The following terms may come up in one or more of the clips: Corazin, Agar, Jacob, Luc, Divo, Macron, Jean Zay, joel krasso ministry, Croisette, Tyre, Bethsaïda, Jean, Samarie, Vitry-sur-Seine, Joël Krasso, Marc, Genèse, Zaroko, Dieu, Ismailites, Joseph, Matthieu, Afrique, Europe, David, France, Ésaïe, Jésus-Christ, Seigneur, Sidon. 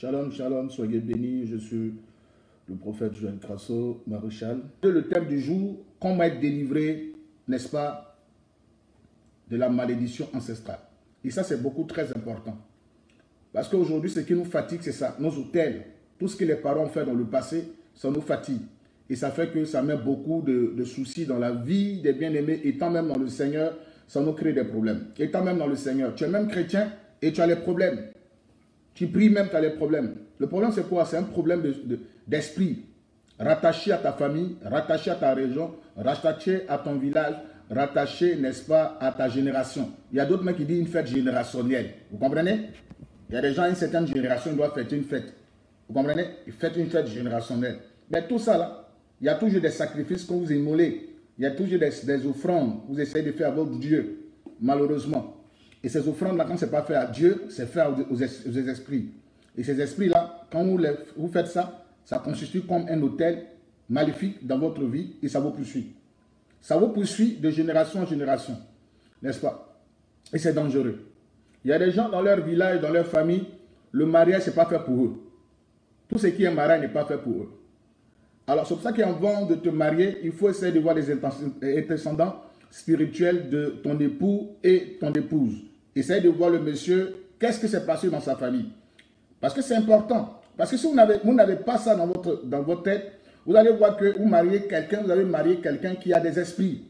Shalom, shalom, soyez bénis, je suis le prophète Joël Krasso, maréchal. Le thème du jour, comment être délivré, n'est-ce pas, de la malédiction ancestrale. Et ça, c'est beaucoup très important. Parce qu'aujourd'hui, ce qui nous fatigue, c'est ça, nos autels. Tout ce que les parents ont fait dans le passé, ça nous fatigue. Et ça fait que ça met beaucoup de soucis dans la vie des bien-aimés. Et tant même dans le Seigneur, ça nous crée des problèmes. Et tant même dans le Seigneur, tu es même chrétien et tu as les problèmes. Tu pries même, tu as les problèmes. Le problème, c'est quoi? C'est un problème d'esprit. Rattaché à ta famille, rattaché à ta région, rattaché à ton village, rattaché, n'est-ce pas, à ta génération. Il y a d'autres mecs qui disent une fête générationnelle. Vous comprenez? Il y a des gens, une certaine génération, ils doivent fêter une fête. Vous comprenez? Ils fêtent une fête générationnelle. Mais tout ça, là, il y a toujours des sacrifices que vous immolez. Il y a toujours des offrandes que vous essayez de faire à votre Dieu, malheureusement. Et ces offrandes-là, quand ce n'est pas fait à Dieu, c'est fait aux esprits. Et ces esprits-là, quand vous faites ça, ça constitue comme un autel maléfique dans votre vie et ça vous poursuit. Ça vous poursuit de génération en génération, n'est-ce pas? Et c'est dangereux. Il y a des gens dans leur village, dans leur famille, le mariage, ce n'est pas fait pour eux. Tout ce qui est mariage n'est pas fait pour eux. Alors, c'est pour ça qu'avant de te marier, il faut essayer de voir les antécédents spirituels de ton époux et ton épouse. Essaye de voir le monsieur, qu'est-ce qui s'est passé dans sa famille. Parce que c'est important. Parce que si vous n'avez pas ça dans votre tête, vous allez voir que vous mariez quelqu'un, vous avez marié quelqu'un qui a des esprits.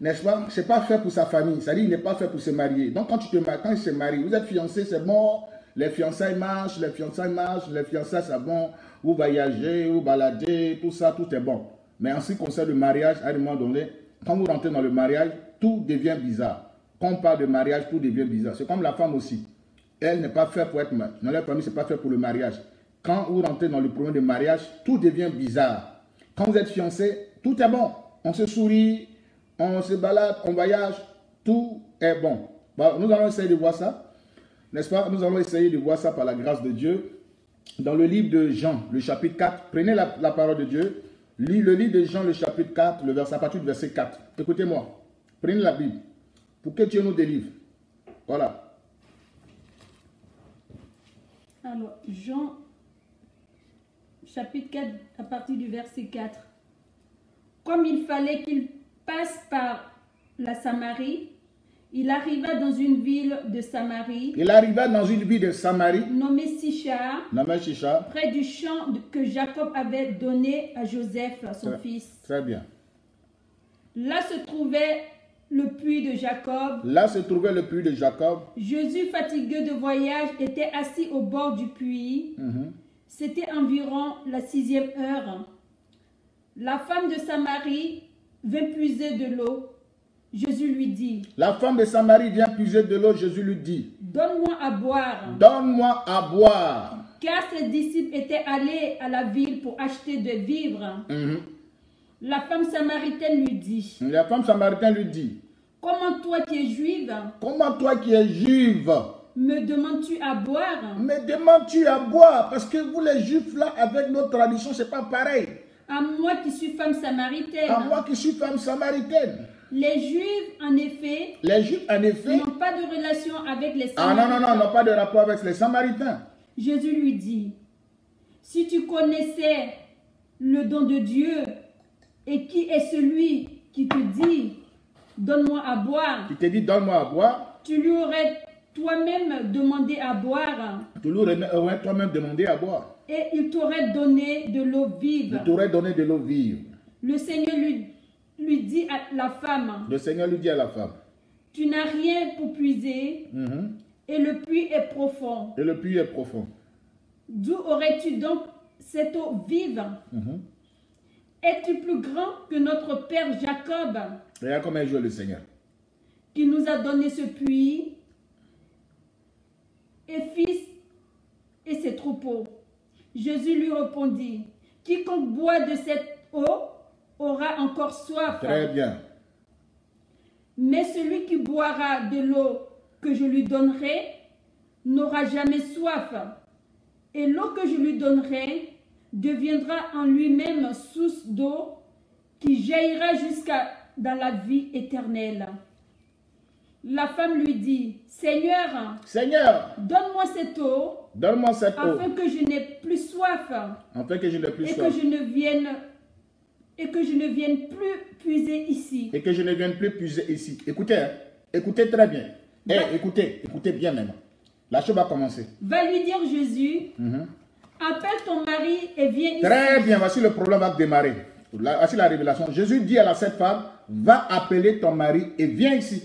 N'est-ce pas? Ce n'est pas fait pour sa famille. C'est-à-dire qu'il n'est pas fait pour se marier. Donc, quand il se marie, vous êtes fiancé, c'est bon. Les fiançailles marchent, les fiançailles marchent, les fiançailles, c'est bon. Vous voyagez, vous baladez, tout ça, tout est bon. Mais en ce qui concerne le mariage, à un moment donné, quand vous rentrez dans le mariage, tout devient bizarre. Quand on parle de mariage, tout devient bizarre. C'est comme la femme aussi. Elle n'est pas faite pour être mariée. Dans leur famille, ce n'est pas fait pour le mariage. Quand vous rentrez dans le problème de mariage, tout devient bizarre. Quand vous êtes fiancé, tout est bon. On se sourit, on se balade, on voyage, tout est bon. Bon, nous allons essayer de voir ça, n'est-ce pas? Nous allons essayer de voir ça par la grâce de Dieu. Dans le livre de Jean, le chapitre 4, prenez la parole de Dieu, le livre de Jean, le chapitre 4, à partir du verset 4. Écoutez-moi, prenez la Bible, pour que Dieu nous délivre. Voilà. Alors, Jean, chapitre 4, à partir du verset 4. Comme il fallait qu'il passe par la Samarie, il arriva dans une ville de Samarie. Il arriva dans une ville de Samarie. Nommée Sichar. Près du champ que Jacob avait donné à Joseph, son fils. Très bien. Là se trouvait le puits de Jacob. Jésus, fatigué de voyage, était assis au bord du puits. C'était environ la 6e heure. La femme de Samarie vint puiser de l'eau. Jésus lui dit. La femme de Samarie vient puiser de l'eau, Jésus lui dit. Donne-moi à boire. Car ses disciples étaient allés à la ville pour acheter des vivres. La femme samaritaine lui dit. Comment toi qui es juive. Me demandes-tu à boire? Parce que vous les juifs là, avec notre tradition, c'est pas pareil. À moi qui suis femme samaritaine. Les Juifs, en effet, n'ont pas de relation avec les Samaritains. Ah non, non, non, n'ont pas de rapport avec les Samaritains. Jésus lui dit, si tu connaissais le don de Dieu, et qui est celui qui te dit, donne-moi à boire. Tu lui aurais toi-même demandé à boire. Et il t'aurait donné de l'eau vive. Le Seigneur lui dit à la femme. Tu n'as rien pour puiser, et le puits est profond. D'où aurais-tu donc cette eau vive? Es-tu plus grand que notre père Jacob? Regarde comment il joue le Seigneur. Qui nous a donné ce puits, et fils, et ses troupeaux. Jésus lui répondit, quiconque boit de cette eau aura encore soif. Très bien. Mais celui qui boira de l'eau que je lui donnerai n'aura jamais soif. Et l'eau que je lui donnerai deviendra en lui-même source d'eau qui jaillira jusqu'à dans la vie éternelle. La femme lui dit, « Seigneur, Seigneur, donne-moi cette eau, afin que je n'ai plus soif, que je ne vienne plus puiser ici. » Et que je ne vienne plus puiser ici. Écoutez, hein? Écoutez très bien. Bah, hey, écoutez, écoutez bien maintenant. La chose va commencer. Va lui dire Jésus, appelle ton mari et viens ici. Très bien, voici le problème va démarrer. Voici la révélation. Jésus dit à cette femme, va appeler ton mari et viens ici.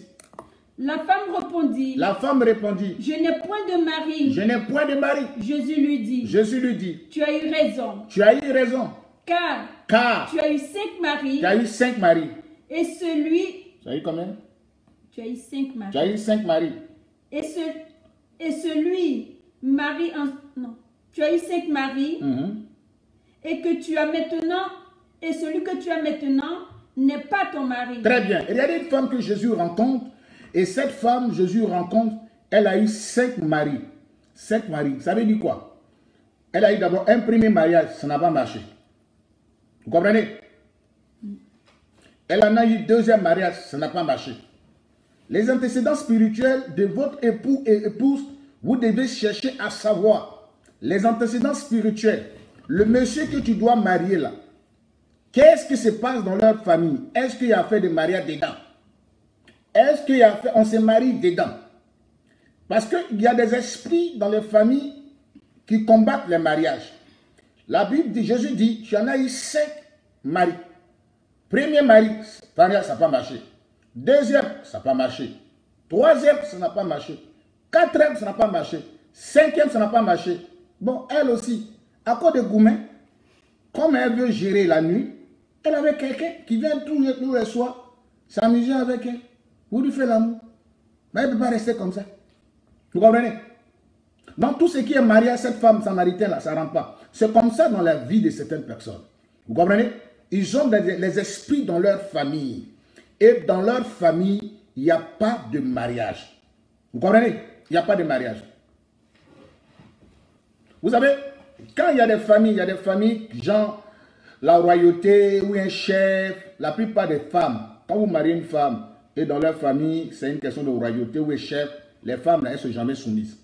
La femme répondit. Je n'ai point de mari. Jésus lui dit. Tu as eu raison. Car tu as eu 5 maris. Et celui. Tu as eu combien? Tu as eu 5 maris. Et celui mari en... non. Tu as eu 5 maris. Et que tu as maintenant. Et celui que tu as maintenant n'est pas ton mari. Très bien. Il y a des femmes que Jésus rencontre. Et cette femme, Jésus rencontre, elle a eu 5 maris. 5 maris, ça veut dire quoi? Elle a eu d'abord un premier mariage, ça n'a pas marché. Vous comprenez? Elle en a eu deuxième mariage, ça n'a pas marché. Les antécédents spirituels de votre époux et épouse, vous devez chercher à savoir. Les antécédents spirituels, le monsieur que tu dois marier là, qu'est-ce qui se passe dans leur famille? Est-ce qu'il y a fait des mariages dedans? Est-ce qu'on se marie dedans? Parce qu'il y a des esprits dans les familles qui combattent les mariages. La Bible dit, Jésus dit, tu en as eu 5 maris. Premier mari, ça n'a pas marché. Deuxième, ça n'a pas marché. Troisième, ça n'a pas marché. Quatrième, ça n'a pas marché. Cinquième, ça n'a pas marché. Bon, elle aussi, à cause de Goumen, comme elle veut gérer la nuit, elle avait quelqu'un qui vient tous les soirs s'amuser avec elle. Vous lui faites l'amour. Mais elle ne peut pas rester comme ça. Vous comprenez? Donc tout ce qui est marié à cette femme samaritaine-là, ça ne rentre pas. C'est comme ça dans la vie de certaines personnes. Vous comprenez? Ils ont les esprits dans leur famille. Et dans leur famille, il n'y a pas de mariage. Vous comprenez? Il n'y a pas de mariage. Vous savez, quand il y a des familles, genre la royauté ou un chef, la plupart des femmes, quand vous mariez une femme, et dans leur famille, c'est une question de royauté ou chef. Les femmes, là, elles ne sont jamais soumises.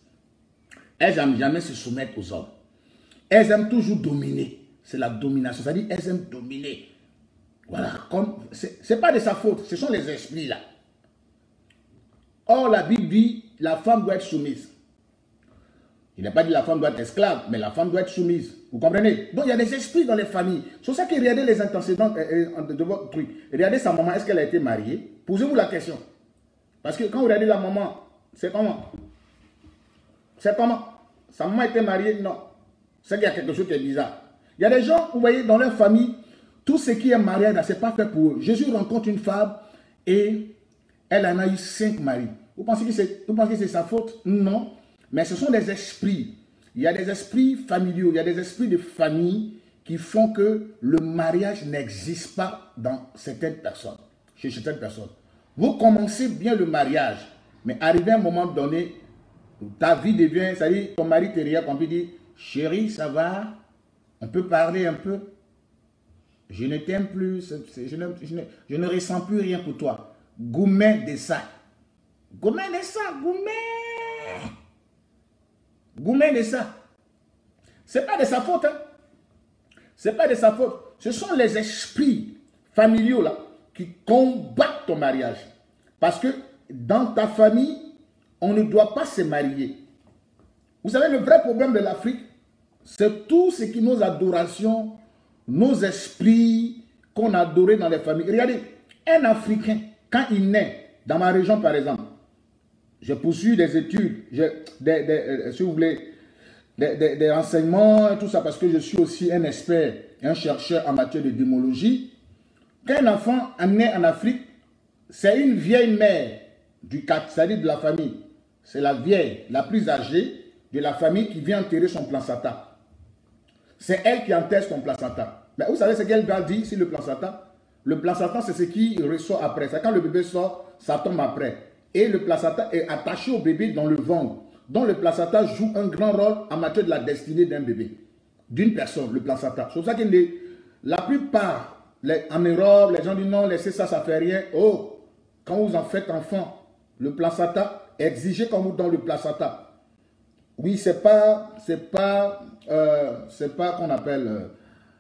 Elles n'aiment jamais se soumettre aux hommes. Elles aiment toujours dominer. C'est la domination. C'est-à-dire elles aiment dominer. Voilà. Ce n'est pas de sa faute. Ce sont les esprits, là. Or, la Bible dit la femme doit être soumise. Il n'a pas dit la femme doit être esclave, mais la femme doit être soumise. Vous comprenez? Donc, il y a des esprits dans les familles. C'est pour ça que regardez les antécédents de votre truc. Regardez sa maman. Est-ce qu'elle a été mariée? Posez-vous la question. Parce que quand vous regardez la maman, c'est comment? C'est comment? Sa maman était mariée? Non. C'est qu'il y a quelque chose qui est bizarre. Il y a des gens, vous voyez, dans leur famille, tout ce qui est mariage, ce n'est pas fait pour eux. Jésus rencontre une femme et elle en a eu 5 maris. Vous pensez que c'est sa faute? Non. Mais ce sont des esprits. Il y a des esprits familiaux, il y a des esprits de famille qui font que le mariage n'existe pas dans certaines personnes. Chez certaines personnes. Vous commencez bien le mariage, mais arrivé à un moment donné, ta vie devient, ça dit, ton mari te regarde, on peut dire, chérie, ça va? On peut parler un peu? Je ne t'aime plus, je ne ressens plus rien pour toi. Goumen de ça. Goumen de ça, Goumen! Goumen de ça. C'est pas de sa faute, hein? C'est pas de sa faute. Ce sont les esprits familiaux, là, qui combattent ton mariage. Parce que dans ta famille, on ne doit pas se marier. Vous savez, le vrai problème de l'Afrique, c'est tout ce qui nos adorations, nos esprits qu'on adorait dans les familles. Regardez, un Africain, quand il naît, dans ma région par exemple, je poursuis des études, si vous voulez, des renseignements et tout ça, parce que je suis aussi un expert, un chercheur en matière de démologie. Quand un enfant naît en Afrique, c'est une vieille mère du Katsari de la famille. C'est la vieille, la plus âgée de la famille qui vient enterrer son placenta. C'est elle qui enterre son placenta. Mais vous savez ce qu'elle va dire sur le placenta? Le placenta, c'est ce qui ressort après. C'est quand le bébé sort, ça tombe après. Et le placenta est attaché au bébé dans le ventre. Donc le placenta joue un grand rôle en matière de la destinée d'un bébé. D'une personne, le placenta. C'est pour ça que la plupart... en Europe, les gens disent non, laissez ça, ça fait rien. Oh, quand vous en faites enfant, le placenta, exigez qu'on vous donne le placenta. Oui, c'est pas qu'on appelle,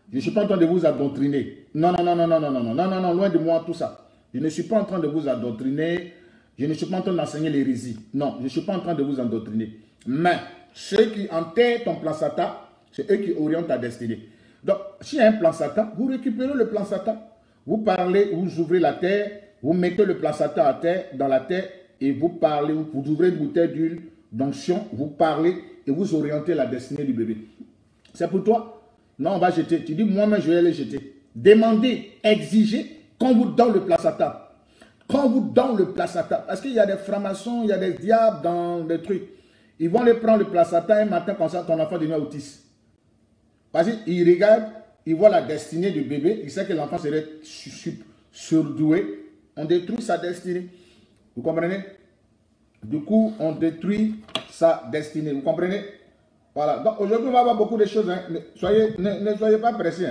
je ne suis pas en train de vous adoctriner. Non, loin de moi tout ça. Je ne suis pas en train de vous adoctriner, je ne suis pas en train d'enseigner l'hérésie. Non, je ne suis pas en train de vous endoctriner. Mais ceux qui enterrent ton plan Satan, c'est eux qui orientent ta destinée. Donc, s'il y a un plan Satan, vous récupérez le plan Satan. Vous parlez, vous ouvrez la terre, vous mettez le plan Satan à terre, dans la terre, et vous parlez, vous ouvrez une bouteille d'huile d'onction, vous parlez et vous orientez la destinée du bébé. C'est pour toi. Non, on va jeter. Tu dis, moi-même, je vais aller jeter. Demandez, exigez qu'on vous donne le plan Satan. Qu'on vous donne le plan Satan. Parce qu'il y a des francs-maçons, il y a des diables dans des trucs. Ils vont aller prendre le plan Satan un matin comme ça, ton enfant devient autiste. Parce qu'ils regardent, ils voient la destinée du bébé, ils savent que l'enfant serait surdoué. On détruit sa destinée. Vous comprenez? Du coup, on détruit sa destinée. Vous comprenez? Voilà. Donc aujourd'hui, on va avoir beaucoup de choses. Hein. Ne soyez pas pressés.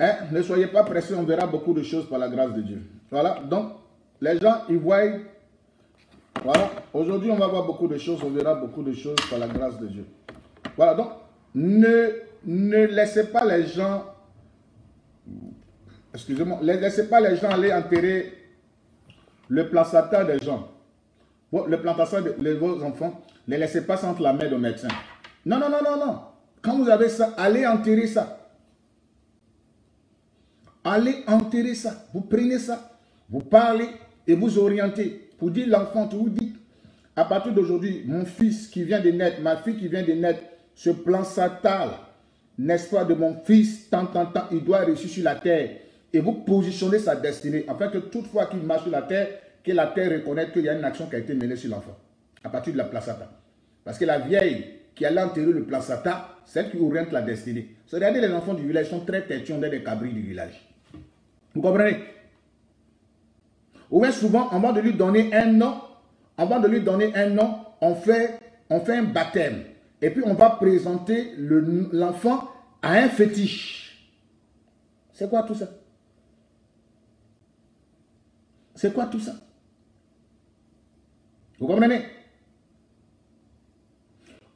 Hein. Ne soyez pas pressés. On verra beaucoup de choses par la grâce de Dieu. Voilà. Donc, les gens, ils voient. Voilà, aujourd'hui on va voir beaucoup de choses, on verra beaucoup de choses par la grâce de Dieu. Voilà, donc ne laissez pas les gens, excusez-moi, ne laissez pas les gens aller enterrer le plan Satan des gens. Le plan Satan de vos enfants, ne laissez pas entre la main de médecin. Non. Quand vous avez ça, allez enterrer ça. Allez enterrer ça. Vous prenez ça, vous parlez et vous orientez. Vous dites l'enfant, vous dites, à partir d'aujourd'hui, mon fils qui vient de naître, ma fille qui vient de naître, ce plan Satan, n'est-ce pas, de mon fils, tant, il doit réussir sur la terre. Et vous positionnez sa destinée, afin que toutefois qu'il marche sur la terre, que la terre reconnaisse qu'il y a une action qui a été menée sur l'enfant, à partir de la plan Satan. Parce que la vieille qui allait enterrer le plan Satan, c'est elle qui oriente la destinée. Regardez les enfants du village, ils sont très têtus, on est des cabris du village. Vous comprenez? Oui, souvent, avant de lui donner un nom, on fait un baptême. Et puis, on va présenter l'enfant à un fétiche. C'est quoi tout ça? C'est quoi tout ça? Vous comprenez?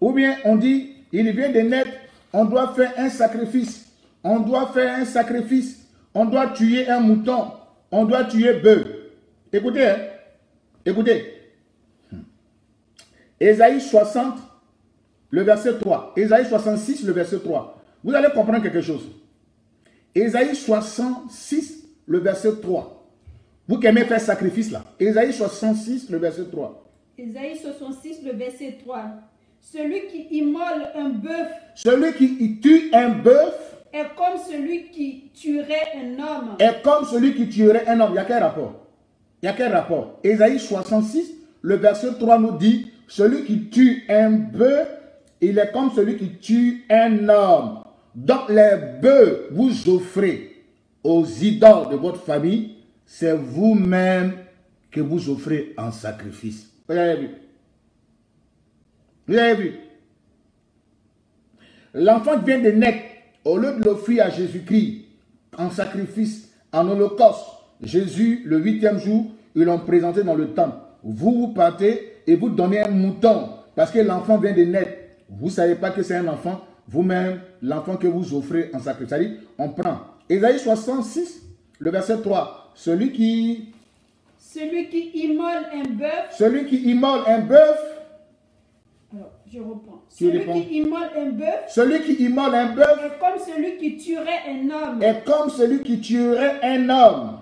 Ou bien, on dit, il vient de naître, on doit faire un sacrifice. On doit tuer un mouton. On doit tuer bœuf. Écoutez, hein? Écoutez. Ésaïe 60, le verset 3. Ésaïe 66, le verset 3. Vous allez comprendre quelque chose. Ésaïe 66, le verset 3. Vous qui aimez faire sacrifice là. Ésaïe 66, le verset 3. Ésaïe 66, le verset 3. Celui qui immole un bœuf. Celui qui tue un bœuf. Est comme celui qui tuerait un homme. Est comme celui qui tuerait un homme. Il y a quel rapport? Ésaïe 66, le verset 3 nous dit, celui qui tue un bœuf, il est comme celui qui tue un homme. Donc les bœufs vous offrez aux idoles de votre famille, c'est vous-même que vous offrez en sacrifice. Vous avez vu? L'enfant vient de naître, au lieu de l'offrir à Jésus-Christ en sacrifice, en holocauste, Jésus, le 8e jour, ils l'ont présenté dans le temple. Vous partez et vous donnez un mouton. Parce que l'enfant vient de naître. Vous ne savez pas que c'est un enfant. Vous-même, l'enfant que vous offrez en sacrifice. C'est-à-dire, on prend. Ésaïe 66, le verset 3. Celui qui immole un bœuf est comme celui qui tuerait un homme.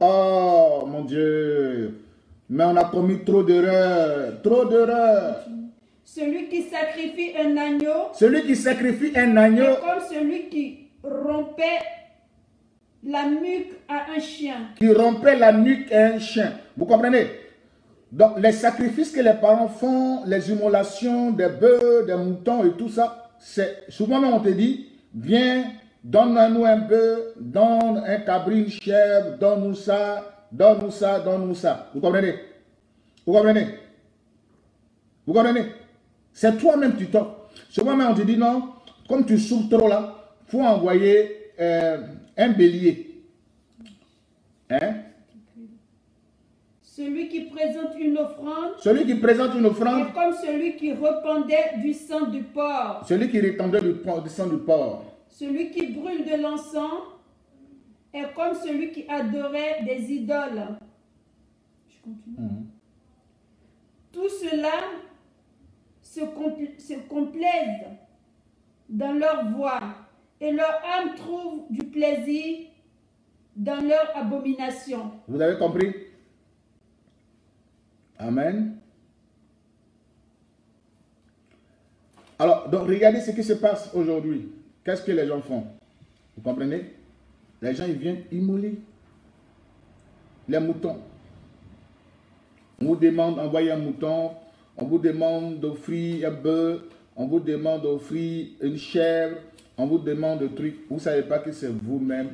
Oh mon Dieu, mais on a commis trop d'erreurs, Celui qui sacrifie un agneau, est comme celui qui rompait la nuque à un chien. Vous comprenez? Donc les sacrifices que les parents font, les immolations des bœufs, des moutons et tout ça, c'est souvent on te dit, viens. Donne-nous un peu, donne un cabri, une chèvre, donne-nous ça. Vous comprenez? C'est toi-même tu t'offres. Souvent, on te dit non, comme tu souffres trop là, il faut envoyer un bélier. Hein? Celui qui présente une offrande. Celui qui présente une offrande. Est comme celui qui répandait du sang du porc. Celui qui répandait du sang du porc. Celui qui brûle de l'encens est comme celui qui adorait des idoles. Je continue. Tout cela se complaisent dans leur voie et leur âme trouve du plaisir dans leur abomination. Vous avez compris? Amen. Alors, donc regardez ce qui se passe aujourd'hui. Qu'est-ce que les gens font? Vous comprenez? Les gens, ils viennent immoler les moutons. On vous demande d'envoyer un mouton, on vous demande d'offrir un bœuf, on vous demande d'offrir une chèvre, on vous demande des trucs. Vous ne savez pas que c'est vous-même.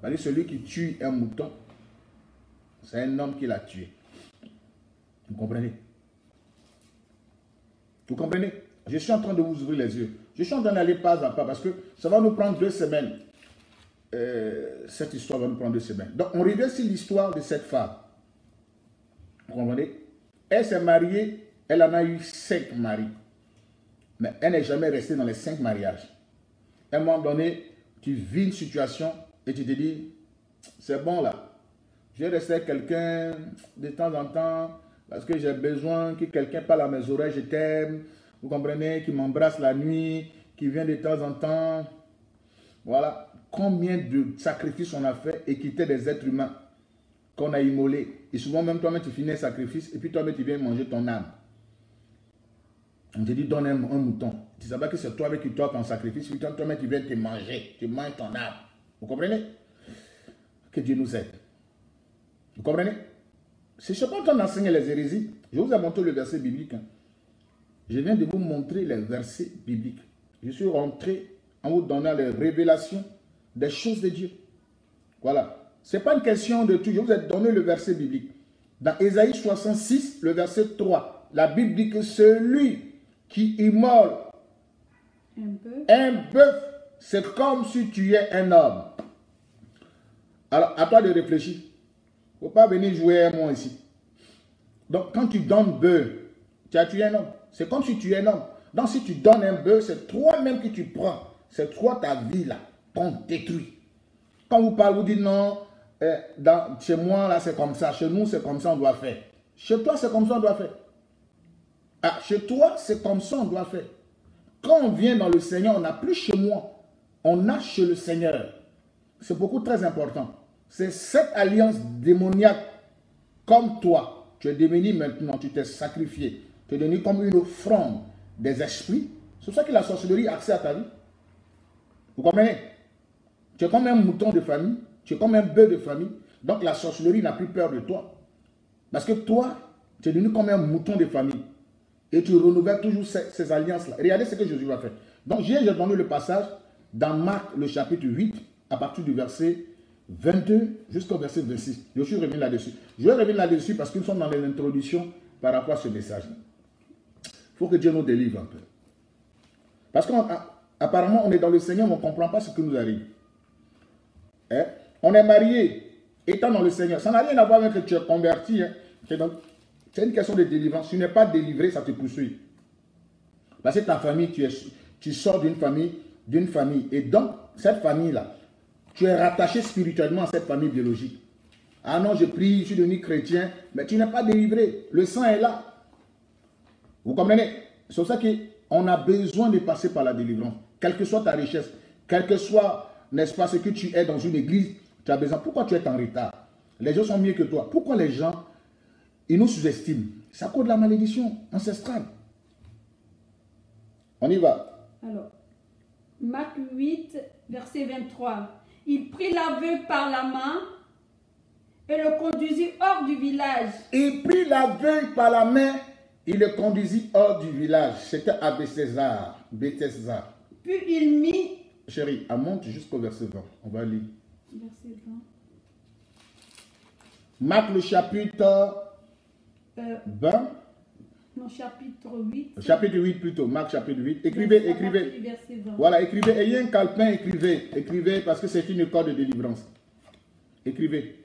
C'est-à-dire celui qui tue un mouton, c'est un homme qui l'a tué. Vous comprenez? Vous comprenez? Je suis en train de vous ouvrir les yeux. Je suis en train d'aller pas à pas parce que ça va nous prendre 2 semaines. Cette histoire va nous prendre 2 semaines. Donc, on revient sur l'histoire de cette femme. Vous comprenez? Elle s'est mariée, elle en a eu 5 maris. Mais elle n'est jamais restée dans les 5 mariages. À un moment donné, tu vis une situation et tu te dis, c'est bon là. Je reste avec quelqu'un de temps en temps parce que j'ai besoin que quelqu'un parle à mes oreilles, je t'aime. Vous comprenez? Qui m'embrasse la nuit, qui vient de temps en temps. Voilà. Combien de sacrifices on a fait et quitter des êtres humains qu'on a immolés. Et souvent même toi-même tu finis un sacrifice et puis toi-même tu viens manger ton âme. On te dit donne un mouton. Tu ne sais pas que c'est toi-même qui t'offre en sacrifice, puis toi-même tu viens te manger, tu manges ton âme. Vous comprenez? Que Dieu nous aide. Vous comprenez? C'est ce qu'on enseigne les hérésies. Je vous ai montré le verset biblique. Hein. Je viens de vous montrer les versets bibliques. Je suis rentré en vous donnant les révélations des choses de Dieu. Voilà. Ce n'est pas une question de tout. Je vous ai donné le verset biblique. Dans Ésaïe 66, le verset 3, la Bible dit que celui qui immole un bœuf, c'est comme si tu es un homme. Alors, à toi de réfléchir. Il ne faut pas venir jouer à moi ici. Donc, quand tu donnes bœuf, tu as tué un homme. C'est comme si tu es un homme. Donc, si tu donnes un bœuf, c'est toi-même que tu prends. C'est toi ta vie là qu'on détruit. Quand vous parlez, vous dites non, chez moi là c'est comme ça, chez nous c'est comme ça on doit faire. Chez toi c'est comme ça on doit faire. Ah, chez toi c'est comme ça on doit faire. Quand on vient dans le Seigneur, on n'a plus chez moi, on a chez le Seigneur. C'est beaucoup très important. C'est cette alliance démoniaque comme toi. Tu es devenu maintenant, tu t'es sacrifié. Tu es devenu comme une offrande des esprits. C'est pour ça que la sorcellerie a accès à ta vie. Vous comprenez? Tu es comme un mouton de famille. Tu es comme un bœuf de famille. Donc la sorcellerie n'a plus peur de toi. Parce que toi, tu es devenu comme un mouton de famille. Et tu renouvelles toujours ces alliances-là. Regardez ce que Jésus a fait. Donc j'ai donné le passage dans Marc, le chapitre 8, à partir du verset 22 jusqu'au verset 26. Je suis revenu là-dessus. Je reviens là-dessus parce que nous sommes dans les introductions par rapport à ce message. Il faut que Dieu nous délivre un peu. Parce qu'apparemment, on est dans le Seigneur, mais on ne comprend pas ce qui nous arrive. Hein? On est marié, étant dans le Seigneur. Ça n'a rien à voir avec que tu es converti. Hein? C'est une question de délivrance. Si tu n'es pas délivré, ça te poursuit. Parce que ta famille, tu sors d'une famille. Et donc, cette famille-là, tu es rattaché spirituellement à cette famille biologique. Ah non, je prie, je suis devenu chrétien, mais tu n'es pas délivré. Le sang est là. Vous comprenez? C'est pour ça qu'on a besoin de passer par la délivrance. Quelle que soit ta richesse, quel que soit, n'est-ce pas, ce que tu es dans une église, tu as besoin. Pourquoi tu es en retard? Les gens sont mieux que toi. Pourquoi les gens, ils nous sous-estiment? Ça cause de la malédiction ancestrale. On y va. Alors, Marc 8, verset 23. Il prit l'aveugle par la main et le conduisit hors du village. Il prit l'aveugle par la main. Il le conduisit hors du village. C'était à Bethsaïda. Puis il mit... Chérie, elle monte jusqu'au verset 20. On va lire. Verset 20. Marc le chapitre 20. Non, chapitre 8. Chapitre 8 plutôt. Marc chapitre 8. Écrivez. Verset 20. Voilà, écrivez. Ayez un calepin, écrivez. Écrivez parce que c'est une corde de délivrance. Écrivez.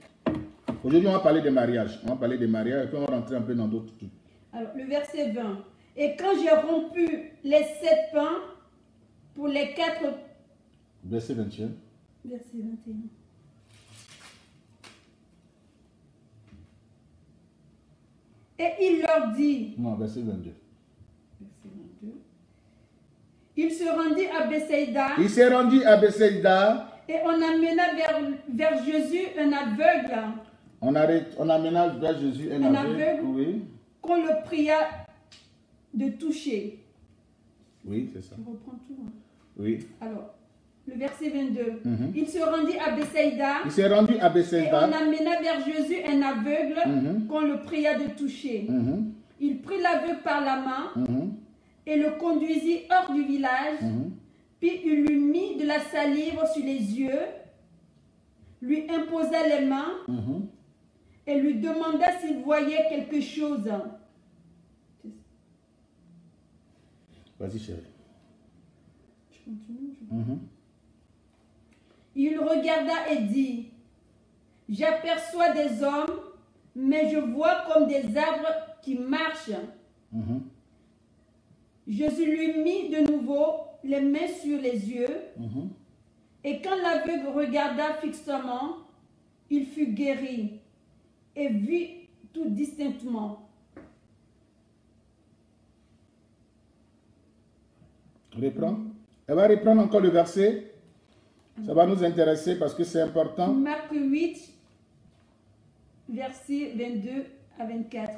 Aujourd'hui, on va parler des mariages. On va parler des mariages et puis on va rentrer un peu dans d'autres trucs. Alors, le verset 20. Et quand j'ai rompu les 7 pains pour les 4... Verset 21. Verset 21. Et il leur dit... Non, verset 22. Verset 22. Il se rendit à Bethsaïda. Il s'est rendu à Bethsaïda. Et on amena vers Jésus un aveugle. On amena vers Jésus un aveugle, oui. Qu'on le pria de toucher. Oui, c'est ça. On reprend tout. Hein. Oui. Alors, le verset 22. Mm-hmm. Il se rendit à Bethsaïda. Il s'est rendu à Bethsaïda. Et on amena vers Jésus un aveugle, mm-hmm, qu'on le pria de toucher. Mm-hmm. Il prit l'aveugle par la main, mm-hmm, et le conduisit hors du village. Mm-hmm. Puis il lui mit de la salive sur les yeux, lui imposa les mains, mmh, et lui demanda s'il voyait quelque chose. Vas-y, chérie. Je continue. Mmh. Il regarda et dit, « J'aperçois des hommes, mais je vois comme des arbres qui marchent. Mmh. » Jésus lui mit de nouveau les mains sur les yeux, mmh, et quand l'aveugle regarda fixement, il fut guéri et vit tout distinctement. Reprends. Elle va reprendre encore le verset. Ça va nous intéresser parce que c'est important. Marc 8, versets 22 à 24.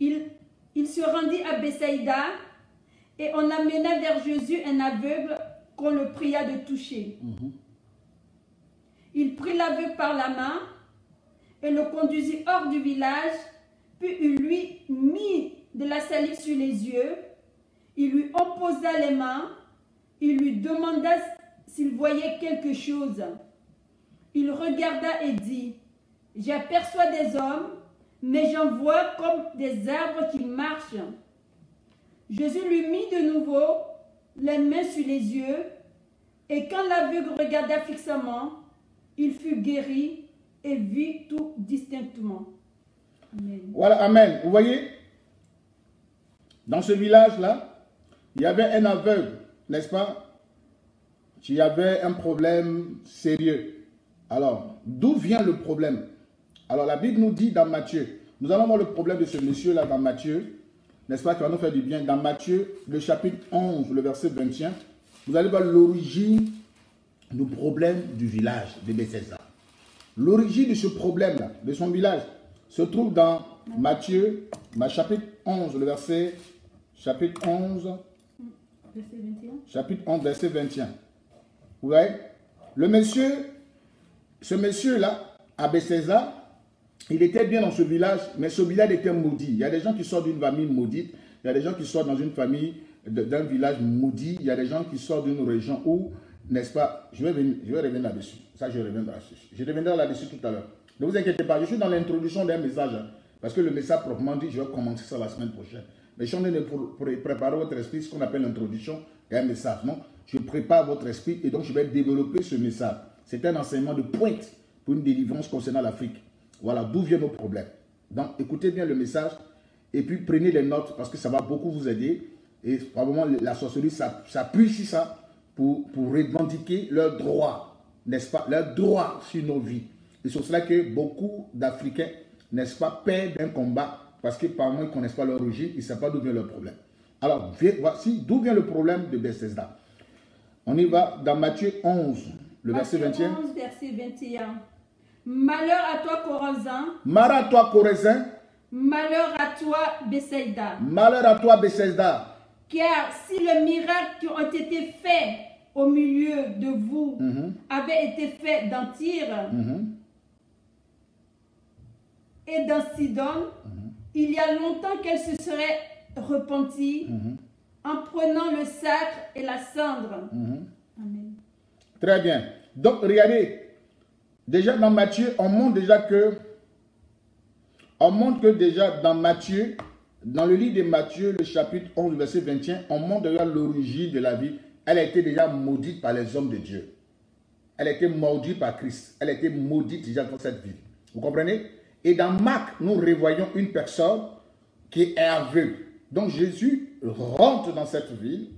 Il se rendit à Bethsaïda. Et on amena vers Jésus un aveugle qu'on le pria de toucher. Mmh. Il prit l'aveugle par la main et le conduisit hors du village, puis il lui mit de la salive sur les yeux, il lui imposa les mains, il lui demanda s'il voyait quelque chose. Il regarda et dit, « J'aperçois des hommes, mais j'en vois comme des arbres qui marchent. » Jésus lui mit de nouveau les mains sur les yeux, et quand l'aveugle regarda fixement, il fut guéri et vit tout distinctement. Amen. Voilà, amen. Vous voyez, dans ce village-là, il y avait un aveugle, n'est-ce pas, qui avait un problème sérieux. Alors, d'où vient le problème? Alors, la Bible nous dit dans Matthieu, nous allons voir le problème de ce monsieur-là dans Matthieu, n'est-ce pas, qui va nous faire du bien. Dans Matthieu, le chapitre 11, le verset 21, vous allez voir l'origine du problème du village de Bethsaïda. L'origine de ce problème-là, de son village, se trouve dans Matthieu, chapitre 11, le verset, chapitre 11, verset 21. Vous voyez, le monsieur, ce monsieur-là, à Bethsaïda, il était bien dans ce village, mais ce village était maudit. Il y a des gens qui sortent d'une famille maudite, il y a des gens qui sortent dans une famille, d'un village maudit, il y a des gens qui sortent d'une région où, n'est-ce pas, je vais revenir là-dessus. Ça, je reviendrai là-dessus. Je reviendrai là-dessus tout à l'heure. Ne vous inquiétez pas, je suis dans l'introduction d'un message, hein, parce que le message proprement dit, je vais commencer ça la semaine prochaine. Mais je suis en train de préparer votre esprit, ce qu'on appelle l'introduction d'un message. Non, je prépare votre esprit et donc je vais développer ce message. C'est un enseignement de pointe pour une délivrance concernant l'Afrique. Voilà d'où viennent nos problèmes. Donc, écoutez bien le message et puis prenez les notes parce que ça va beaucoup vous aider. Et probablement, la sorcellerie s'appuie sur ça pour revendiquer leurs droits, n'est-ce pas? Leurs droits sur nos vies. Et c'est pour cela que beaucoup d'Africains, n'est-ce pas, perdent un combat parce que par moment, ils ne connaissent pas leur origine, ils ne savent pas d'où vient leur problème. Alors, voici d'où vient le problème de Bethsaïda. On y va dans Matthieu 11, le verset 21. Matthieu 11, verset 21. Malheur à toi, Corazin. Malheur à toi, Corazin. Malheur à toi, Bethsaïda. Malheur à toi, Bethsaïda. Car si le miracle qui ont été fait au milieu de vous, mm-hmm, avait été fait dans Tyre, mm-hmm, et dans Sidon, mm-hmm, il y a longtemps qu'elle se serait repentie, mm-hmm, en prenant le sacre et la cendre. Mm-hmm. Amen. Très bien. Donc, regardez. Déjà dans Matthieu, on montre que déjà dans Matthieu, dans le livre de Matthieu, le chapitre 11, verset 21, on montre déjà l'origine de la vie. Elle a été déjà maudite par les hommes de Dieu. Elle a été maudite par Christ. Elle a été maudite déjà dans cette vie. Vous comprenez? Et dans Marc, nous revoyons une personne qui est aveugle. Donc Jésus rentre dans cette ville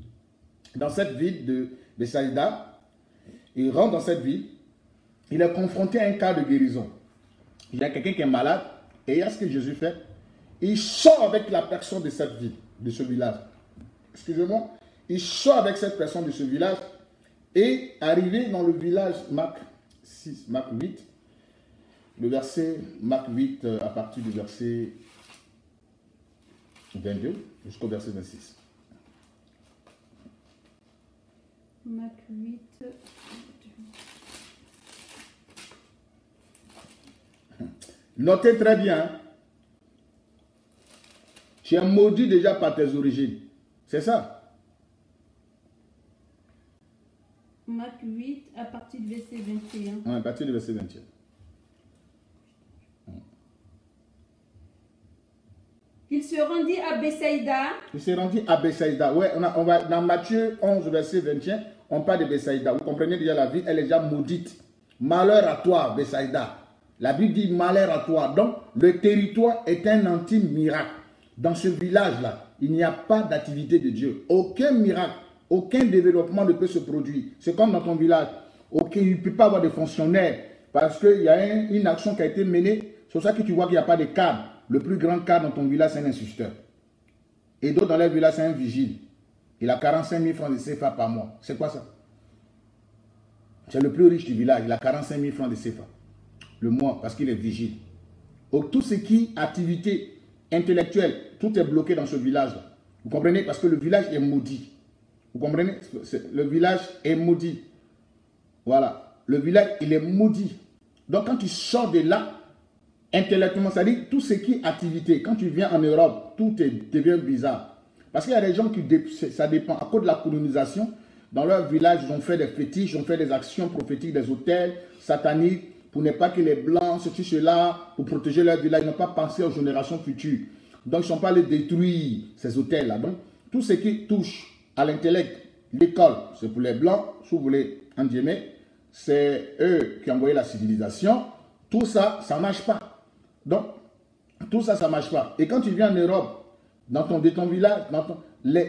de Bethsaïda. Il rentre dans cette ville. Il est confronté à un cas de guérison. Il y a quelqu'un qui est malade. Et il y a ce que Jésus fait. Il sort avec la personne de cette ville, de ce village. Excusez-moi. Il sort avec cette personne de ce village. Et arrivé dans le village, Marc 6, Marc 8, le verset, Marc 8 à partir du verset 22 jusqu'au verset 26. Marc 8. Notez très bien. Tu es maudit déjà par tes origines. C'est ça. Marc 8 à partir du verset 21. Ah, à partir du verset 21. Il se rendit à Bethsaïda. Il se rendit à Bethsaïda. Ouais, on va, dans Matthieu 11, verset 21, on parle de Bethsaïda. Vous comprenez déjà la ville, elle est déjà maudite. Malheur à toi, Bethsaïda. La Bible dit malheur à toi. Donc, le territoire est un anti-miracle. Dans ce village-là, il n'y a pas d'activité de Dieu. Aucun miracle, aucun développement ne peut se produire. C'est comme dans ton village. Ok, il ne peut pas avoir de fonctionnaires parce qu'il y a une action qui a été menée. C'est pour ça que tu vois qu'il n'y a pas de cadre. Le plus grand cadre dans ton village, c'est un instituteur. Et d'autres dans leur village, c'est un vigile. Il a 45 000 francs de CFA par mois. C'est quoi ça? C'est le plus riche du village. Il a 45 000 francs de CFA. Le mois, parce qu'il est vigile. Donc, tout ce qui est activité intellectuelle, tout est bloqué dans ce village-là. Vous comprenez? Parce que le village est maudit. Vous comprenez? Le village est maudit. Voilà. Le village, il est maudit. Donc, quand tu sors de là, intellectuellement, ça dit tout ce qui est activité. Quand tu viens en Europe, tout devient bizarre. Parce qu'il y a des gens qui, ça dépend, à cause de la colonisation, dans leur village, ils ont fait des fétiches, ils ont fait des actions prophétiques, des hôtels sataniques, pour ne pas que les blancs, ceci, cela, pour protéger leur village. Ils n'ont pas pensé aux générations futures. Donc, ils ne sont pas allés détruire ces hôtels-là. Donc, tout ce qui touche à l'intellect, l'école, c'est pour les blancs, si vous voulez, en guillemets, c'est eux qui ont envoyé la civilisation. Tout ça, ça ne marche pas. Donc, tout ça, ça ne marche pas. Et quand tu viens en Europe, de ton village,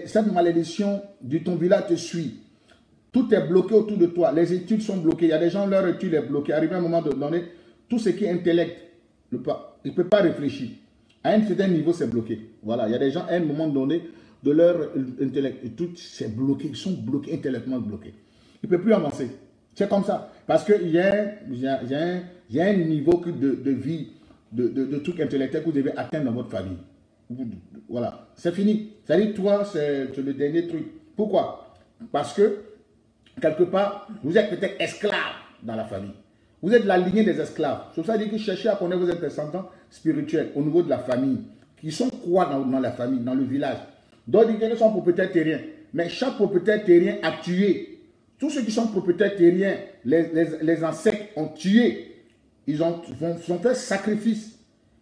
cette malédiction de ton village te suit. Tout est bloqué autour de toi. Les études sont bloquées. Il y a des gens, leur étude est bloquée. Arrivé à un moment donné, tout ce qui est intellect, il ne peut pas réfléchir. À un certain niveau, c'est bloqué. Voilà. Il y a des gens, à un moment donné, de leur intellect, tout c'est bloqué. Ils sont bloqués, intellectuellement bloqués. Ils ne peuvent plus avancer. C'est comme ça. Parce qu'il y a un niveau de vie, de trucs intellectuels que vous devez atteindre dans votre famille. Voilà, c'est fini. C'est-à-dire, toi, c'est le dernier truc. Pourquoi? Parce que, quelque part, vous êtes peut-être esclave dans la famille. Vous êtes la lignée des esclaves. C'est pour ça que cherchez à connaître vos descendants spirituels au niveau de la famille. Qui sont quoi dans la famille, dans le village? D'autres ils sont propriétaires terriens. Mais chaque propriétaire terrien a tué. Tous ceux qui sont propriétaires terriens, les ancêtres ont tué. Ils ont fait sacrifice.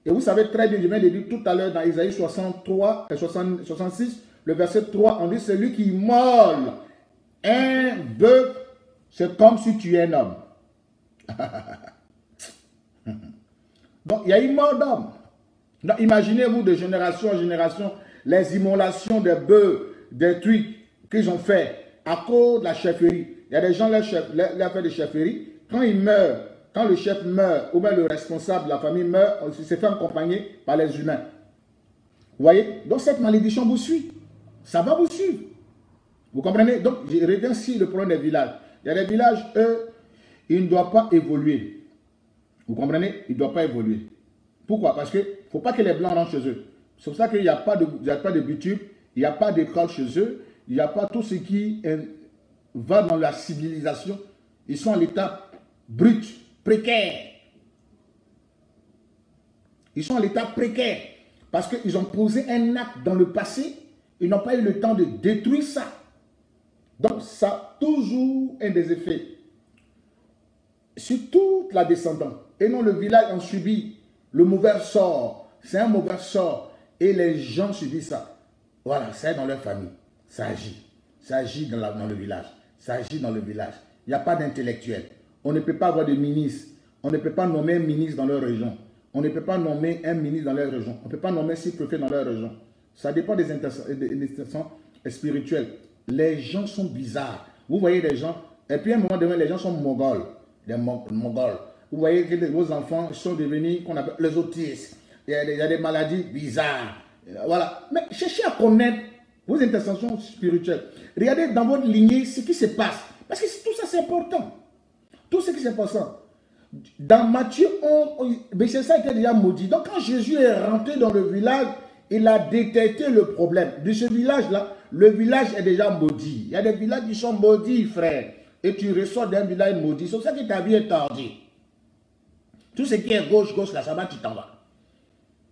Et vous savez très bien, je viens de dire tout à l'heure dans Ésaïe 63 et 66, le verset 3, on dit celui qui immole un bœuf, c'est comme si tu es un homme. Donc il y a une mort d'homme. Donc imaginez-vous de génération en génération les immolations des bœufs, des trucs qu'ils ont fait à cause de la chefferie. Il y a des gens qui ont fait des chefferies. Quand ils meurent, quand le chef meurt, ou bien le responsable de la famille meurt, on se fait accompagner par les humains. Vous voyez? Donc cette malédiction vous suit. Ça va vous suivre. Vous comprenez? Donc, je reviens ici le problème des villages. Il y a des villages, eux, ils ne doivent pas évoluer. Vous comprenez? Ils ne doivent pas évoluer. Pourquoi? Parce qu'il ne faut pas que les Blancs rentrent chez eux. C'est pour ça qu'il n'y a pas de bitume, il n'y a pas d'école chez eux, il n'y a pas tout ce qui va dans la civilisation. Ils sont à l'état brut. Précaire. Ils sont à l'état précaire parce qu'ils ont posé un acte dans le passé, ils n'ont pas eu le temps de détruire ça. Donc ça a toujours un des effets sur toute la descendance. Et non, le village en subit le mauvais sort. C'est un mauvais sort et les gens subissent ça. Voilà, c'est dans leur famille. Ça agit. Ça agit dans le village. Ça agit dans le village. Il n'y a pas d'intellectuel. On ne peut pas avoir de ministre. On ne peut pas nommer un ministre dans leur région. On ne peut pas nommer un ministre dans leur région. On ne peut pas nommer 6 préfets dans leur région. Ça dépend des intentions spirituelles. Les gens sont bizarres. Vous voyez des gens, et puis à un moment donné, les gens sont mongols. Des mongols. Vous voyez que vos enfants sont devenus, qu'on appelle les autistes. Il y a des maladies bizarres. Voilà. Mais cherchez à connaître vos intentions spirituelles. Regardez dans votre lignée ce qui se passe. Parce que tout ça, c'est important. Tout ce qui se passe. Dans Matthieu 11, Bethsaïda était déjà maudit. Donc, quand Jésus est rentré dans le village, il a détecté le problème. De ce village-là, le village est déjà maudit. Il y a des villages qui sont maudits, frère. Et tu ressors d'un village maudit. C'est pour ça que ta vie est tordue. Tout ce qui est gauche, gauche, là, ça va, tu t'en vas.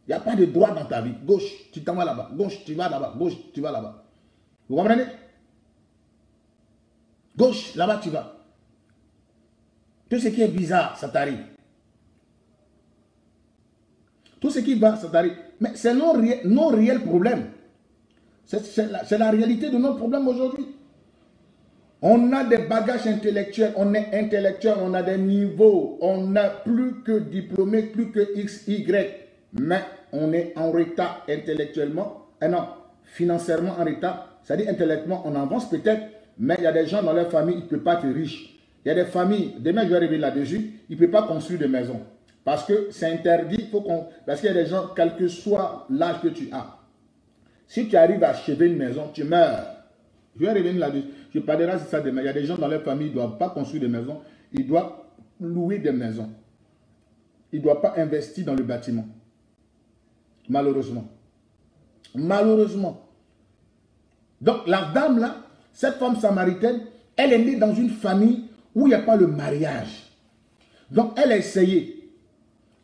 Il n'y a pas de droit dans ta vie. Gauche, tu t'en vas là-bas. Gauche, tu vas là-bas. Gauche, tu vas là-bas. Vous comprenez? Gauche, là-bas, tu vas. Tout ce qui est bizarre, ça t'arrive. Tout ce qui va, ça t'arrive. Mais c'est nos réels problèmes. C'est la réalité de nos problèmes aujourd'hui. On a des bagages intellectuels, on est intellectuel, on a des niveaux, on a plus que diplômé, plus que X, Y. Mais on est en retard intellectuellement, et non, financièrement en retard. C'est-à-dire intellectuellement, on avance peut-être, mais il y a des gens dans leur famille, ils ne peuvent pas être riches. Il y a des familles, demain je vais arriver là-dessus, ils ne peuvent pas construire de maison. Parce que c'est interdit, parce qu'il y a des gens, quel que soit l'âge que tu as. Si tu arrives à achever une maison, tu meurs. Je vais revenir là-dessus. Je parlerai de ça demain. Il y a des gens dans leur famille, ils ne doivent pas construire des maisons. Ils doivent louer des maisons. Ils ne doivent pas investir dans le bâtiment. Malheureusement. Malheureusement. Donc la dame là, cette femme samaritaine, elle est née dans une famille où il n'y a pas le mariage. Donc elle a essayé.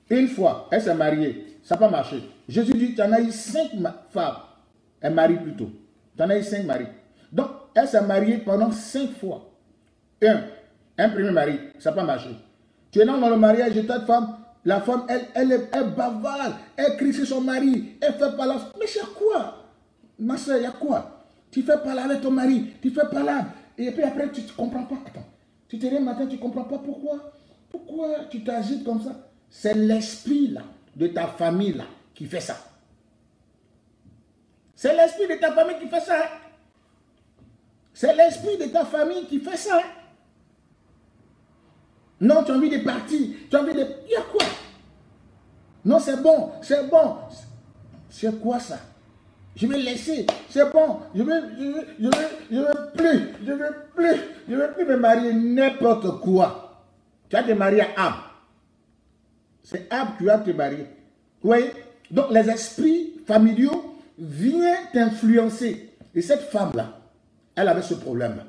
Une fois, elle s'est mariée. Ça n'a pas marché. Jésus dit, tu en as eu 5 femmes. Elle marie plutôt. Tu en as eu 5 maris. Donc, elle s'est mariée pendant 5 fois. Un premier mari, ça n'a pas marché. Tu es dans le mariage de ta femme, la femme, elle bavarde, elle crie sur son mari, elle fait parler. Mais c'est quoi? Ma soeur, il y a quoi? Tu fais parler avec ton mari, tu fais parler. Et puis après, tu ne comprends pas. Attends, tu te lèves le matin, tu ne comprends pas pourquoi. Pourquoi tu t'agites comme ça? C'est l'esprit là, de ta famille là, qui fait ça. C'est l'esprit de ta famille qui fait ça. Hein? C'est l'esprit de ta famille qui fait ça. Non, tu as envie de partir. Tu as envie de... Il y a quoi? Non, c'est bon. C'est bon. C'est quoi ça? Je vais laisser. C'est bon. Je veux plus me marier n'importe quoi. Tu vas te marier à Ab. C'est Ab que tu vas te marier. Vous voyez? Donc, les esprits familiaux viennent t'influencer. Et cette femme-là, elle avait ce problème-là.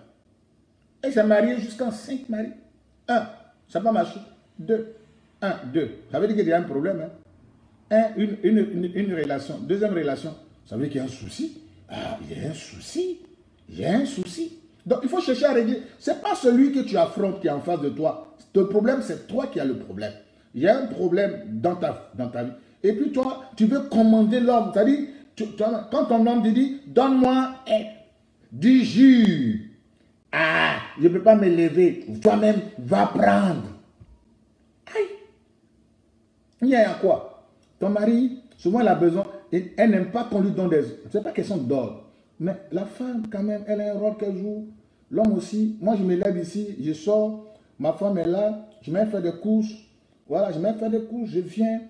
Elle s'est mariée jusqu'en 5 maris. 1, ça n'a pas marché. 2, 1, 2. Ça veut dire qu'il y a un problème. Hein? Une relation. Deuxième relation. Ça veut dire qu'il y a un souci. Ah, il y a un souci. Il y a un souci. Donc, il faut chercher à régler. Ce n'est pas celui que tu affrontes qui est en face de toi. Le problème, c'est toi qui as le problème. Il y a un problème dans ta vie. Et puis, toi, tu veux commander l'homme. C'est-à-dire, quand ton homme te dit, donne-moi du jus. Ah, je ne peux pas me lever. Toi-même, va prendre. Aïe. Il y a quoi? Ton mari, souvent, elle a besoin. Elle n'aime pas qu'on lui donne des... Ce n'est pas question d'ordre. Mais la femme, quand même, elle a un rôle qu'elle joue. L'homme aussi. Moi, je me lève ici, je sors. Ma femme est là. Je m'aime faire des courses. Voilà, je m'aime faire des courses. Je viens.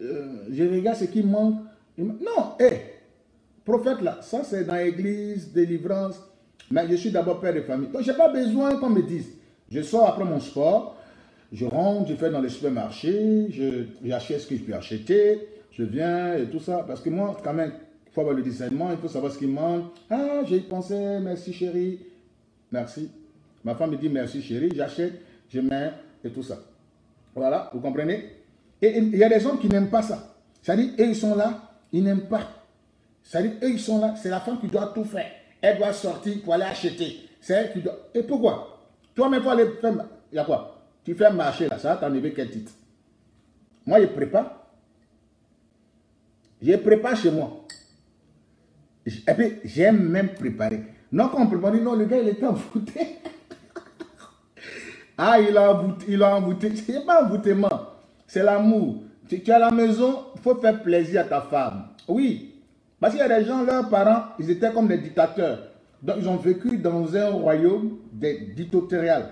Je regarde ce qui manque. Non, hé. Prophète là, ça c'est dans l'église, délivrance, mais je suis d'abord père de famille. Donc je n'ai pas besoin qu'on me dise, je sors après mon sport, je rentre, je fais dans les supermarchés, j'achète ce que je peux acheter, je viens et tout ça. Parce que moi quand même, il faut avoir le discernement, il faut savoir ce qui manque. Ah, j'ai pensé, merci chérie, merci. Ma femme me dit merci chérie, j'achète, je mets et tout ça. Voilà, vous comprenez? Et il y a des hommes qui n'aiment pas ça. C'est-à-dire, eux ils sont là, ils n'aiment pas. C'est-à-dire, eux, ils sont là, c'est la femme qui doit tout faire. Elle doit sortir pour aller acheter. C'est elle qui doit... Et pourquoi? Toi-même, toi, il y a quoi? Tu fais marcher là, ça va t'enlever quel titre? Moi, je prépare. Je prépare chez moi. Et puis, j'aime même préparer. Non, quand on prépare, non, le gars, il est en foutu. Ah, il a envoûté. Ce n'est pas envoûtement, c'est l'amour. Tu es à la maison, il faut faire plaisir à ta femme. Oui, parce qu'il y a des gens, leurs parents, ils étaient comme des dictateurs. Donc, ils ont vécu dans un royaume dictatorial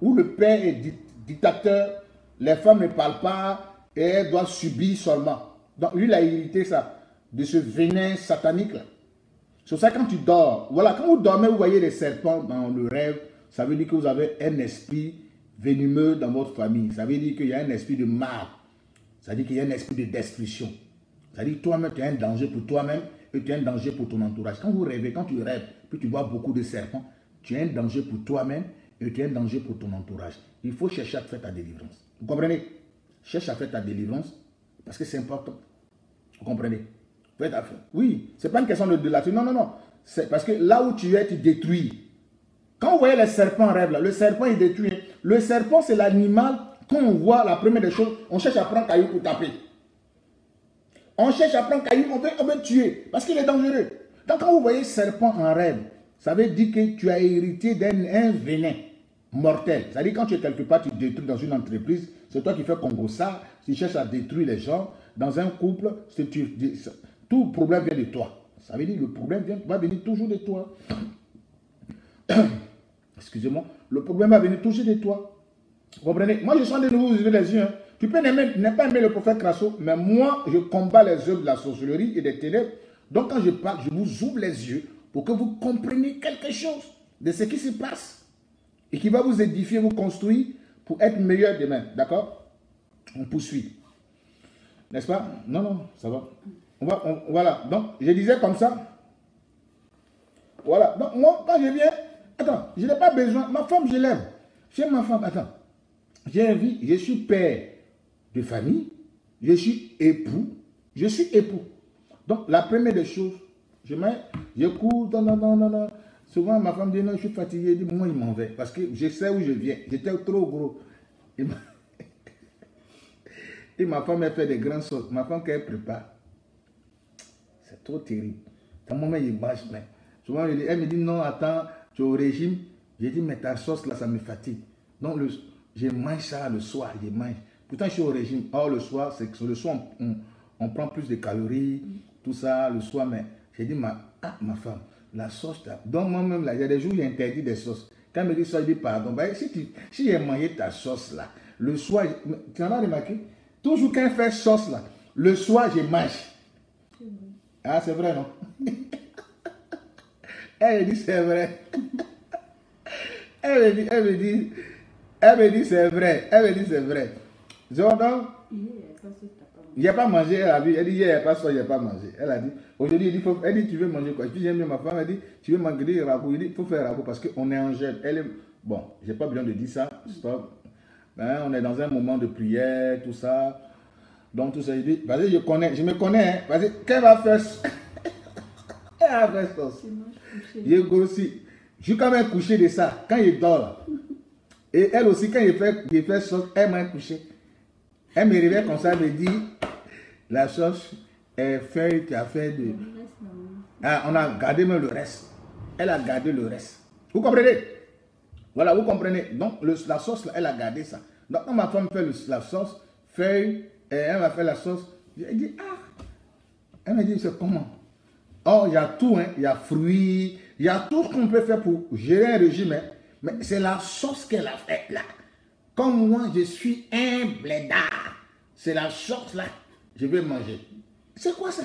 où le père est dictateur, les femmes ne parlent pas et elles doivent subir seulement. Donc, lui, il a hérité ça, de ce vénin satanique-là. C'est ça, quand tu dors, voilà, quand vous dormez, vous voyez des serpents dans le rêve, ça veut dire que vous avez un esprit venimeux dans votre famille. Ça veut dire qu'il y a un esprit de mal. Ça veut dire qu'il y a un esprit de destruction. Ça veut dire que toi-même, tu as un danger pour toi-même et tu as un danger pour ton entourage. Quand vous rêvez, quand tu rêves, puis tu vois beaucoup de serpents, tu as un danger pour toi-même et tu as un danger pour ton entourage. Il faut chercher à faire ta délivrance. Vous comprenez? Cherche à faire ta délivrance parce que c'est important. Vous comprenez? Oui, c'est pas une question de là. Non, non, non. C'est parce que là où tu es, tu détruis. Quand vous voyez les serpents en rêve, là, le serpent, il détruit. Le serpent, c'est l'animal. Quand on voit la première des choses, on cherche à prendre caillou pour taper. On cherche à prendre caillou, on peut tuer parce qu'il est dangereux. Donc, quand vous voyez serpent en rêve, ça veut dire que tu as hérité d'un vénin mortel. Ça veut dire quand tu es quelque part, tu détruis dans une entreprise, c'est toi qui fais Congo ça, tu cherches à détruire les gens. Dans un couple, tout problème vient de toi. Ça veut dire que le problème va venir toujours de toi. Excusez-moi. Le problème va venir toujours de toi. Vous comprenez? Moi, je sens de nouveau les yeux. Hein. Tu peux n'aimer pas aimer le prophète Krasso, mais moi, je combats les œuvres de la sorcellerie et des ténèbres. Donc, quand je parle, je vous ouvre les yeux pour que vous compreniez quelque chose de ce qui se passe et qui va vous édifier, vous construire pour être meilleur demain. D'accord? On poursuit. N'est-ce pas? Non, non, ça va. Voilà. Donc, je disais comme ça. Voilà. Donc, moi, quand je viens, attends, je n'ai pas besoin. Ma femme, je l'aime. J'aime ma femme. Attends. J'ai envie, je suis père de famille, je suis époux, Donc, la première des choses, je cours, souvent ma femme dit non, je suis fatigué, elle dit moi, il m'en va, parce que je sais où je viens, j'étais trop gros. Et ma femme, elle fait des grandes choses, ma femme qu'elle prépare, c'est trop terrible. Ta maman, il bâche, mais souvent, elle me dit non, attends, tu es au régime, j'ai dit mais ta sauce là, ça me fatigue. Donc, je mange ça le soir, je mange. Pourtant, je suis au régime. Or, le soir, c'est que le soir, on prend plus de calories, tout ça, le soir. Mais j'ai dit, ma femme, la sauce, donc moi-même, là, il y a des jours où j'interdis des sauces. Quand elle me dit ça, je dis, pardon. Ben, si j'ai mangé ta sauce, là, le soir, tu en as remarqué? Toujours quand elle fait sauce, là, le soir, je mange. Ah, c'est vrai, non? Elle me dit, c'est vrai. Elle me dit, c'est vrai. Donc, il n'y a pas mangé, elle a vu. Elle dit, hier, il n'y a pas mangé. Elle a dit, aujourd'hui, elle dit, tu veux manger quoi? Je dis, j'aime bien ma femme. Elle dit, tu veux manger ragoût? Il dit, il faut faire ragoût parce qu'on est en jeûne. Elle est... Bon, je n'ai pas besoin de dire ça. Stop. Hein, on est dans un moment de prière, tout ça. Donc, tout ça, je dis, vas-y, je me connais. Hein, vas-y, qu'elle va faire ça. Elle va faire ça. Je grossis. Je suis quand même couché de ça. Quand il dort, là. Et elle aussi, quand il fait sauce, elle m'a couché. Elle me réveille comme ça, elle me dit, la sauce est faite, tu as fait de... Ah, on a gardé même le reste. Elle a gardé le reste. Vous comprenez? Voilà, vous comprenez. Donc, la sauce, elle a gardé ça. Donc, quand ma femme fait la sauce, feuille, et elle m'a fait la sauce, je dis, ah! Elle me dit, c'est comment? Oh, il y a tout, hein. Il y a fruits, il y a tout qu'on peut faire pour gérer un régime, hein. Mais c'est la sauce qu'elle a faite là. Comme moi, je suis un blédard. C'est la sauce là. Je vais manger. C'est quoi ça?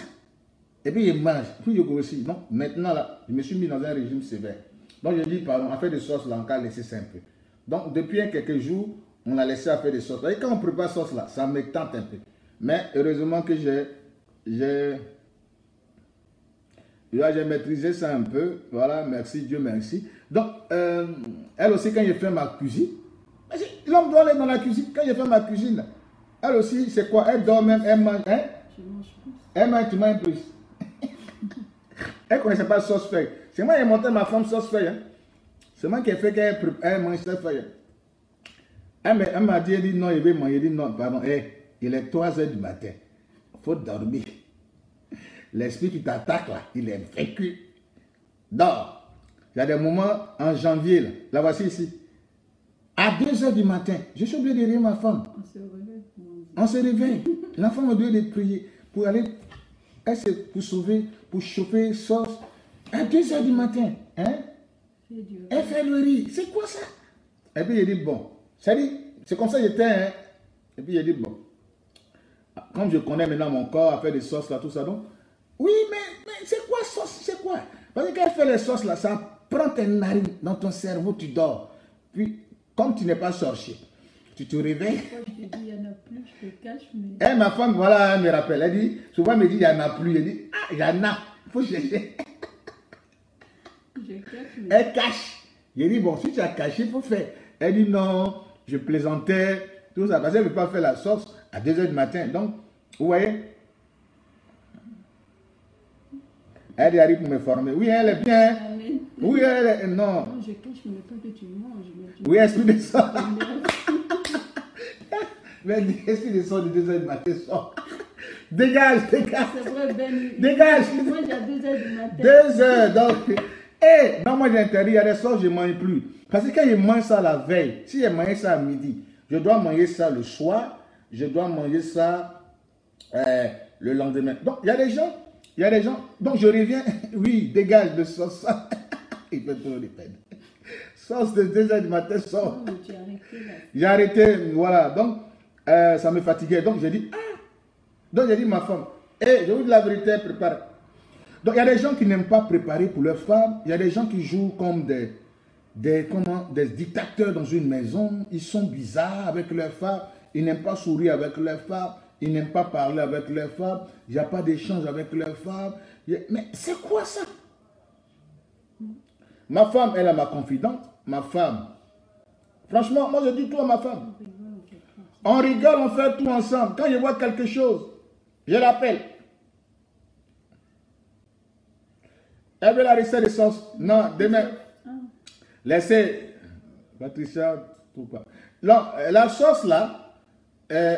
Et puis, je mange. Puis, je grossis. Donc, maintenant là, je me suis mis dans un régime sévère. Donc, je dis, pardon, à faire des sauces là, on va laisser ça un peu. Donc, depuis quelques jours, on a laissé à faire des sauces. Et quand on prépare sauce là, ça me tente un peu. Mais, heureusement que j'ai maîtrisé ça un peu. Voilà, merci Dieu, merci. Donc, elle aussi, quand je fais ma cuisine, l'homme doit aller dans la cuisine. Quand je fais ma cuisine, elle aussi, c'est quoi? Elle dort même, elle mange. Hein? Elle mange, tu manges plus. Elle ne connaissait pas sauce feuille. C'est moi qui ai monté ma femme sauce feuille. Hein? C'est moi qui ai fait qu'elle mange sauce feuille. Elle m'a dit, non, il veut manger. Elle dit non, pardon. Hey, il est 3 h du matin. Il faut dormir. L'esprit qui t'attaque là, il est vécu. Dors. Il y a des moments en janvier, là voici ici. À 2 h du matin, je suis obligé de réveiller ma femme. On se réveille. La femme doit aller prier pour aller, pour sauver, pour chauffer, sauce. À 2 h du matin, hein? Elle fait le riz. C'est quoi ça? Et puis il dit, bon, salut, c'est comme ça que j'étais, hein? Et puis il dit, bon, comme je connais maintenant mon corps à faire des sauces, là, tout ça, donc, oui, mais c'est quoi sauce? C'est quoi? Parce que quand elle fait les sauces, là, ça prend tes narines dans ton cerveau, tu dors. Puis, comme tu n'es pas sorcier, tu te réveilles. Je te dis, il n'y en a plus, je te cache. Mais... Et ma femme, voilà, elle me rappelle. Elle dit, souvent, elle me dit, il n'y en a plus. Elle dit, ah, il y en a, il faut chercher. Je cache, mais... Elle cache. J'ai dit, bon, si tu as caché, il faut faire. Elle dit, non, je plaisantais, tout ça. Parce qu'elle ne veut pas faire la sauce à 2 h du matin. Donc, vous voyez, elle arrive pour me former. Oui, elle est bien. Oui, elle est... Non. Non, je cache, mais pas que tu manges. Oui, esprit de sang. Mais l'esprit de sang de 2 h du matin sort. Dégage, dégage. C'est vrai, Ben. Dégage. Moi, j'ai à 2 h du matin. 2 h, donc. Et dans mon intérêt, il y a des sorts, je ne mange plus. Parce que quand je mange ça la veille, si je mange ça à midi, je dois manger ça le soir, je dois manger ça le lendemain. Donc, il y a des gens, donc je reviens, oui, dégage de sauce. Il peut toujours les peines. Sauce de 2 h du matin, sauce. J'ai arrêté, voilà. Donc, ça me fatiguait. Donc, j'ai dit, ah! Donc, j'ai dit, ma femme, hey, je vous dis la vérité, prépare. Donc, il y a des gens qui n'aiment pas préparer pour leur femme. Il y a des gens qui jouent comme des dictateurs dans une maison. Ils sont bizarres avec leur femme. Ils n'aiment pas sourire avec leur femme. Ils n'aiment pas parler avec leur femme. Il n'y a pas d'échange avec leur femme. Mais c'est quoi ça? Ma femme, elle est ma confidente. Ma femme. Franchement, moi, je dis tout à ma femme. On rigole, on fait tout ensemble. Quand je vois quelque chose, je l'appelle. Elle veut la recette de sauce. Non, demain. Laissez. Patricia, tout pas. Non, la sauce, là,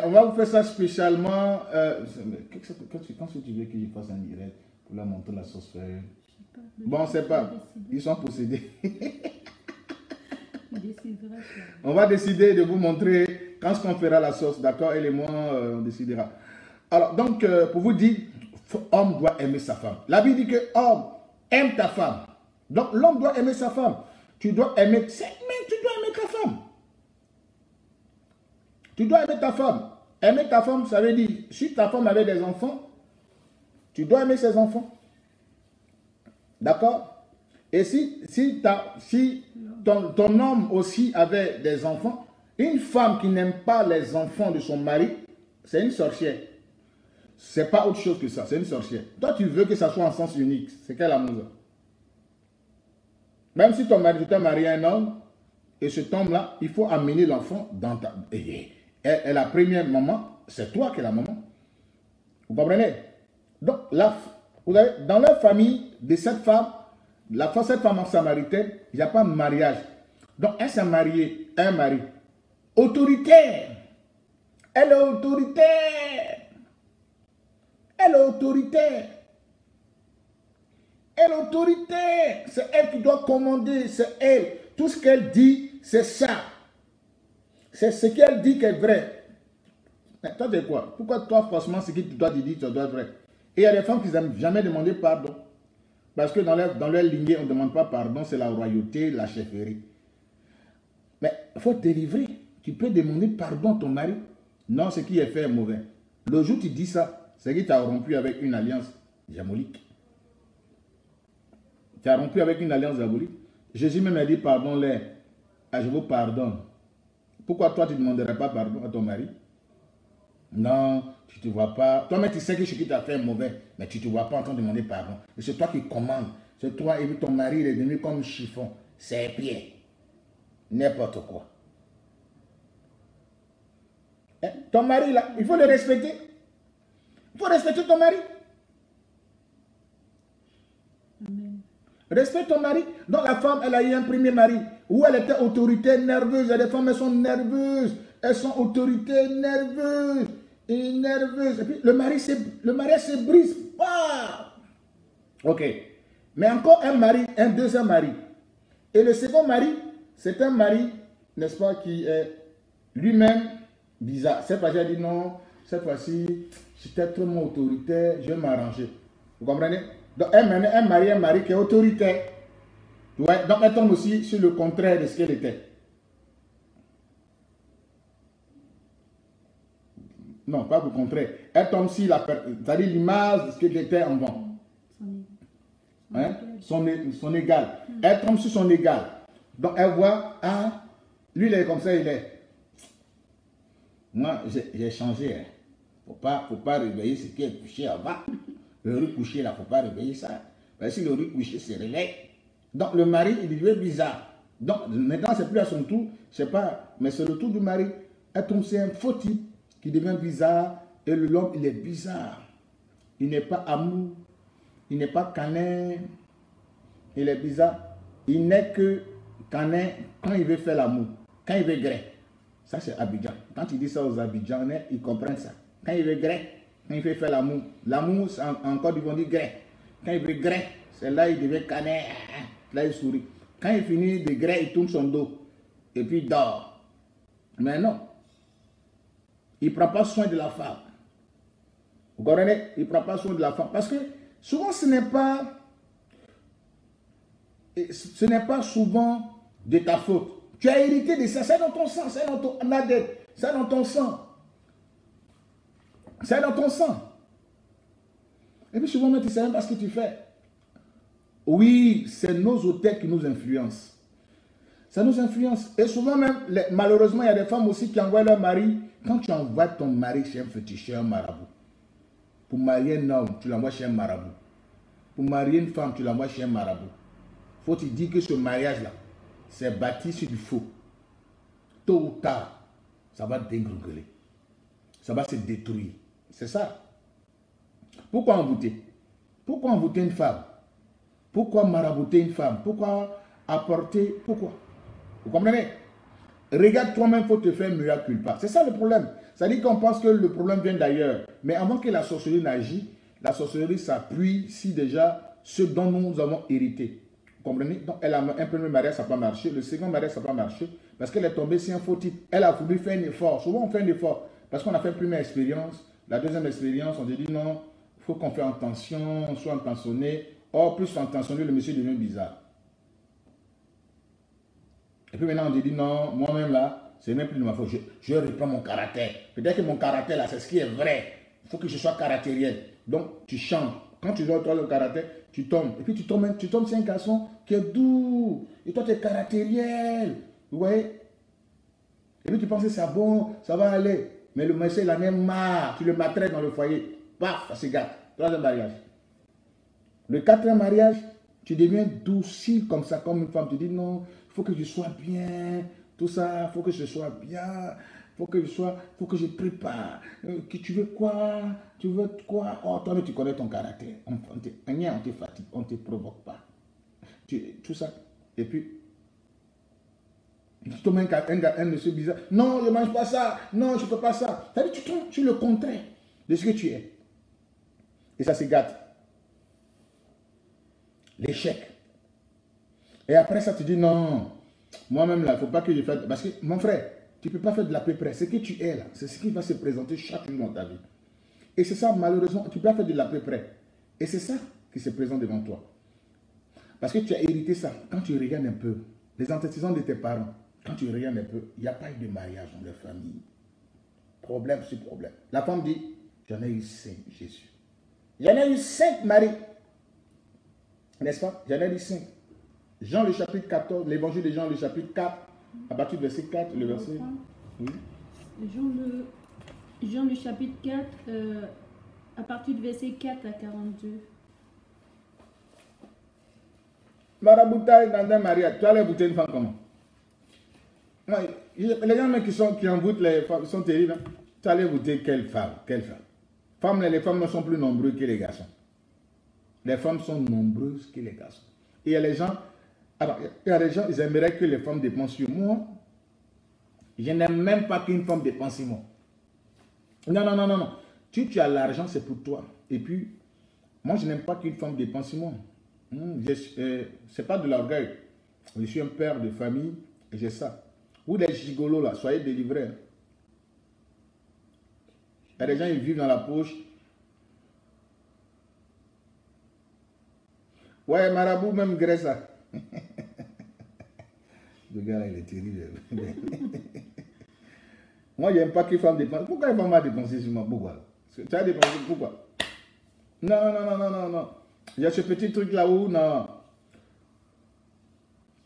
on va vous faire ça spécialement. Qu'est-ce que tu veux que je fasse en direct pour la montrer la sauce? Bon, c'est pas. Ils sont possédés. On va décider de vous montrer quand on fera la sauce, d'accord? Elle et moi, on décidera. Alors, donc, pour vous dire, homme doit aimer sa femme. La Bible dit que homme aime ta femme. Donc, l'homme doit aimer sa femme. Tu dois aimer, même tu dois aimer ta femme. Tu dois aimer ta femme. Aimer ta femme, ça veut dire, si ta femme avait des enfants, tu dois aimer ses enfants. D'accord? Et si ton homme aussi avait des enfants, une femme qui n'aime pas les enfants de son mari, c'est une sorcière. C'est pas autre chose que ça, c'est une sorcière. Toi, tu veux que ça soit en sens unique. C'est quelle amour? Même si ton mari, tu t'es marié à un homme, et cet homme-là, il faut amener l'enfant dans ta... Et la première maman, c'est toi qui es la maman. Vous comprenez? Donc, vous avez, dans leur famille de cette femme, cette femme en samaritaine, il n'y a pas de mariage. Donc, elle s'est mariée à un mari autoritaire. Elle est autoritaire. Elle est autoritaire. Elle est autoritaire. C'est elle qui doit commander. C'est elle. Tout ce qu'elle dit, c'est ça. C'est ce qu'elle dit qui est vrai. Mais toi, t'es quoi? Pourquoi toi, forcément, ce que tu dois dire, ça doit être vrai? Et il y a des femmes qui n'aiment jamais demander pardon. Parce que dans leur lignée, on ne demande pas pardon, c'est la royauté, la chefferie. Mais il faut te délivrer. Tu peux demander pardon à ton mari. Non, ce qui est fait est mauvais. Le jour où tu dis ça, c'est que tu as rompu avec une alliance diabolique. Tu as rompu avec une alliance diabolique. Jésus même a dit pardon-les. Ah, je vous pardonne. Pourquoi toi, tu ne demanderais pas pardon à ton mari? Non, tu ne te vois pas. Toi-même, tu sais que ce qui t'a fait est mauvais, mais tu ne te vois pas en train de demander pardon. Et c'est toi qui commandes. C'est toi et ton mari, il est devenu comme chiffon. C'est pieds. N'importe quoi. Et ton mari, là, il faut le respecter. Il faut respecter ton mari. Respecte ton mari. Donc la femme, elle a eu un premier mari où elle était autoritaire, nerveuse. Les femmes, elles sont nerveuses. Elles sont autoritaires, nerveuses. Et nerveuses. Et puis le mariage se brise. Ah! Ok. Mais encore un mari, un deuxième mari. Et le second mari, c'est un mari n'est-ce pas, qui est lui-même bizarre. Cette fois-ci, il dit non, cette fois-ci, j'étais trop mon autoritaire, je vais m'arranger. Vous comprenez? Donc, un mari qui est autoritaire. Ouais, donc, elle tombe aussi sur le contraire de ce qu'elle était. Non, pas le contraire. Elle tombe sur l'image de ce qu'elle était en avant. Hein? Son égal. Elle tombe sur son égal. Donc, elle voit, ah, lui, il est comme ça, il est. Moi, j'ai changé. Hein. Faut pas réveiller ce qui est couché avant. Le riz couché, là, faut pas réveiller ça. Parce que si le riz couché se réveille, donc le mari, il devient bizarre. Donc maintenant, c'est plus à son tour, je sais pas, mais c'est le tour du mari. Elle tombe sur un faux type qui devient bizarre. Et l'homme, il est bizarre. Il n'est pas amour. Il n'est pas canin. Il est bizarre. Il n'est que canin quand il veut faire l'amour. Quand il veut grès. Ça, c'est Abidjan. Quand tu dis ça aux Abidjanais, ils comprennent ça. Quand il veut grès, quand il veut faire l'amour. L'amour, encore, ils vont dire grès. Quand il veut grès, c'est là il devient canin. Là, il sourit. Quand il finit de grès, il tourne son dos. Et puis, il dort. Mais non. Il ne prend pas soin de la femme. Vous comprenez? Il ne prend pas soin de la femme. Parce que souvent, ce n'est pas souvent de ta faute. Tu as hérité de ça. C'est dans ton sang. C'est dans ton ADN. C'est dans ton sang. C'est dans ton sang. Et puis, souvent, tu ne sais même pas ce que tu fais. Oui, c'est nos hôtels qui nous influencent. Ça nous influence. Et souvent même, malheureusement, il y a des femmes aussi qui envoient leur mari. Quand tu envoies ton mari chez un féticheur, un marabout, pour marier un homme, tu l'envoies chez un marabout. Pour marier une femme, tu l'envoies chez un marabout. Faut te dire que ce mariage-là, c'est bâti sur du faux. Tôt ou tard, ça va dégringoler. Ça va se détruire. C'est ça. Pourquoi envoûter? Pourquoi envoûter une femme? Pourquoi marabouter une femme? Pourquoi apporter? Pourquoi? Vous comprenez? Regarde toi-même, il faut te faire mea culpa. C'est ça le problème. C'est-à-dire qu'on pense que le problème vient d'ailleurs. Mais avant que la sorcellerie n'agisse, la sorcellerie s'appuie si déjà ce dont nous avons hérité. Vous comprenez? Donc, elle a un premier mariage, ça n'a pas marché. Le second mariage, ça n'a pas marché. Parce qu'elle est tombée sur un faux type. Elle a voulu faire un effort. Souvent, on fait un effort. Parce qu'on a fait une première expérience. La deuxième expérience, on dit non, il faut qu'on fasse attention, on soit intentionné. Or, plus intentionné, le monsieur devient bizarre. Et puis maintenant, on dit non, moi-même là, c'est même plus de ma faute. Je reprends mon caractère. Peut-être que mon caractère là, c'est ce qui est vrai. Il faut que je sois caractériel. Donc, tu changes. Quand tu dois le caractère, tu tombes. Et puis, tu tombes sur un garçon qui est doux. Et toi, tu es caractériel. Vous voyez? Et puis, tu penses que c'est bon, ça va aller. Mais le monsieur, il en est marre. Tu le maltraites dans le foyer. Paf, ça se gâte. Troisième mariage. Le quatrième mariage, tu deviens docile comme ça, comme une femme. Tu dis non, il faut que je sois bien, tout ça, il faut que je sois bien, il faut que je prépare. Tu veux quoi? Tu veux quoi? Oh, toi, mais tu connais ton caractère. On te fatigue, on ne te provoque pas. Tout ça. Et puis, tu tombes un monsieur bizarre. Non, je ne mange pas ça. Non, je ne fais pas ça. C'est-à-dire, tu tombes sur le contraire de ce que tu es. Et ça se gâte. L'échec. Et après ça, tu dis non, moi-même là, il ne faut pas que je fasse. Parce que mon frère, tu ne peux pas faire de la pépère. Ce que tu es là, c'est ce qui va se présenter chaque jour dans ta vie. Et c'est ça, malheureusement, tu ne peux pas faire de la pépère. Et c'est ça qui se présente devant toi. Parce que tu as hérité ça. Quand tu regardes un peu, les antécédents de tes parents, quand tu regardes un peu, il n'y a pas eu de mariage dans leur famille. Problème sur problème. La femme dit, j'en ai eu 5, Jésus. J'en ai eu 5 maris. N'est-ce pas? J'en ai dit 5. Jean le chapitre 14, l'évangile de Jean le chapitre 4, à partir du verset 4, le verset... Oui. Jean le chapitre 4, à partir du verset 4 à 42. Marabouta est dans un mariage. Tu allais bouter une femme comment? Ouais, les gens qui envoûtent les femmes sont terribles. Hein? Tu allais bouter quelle femme? Quelle femme? Les femmes ne sont plus nombreuses que les garçons. Les femmes sont nombreuses que les garçons. Et il y a des gens, ils aimeraient que les femmes dépensent sur moi. Je n'aime même pas qu'une femme dépense sur moi. Non, non, non, non, non. Tu as l'argent, c'est pour toi. Et puis, moi, je n'aime pas qu'une femme dépense sur moi. Ce n'est pas de l'orgueil. Je suis un père de famille et j'ai ça. Vous des gigolos là, soyez délivrés. Il y a des gens qui vivent dans la poche. Ouais, marabout même graisse là. Le gars là, il est terrible. Moi, j'aime pas qu'il fasse dépenser. Pourquoi il ne va pas dépenser sur moi? Pourquoi? Tu as dépensé pourquoi? Non, non, non, non, non, non. Il y a ce petit truc là-haut, non.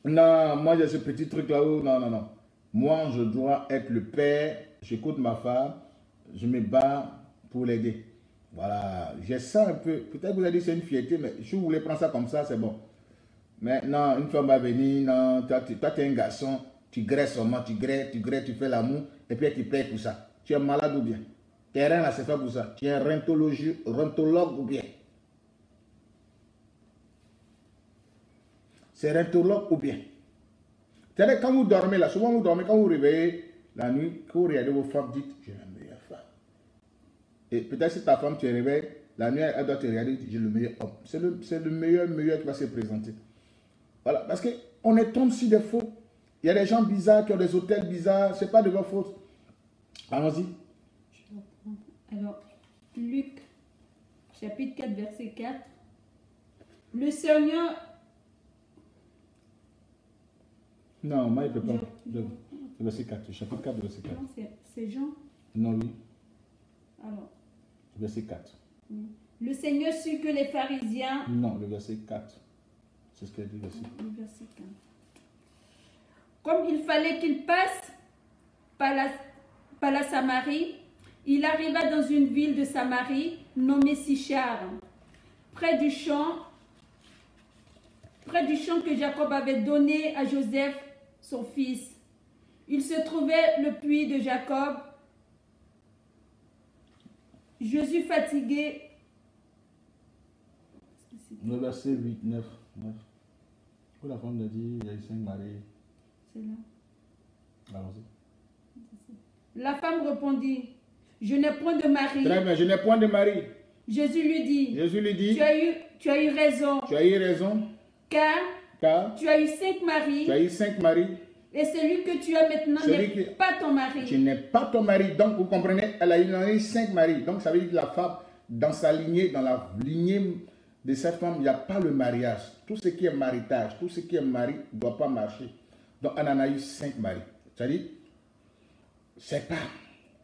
Non, moi j'ai ce petit truc là-haut, non, non, non. Moi, je dois être le père, j'écoute ma femme, je me bats pour l'aider. Voilà, j'ai ça un peu. Peut-être que vous avez dit c'est une fierté, mais si vous voulez prendre ça comme ça, c'est bon. Mais non, une femme va venir, non, toi tu es un garçon, tu graisses seulement, tu fais l'amour, et puis elle te plaît pour ça. Tu es malade ou bien? Tes reins là, c'est pas pour ça. Tu es un rentologue ou bien? C'est rentologue ou bien? C'est-à-dire quand vous dormez là, souvent vous dormez, quand vous réveillez la nuit, quand vous regardez vos femmes, dites, j'ai la meilleure femme. Et peut-être si ta femme te réveille, la nuit, elle doit te regarder, j'ai le meilleur homme. C'est le meilleur qui va se présenter. Voilà, parce qu'on est tombé sur des faux. Il y a des gens bizarres qui ont des hôtels bizarres, c'est pas de votre faute. Allons-y. Alors, Luc, chapitre 4, verset 4. Le Seigneur... Non, moi, il ne peut pas. Verset 4, chapitre 4, verset 4. Non, c'est Jean. Non, oui. Alors. Verset 4. Le Seigneur sut que les pharisiens... Non, le verset 4. C'est ce qu'elle dit, verset 4. Le verset 4. Comme il fallait qu'il passe par la Samarie... Il arriva dans une ville de Samarie nommée Sichar, près du champ que Jacob avait donné à Joseph, son fils. Il se trouvait le puits de Jacob. Jésus fatigué. Le verset 8, 9. Où la femme a dit, il y a eu Sainte Marie. C'est là. Allons-y. La femme répondit. Je n'ai point de mari. Très bien, je n'ai point de mari. Jésus lui dit tu as eu raison. Tu as eu raison. Car tu as eu 5 maris. Tu as eu 5 maris. Et celui que tu as maintenant n'est pas ton mari. Tu n'es pas ton mari. Donc, vous comprenez, elle a eu 5 maris. Donc, ça veut dire que la femme, dans sa lignée, dans la lignée de sa femme, il n'y a pas le mariage. Tout ce qui est maritage, tout ce qui est mari ne doit pas marcher. Donc, elle en a eu 5 maris. C'est-à-dire, c'est pas...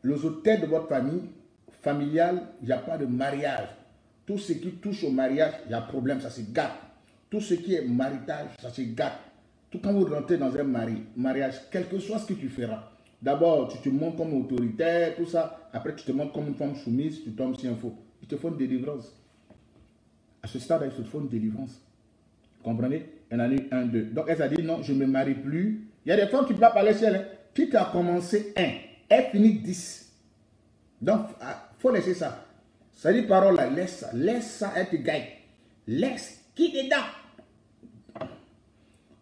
Les hôtels de votre famille, familiale, il n'y a pas de mariage. Tout ce qui touche au mariage, il y a problème, ça se gâte. Tout ce qui est maritage, ça se gâte. Tout quand vous rentrez dans un mariage, quel que soit ce que tu feras, d'abord, tu te montres comme autoritaire, tout ça. Après, tu te montres comme une femme soumise, tu tombes sur un faux. Ils te font une délivrance. À ce stade-là, ils te font une délivrance. Comprenez? Il y en a eu un, deux. Donc, elle a dit, non, je ne me marie plus. Il y a des femmes qui ne parlent pas les ciels. Qui t'a commencé un? Elle finit 10. Donc, il faut laisser ça. Ça dit parole là, laisse ça. Laisse ça, elle te gagne. Laisse, quitte dedans.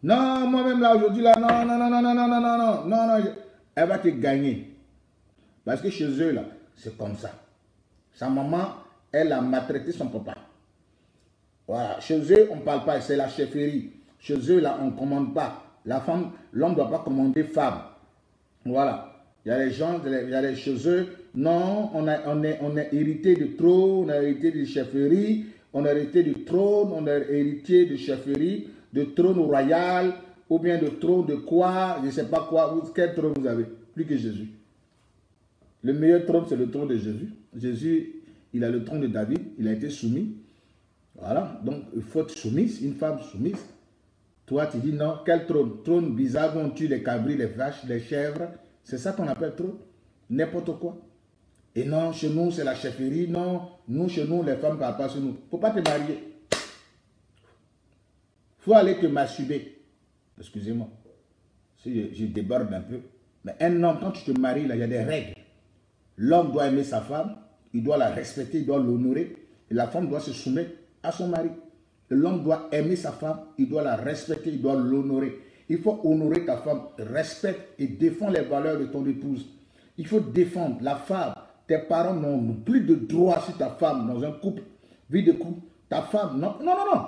Non, moi-même là, aujourd'hui, là, non, non, non, non, non, non, non, non, non, non, non, elle va te gagner. Parce que chez eux, là, c'est comme ça. Sa maman, elle a maltraité son papa. Voilà, chez eux, on ne parle pas, c'est la chefferie. Chez eux, là, on ne commande pas. La femme, l'homme ne doit pas commander femme. Voilà. Il y a les gens, il y a les cheveux. Non, on est hérité de trop, on a hérité de chefferie, on a hérité du trône, on est hérité de chefferie, de trône royal, ou bien de trône de quoi, je ne sais pas quoi, quel trône vous avez, plus que Jésus. Le meilleur trône, c'est le trône de Jésus. Jésus, il a le trône de David, il a été soumis. Voilà, donc il faut être soumise, une femme soumise. Toi, tu dis non, quel trône? Trône bizarre, on tue les cabris, les vaches, les chèvres. C'est ça qu'on appelle trop, n'importe quoi. Et non, chez nous, c'est la chefferie. Non, nous, chez nous, les femmes ne parlent pas chez nous. Il ne faut pas te marier. Il faut aller te masturber. Excusez-moi, si je déborde un peu. Mais un homme, quand tu te maries, là, il y a des règles. L'homme doit aimer sa femme, il doit la respecter, il doit l'honorer. Et la femme doit se soumettre à son mari. L'homme doit aimer sa femme, il doit la respecter, il doit l'honorer. Il faut honorer ta femme, respecte et défends les valeurs de ton épouse. Il faut défendre la femme. Tes parents n'ont plus de droit sur ta femme dans un couple, vie de couple. Ta femme, non, non, non, non.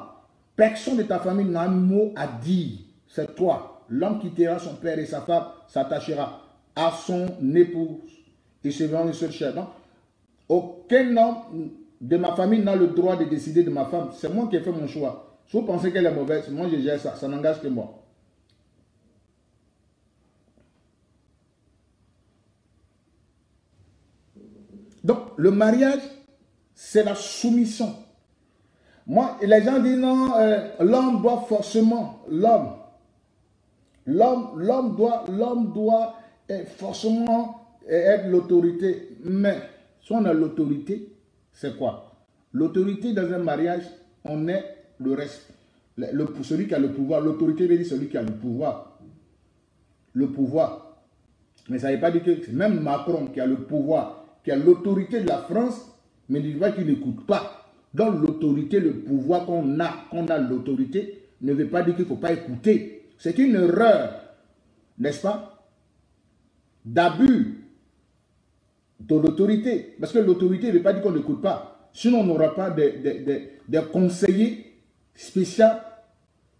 Personne de ta famille n'a un mot à dire. C'est toi, l'homme quittera son père et sa femme, s'attachera à son épouse. Ils seront une seule chair. Donc, aucun homme de ma famille n'a le droit de décider de ma femme. C'est moi qui ai fait mon choix. Si vous pensez qu'elle est mauvaise, moi je gère ça. Ça n'engage que moi. Donc, le mariage, c'est la soumission. Moi, les gens disent non, l'homme doit forcément, l'homme doit forcément être l'autorité. Mais, si on a l'autorité, c'est quoi? L'autorité dans un mariage, on est le reste. Celui qui a le pouvoir, l'autorité veut dire celui qui a le pouvoir. Le pouvoir. Mais ça ne veut pas dire que même Macron qui a le pouvoir, qui a l'autorité de la France, mais il voit qu'il n'écoute pas. Donc l'autorité, le pouvoir qu'on a l'autorité, ne veut pas dire qu'il ne faut pas écouter. C'est une erreur, n'est-ce pas, d'abus de l'autorité. Parce que l'autorité ne veut pas dire qu'on n'écoute pas. Sinon, on n'aura pas de conseiller spécial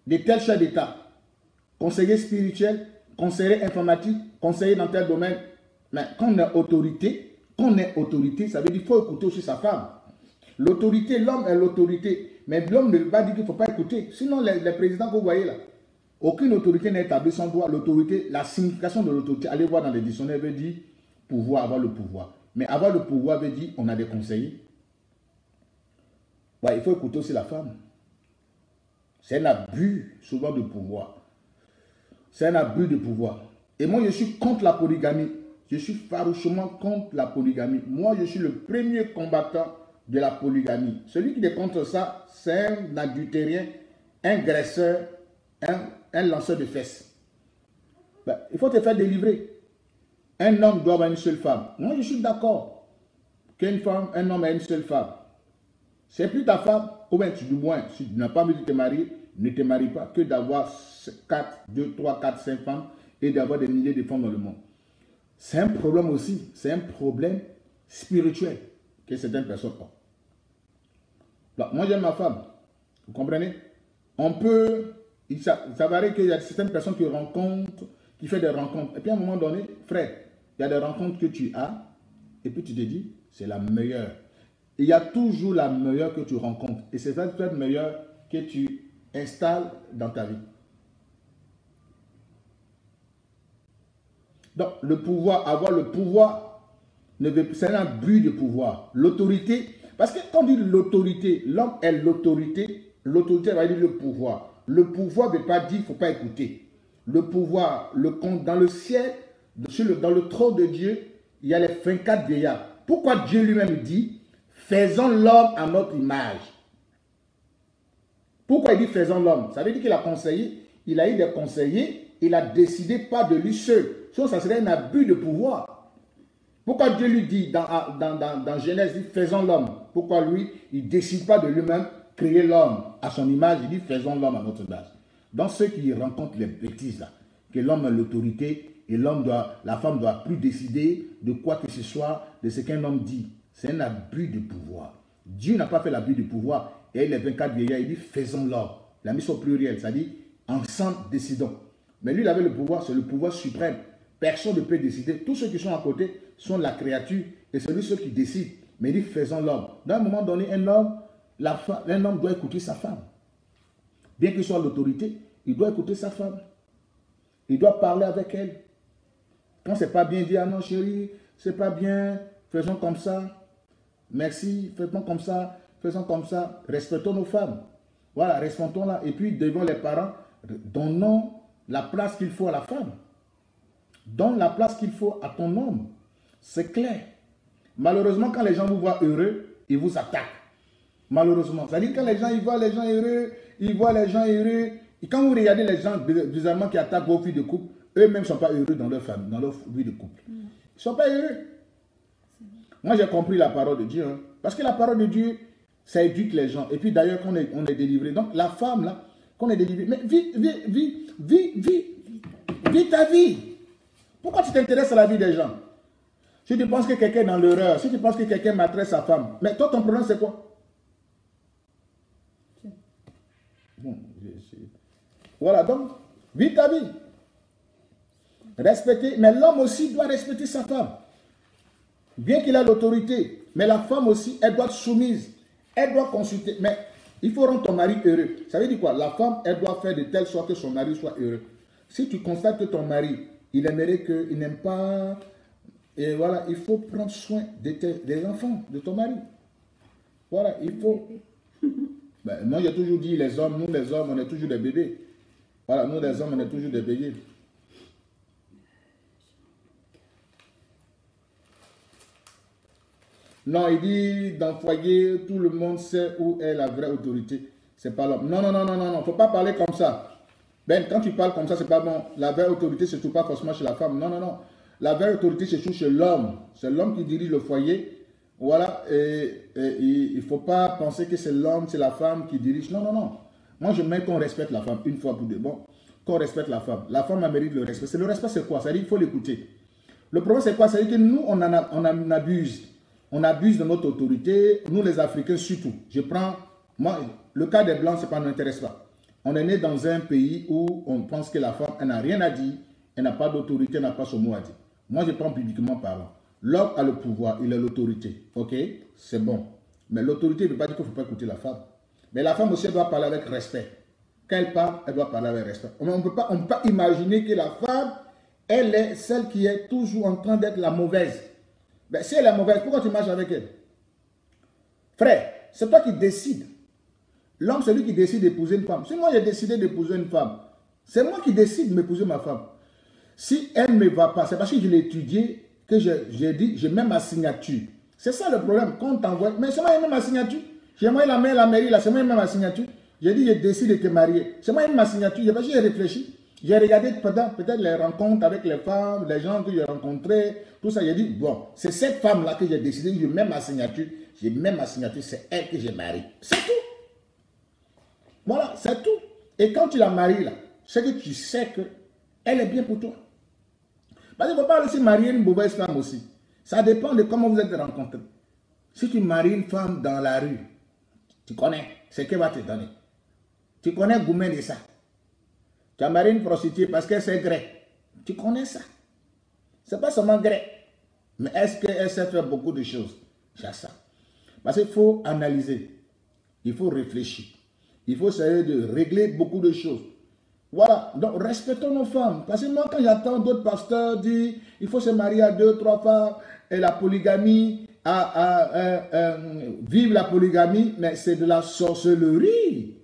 de tel chef d'État. Conseiller spirituel, conseiller informatique, conseiller dans tel domaine. Mais quand on a autorité, qu'on est autorité, ça veut dire qu'il faut écouter aussi sa femme. L'autorité, l'homme est l'autorité. Mais l'homme ne veut pas dire qu'il ne faut pas écouter. Sinon, les présidents que vous voyez là, aucune autorité n'est établie sans droit. L'autorité, la signification de l'autorité, allez voir dans les dictionnaires, veut dire pouvoir, avoir le pouvoir. Mais avoir le pouvoir veut dire on a des conseillers. Ouais, il faut écouter aussi la femme. C'est un abus souvent de pouvoir. C'est un abus de pouvoir. Et moi, je suis contre la polygamie. Je suis farouchement contre la polygamie. Moi, je suis le premier combattant de la polygamie. Celui qui est contre ça, c'est un adultérien, un graisseur, un lanceur de fesses. Ben, il faut te faire délivrer. Un homme doit avoir une seule femme. Moi, je suis d'accord qu'une femme, un homme a une seule femme. C'est plus ta femme, ou bien du moins, si tu n'as pas envie de te marier, ne te marie pas, que d'avoir 4, 2, 3, 4, 5 femmes et d'avoir des milliers de femmes dans le monde. C'est un problème aussi, c'est un problème spirituel que certaines personnes ont. Donc, moi j'aime ma femme, vous comprenez? On peut, il s'avère qu'il y a certaines personnes qui rencontrent, qui font des rencontres. Et puis à un moment donné, frère, il y a des rencontres que tu as, et puis tu te dis, c'est la meilleure. Il y a toujours la meilleure que tu rencontres. Et c'est cette meilleure que tu installes dans ta vie. Donc, le pouvoir, avoir le pouvoir, c'est un abus de pouvoir. L'autorité, parce que quand on dit l'autorité, l'homme est l'autorité, l'autorité va dire le pouvoir. Le pouvoir ne veut pas dire qu'il ne faut pas écouter. Le pouvoir, le compte dans le ciel, dans le trône de Dieu, il y a les 24 vieillards. Pourquoi Dieu lui-même dit, faisons l'homme à notre image? Pourquoi il dit faisons l'homme? Ça veut dire qu'il a conseillé, il a eu des conseillers, il a décidé pas de lui seul. Sinon, ça serait un abus de pouvoir. Pourquoi Dieu lui dit dans Genèse, il dit faisons l'homme? Pourquoi lui, il ne décide pas de lui-même créer l'homme à son image? Il dit faisons l'homme à notre image. Dans ceux qui rencontrent les bêtises, là, que l'homme a l'autorité et la femme ne doit plus décider de quoi que ce soit, de ce qu'un homme dit. C'est un abus de pouvoir. Dieu n'a pas fait l'abus de pouvoir. Et les 24 vieillards, il dit faisons l'homme. La mise au pluriel, ça dit ensemble décidons. Mais lui, il avait le pouvoir, c'est le pouvoir suprême. Personne ne peut décider. Tous ceux qui sont à côté sont la créature et c'est lui ceux qui décident. Mais dit faisons l'homme. D'un moment donné, un homme doit écouter sa femme. Bien qu'il soit l'autorité, il doit écouter sa femme. Il doit parler avec elle. Quand c'est pas bien, dire ah non chérie, c'est pas bien, faisons comme ça. Merci, faisons comme ça, faisons comme ça. Respectons nos femmes. Voilà, respectons-la. Et puis devant les parents, donnons la place qu'il faut à la femme. Donne la place qu'il faut à ton homme. C'est clair. Malheureusement, quand les gens vous voient heureux, ils vous attaquent. Malheureusement. C'est-à-dire quand les gens, ils voient les gens heureux, ils voient les gens heureux. Et quand vous regardez les gens bizarrement qui attaquent vos filles de couple, eux-mêmes ne sont pas heureux dans leur famille, dans leur vie de couple. Ils ne sont pas heureux. Moi, j'ai compris la parole de Dieu. Hein. Parce que la parole de Dieu, ça éduque les gens. Et puis d'ailleurs, qu'on est délivré. Donc, la femme, là, qu'on est délivré. Mais vis ta vie. Pourquoi tu t'intéresses à la vie des gens? Si tu penses que quelqu'un est dans l'erreur, si tu penses que quelqu'un maltraite sa femme, mais toi, ton problème, c'est quoi? Bon, voilà, donc, vis ta vie. Respecter, mais l'homme aussi doit respecter sa femme. Bien qu'il a l'autorité, mais la femme aussi, elle doit être soumise. Elle doit consulter. Mais il faut rendre ton mari heureux. Ça veut dire quoi? La femme, elle doit faire de telle sorte que son mari soit heureux. Si tu constates que ton mari, il aimerait qu'il n'aime pas... Et voilà, il faut prendre soin des enfants, de ton mari. Voilà, il faut... Ben, moi, j'ai toujours dit, les hommes, nous les hommes, on est toujours des bébés. Voilà, nous les hommes, on est toujours des bébés. Non, il dit, dans le foyer, tout le monde sait où est la vraie autorité. C'est pas l'homme. Non, non, non, non, non, non, faut pas parler comme ça. Ben, quand tu parles comme ça, c'est pas bon. La vraie autorité, c'est surtout pas forcément chez la femme. Non, non, non. La vraie autorité, c'est surtout chez l'homme. C'est l'homme qui dirige le foyer. Voilà, et il ne faut pas penser que c'est l'homme, c'est la femme qui dirige. Non, non, non. Moi, je mets qu'on respecte la femme, une fois pour deux. Bon, qu'on respecte la femme. La femme, elle mérite le respect. Le respect, c'est quoi? C'est-à-dire qu'il faut l'écouter. Le problème, c'est quoi? C'est-à-dire que nous, on abuse. On abuse de notre autorité, nous les Africains surtout. Je prends, moi, le cas des Blancs, ça ne m'intéresse pas. On est né dans un pays où on pense que la femme, elle n'a rien à dire, elle n'a pas d'autorité, elle n'a pas son mot à dire. Moi, je prends publiquement parlant. L'homme a le pouvoir, il a l'autorité. Ok, c'est bon. Mais l'autorité ne veut pas dire qu'il ne faut pas écouter la femme. Mais la femme aussi, elle doit parler avec respect. Quand elle parle, elle doit parler avec respect. On ne peut pas imaginer que la femme, elle est celle qui est toujours en train d'être la mauvaise. Ben, si elle est mauvaise, pourquoi tu marches avec elle? Frère, c'est toi qui décides. L'homme, c'est lui qui décide d'épouser une femme. Si moi, j'ai décidé d'épouser une femme, c'est moi qui décide d'épouser ma femme. Si elle ne me va pas, c'est parce que je l'ai étudiée, que j'ai dit, je mets ma signature. C'est ça le problème, quand on t'envoie, mais c'est moi qui mets ma signature. J'ai moi la mairie, là, c'est moi qui mets ma signature. J'ai dit, je décide de te marier. C'est moi qui mets ma signature. J'ai réfléchi, j'ai regardé peut-être les rencontres avec les femmes, les gens que j'ai rencontrés, tout ça. J'ai dit, bon, c'est cette femme-là que j'ai décidé, je mets ma signature. Je mets ma signature, c'est elle que j'ai mariée. C'est tout. Voilà, c'est tout. Et quand tu la maries, là, c'est que tu sais qu'elle est bien pour toi. Parce qu'il ne faut pas aussi marier une mauvaise femme aussi. Ça dépend de comment vous êtes rencontrés. Si tu maries une femme dans la rue, tu connais ce qu'elle va te donner. Tu connais Goumé de ça. Tu as marié une prostituée parce qu'elle sait gré. Tu connais ça. Ce n'est pas seulement gré. Mais est-ce qu'elle sait faire beaucoup de choses? J'ai ça. Parce qu'il faut analyser. Il faut réfléchir. Il faut essayer de régler beaucoup de choses. Voilà, donc respectons nos femmes. Parce que moi, quand j'entends d'autres pasteurs dire il faut se marier à 2, 3 femmes et la polygamie, vivre la polygamie, mais c'est de la sorcellerie.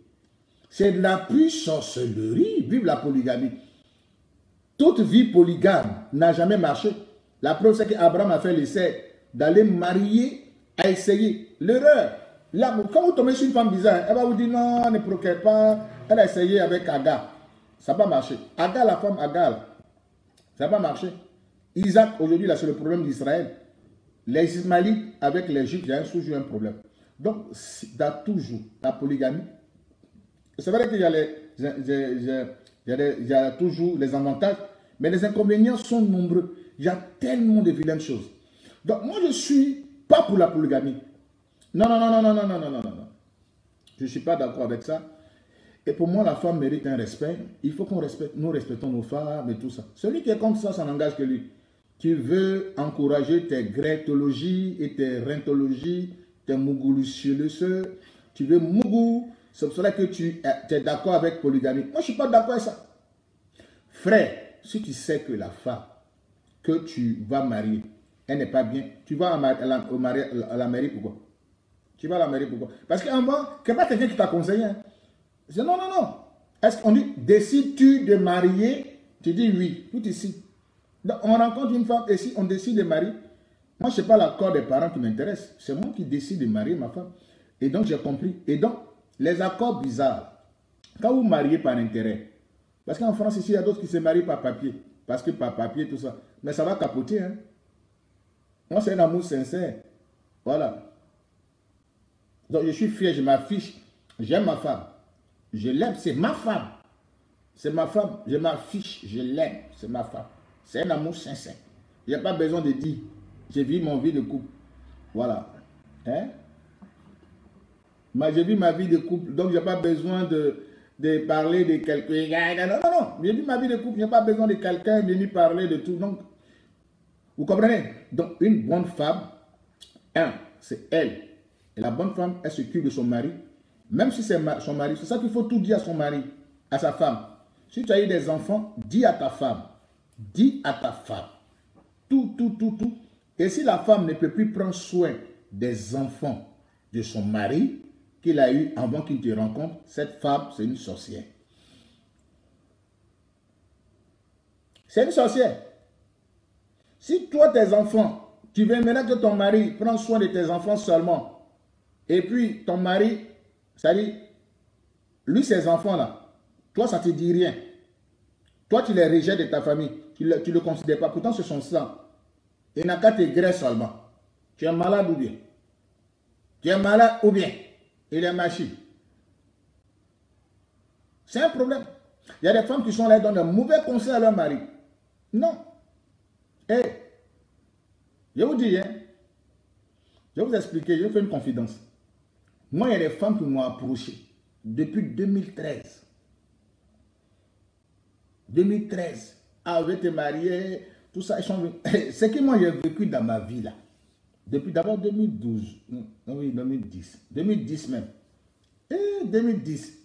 C'est de la pure sorcellerie, vivre la polygamie. Toute vie polygame n'a jamais marché. La preuve, c'est qu'Abraham a fait l'essai d'aller marier à essayer. L'erreur. Là, quand vous tombez sur une femme bizarre, elle va vous dire non, ne procrée pas. Elle a essayé avec Agar. Ça n'a pas marché. Agar, la femme Agar, ça n'a pas marché. Isaac, aujourd'hui, là, c'est le problème d'Israël. Les Ismailites avec les Juifs, il y a toujours un problème. Donc, dans toujours la polygamie. C'est vrai qu'il y a toujours les avantages, mais les inconvénients sont nombreux. Il y a tellement de vilaines choses. Donc, moi, je ne suis pas pour la polygamie. Non, non, non, non, non, non, non, non, non. Je ne suis pas d'accord avec ça. Et pour moi, la femme mérite un respect. Il faut qu'on respecte. Nous respectons nos femmes et tout ça. Celui qui est contre ça, ça n'engage que lui. Tu veux encourager tes grétologies et tes rentologies, tes mougoulusieuses. Tu veux mougou. C'est pour cela que tu es d'accord avec polygamie. Moi, je ne suis pas d'accord avec ça. Frère, si tu sais que la femme que tu vas marier, elle n'est pas bien, tu vas à la mairie pourquoi? Tu vas à la mairie pourquoi? Parce qu'en bas, ce n'est pas quelqu'un qui t'a conseillé. Hein? Non, non, non. Est-ce qu'on dit, décides-tu de marier? Tu dis oui, tout ici. Donc, on rencontre une femme et si on décide de marier, moi, je ne sais pas l'accord des parents qui m'intéresse. C'est moi qui décide de marier ma femme. Et donc, j'ai compris. Et donc, les accords bizarres, quand vous mariez par intérêt, parce qu'en France, ici, il y a d'autres qui se marient par papier, parce que par papier, tout ça. Mais ça va capoter, hein. Moi, c'est un amour sincère. Voilà. Donc, je suis fier, je m'affiche. J'aime ma femme. Je l'aime, c'est ma femme. C'est ma femme, je m'affiche, je l'aime, c'est ma femme. C'est un amour sincère. Il n'y a pas besoin de dire, j'ai vu mon vie de couple. Voilà. Hein? J'ai vu ma vie de couple, donc je n'ai pas besoin de, de parler de quelqu'un. Non, non, non. J'ai vu ma vie de couple, je n'ai pas besoin de quelqu'un venu parler de tout. Donc, vous comprenez? Donc, une bonne femme, un, c'est elle. Et la bonne femme, elle s'occupe de son mari. Même si c'est son mari, c'est ça qu'il faut tout dire à son mari, à sa femme. Si tu as eu des enfants, dis à ta femme. Dis à ta femme. Tout, tout, tout, tout. Et si la femme ne peut plus prendre soin des enfants de son mari qu'il a eu avant qu'il te rencontre, cette femme, c'est une sorcière. C'est une sorcière. Si toi, tes enfants, tu veux maintenant que ton mari prenne soin de tes enfants seulement, et puis ton mari, c'est-à-dire, lui, ses enfants-là, toi, ça ne te dit rien. Toi, tu les rejettes de ta famille. Tu ne le considères pas. Pourtant, ce sont ça. Il n'a qu'à t'aigrer seulement. Tu es malade ou bien? Tu es malade ou bien? Il est machine. C'est un problème. Il y a des femmes qui sont là et donnent de mauvais conseils à leur mari. Non. Et je vous dis, hein, je vais vous expliquer, je vais vous faire une confidence. Moi, il y a des femmes qui m'ont approché depuis 2013. 2013. Ah, je vais te marier, tout ça. Ce que moi, j'ai vécu dans ma vie, là, depuis d'abord 2012, oui, 2010, 2010 même. Et 2010.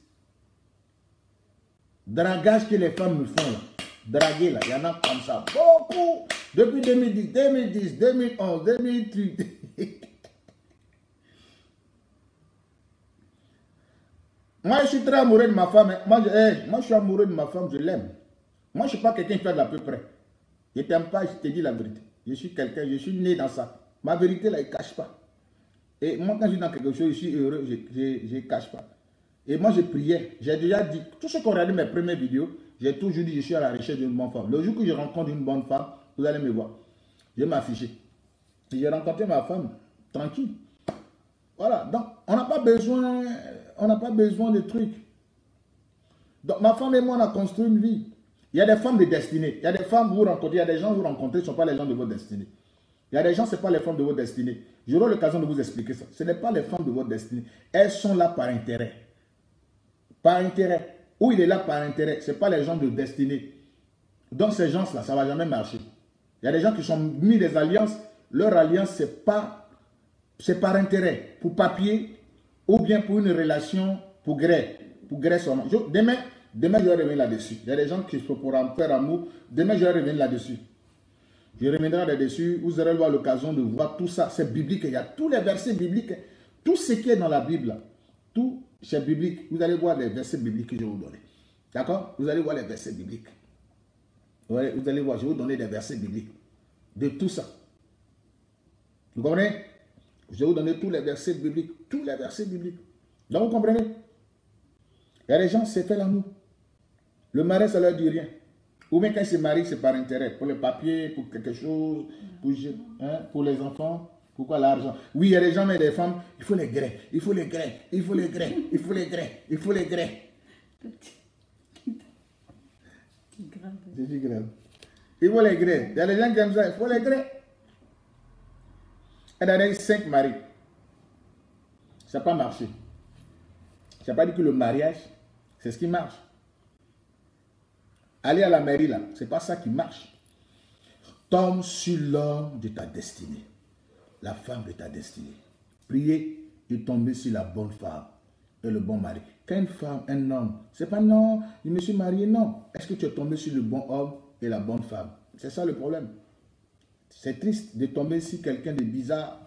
Dragage que les femmes me font, là. Draguer, là, il y en a comme ça. Beaucoup. Depuis 2010, 2010, 2011, 2013. Moi, je suis très amoureux de ma femme. Moi, je suis amoureux de ma femme, je l'aime. Moi, je ne suis pas quelqu'un qui fait de l'à peu près. Je ne t'aime pas, je te dis la vérité. Je suis quelqu'un, je suis né dans ça. Ma vérité, là, je ne cache pas. Et moi, quand je suis dans quelque chose, je suis heureux, je ne cache pas. Et moi, je priais. J'ai déjà dit, tous ceux qui ont regardé mes premières vidéos, j'ai toujours dit, je suis à la recherche d'une bonne femme. Le jour que je rencontre une bonne femme, vous allez me voir. Je vais m'afficher. J'ai rencontré ma femme, tranquille. Voilà, donc, on n'a pas besoin de trucs. Donc, ma femme et moi, on a construit une vie. Il y a des femmes de destinée. Il y a des femmes que vous rencontrez, il y a des gens que vous rencontrez, ce ne sont pas les gens de votre destinée. Il y a des gens, ce ne sont pas les femmes de votre destinée. J'aurai l'occasion de vous expliquer ça. Ce n'est pas les femmes de votre destinée. Elles sont là par intérêt. Par intérêt. Ou il est là par intérêt. Ce ne sont pas les gens de destinée. Donc, ces gens-là, ça ne va jamais marcher. Il y a des gens qui sont mis des alliances. Leur alliance, c'est par intérêt. Pour papier ou bien pour une relation, pour gré. Pour gré seulement. Demain, je vais revenir là-dessus. Il y a des gens qui se pourront faire amour. Demain, je vais revenir là-dessus. Je reviendrai là-dessus. Vous aurez l'occasion de voir tout ça. C'est biblique. Il y a tous les versets bibliques. Tout ce qui est dans la Bible, tout c'est biblique. Vous allez voir les versets bibliques que je vais vous donner. D'accord? Vous allez voir les versets bibliques. Vous allez voir, je vais vous donner des versets bibliques. De tout ça. Vous comprenez? Je vais vous donner tous les versets bibliques. Tous les versets bibliques. Donc, vous comprenez? Il y a des gens, c'est fait l'amour. Le mari, ça ne leur dit rien. Ou bien quand ils se marient, c'est par intérêt. Pour le papier, pour quelque chose, pour les enfants. Pourquoi l'argent? Oui, il y a des gens, mais des femmes, il faut les grès. Il faut les grès. Il faut les grès. Il faut les grès. Il faut les grès. Je dis grave. Il faut les grès. Il y a des gens qui aiment ça. Il faut les grès. Elle a eu 5 maris. Ça n'a pas marché. Ça n'a pas dit que le mariage, c'est ce qui marche. Aller à la mairie, là, c'est pas ça qui marche. Tombe sur l'homme de ta destinée, la femme de ta destinée. Priez de tomber sur la bonne femme et le bon mari. Quand une femme, un homme, c'est pas non, je me suis marié, non. Est-ce que tu es tombé sur le bon homme et la bonne femme? C'est ça le problème. C'est triste de tomber sur quelqu'un de bizarre.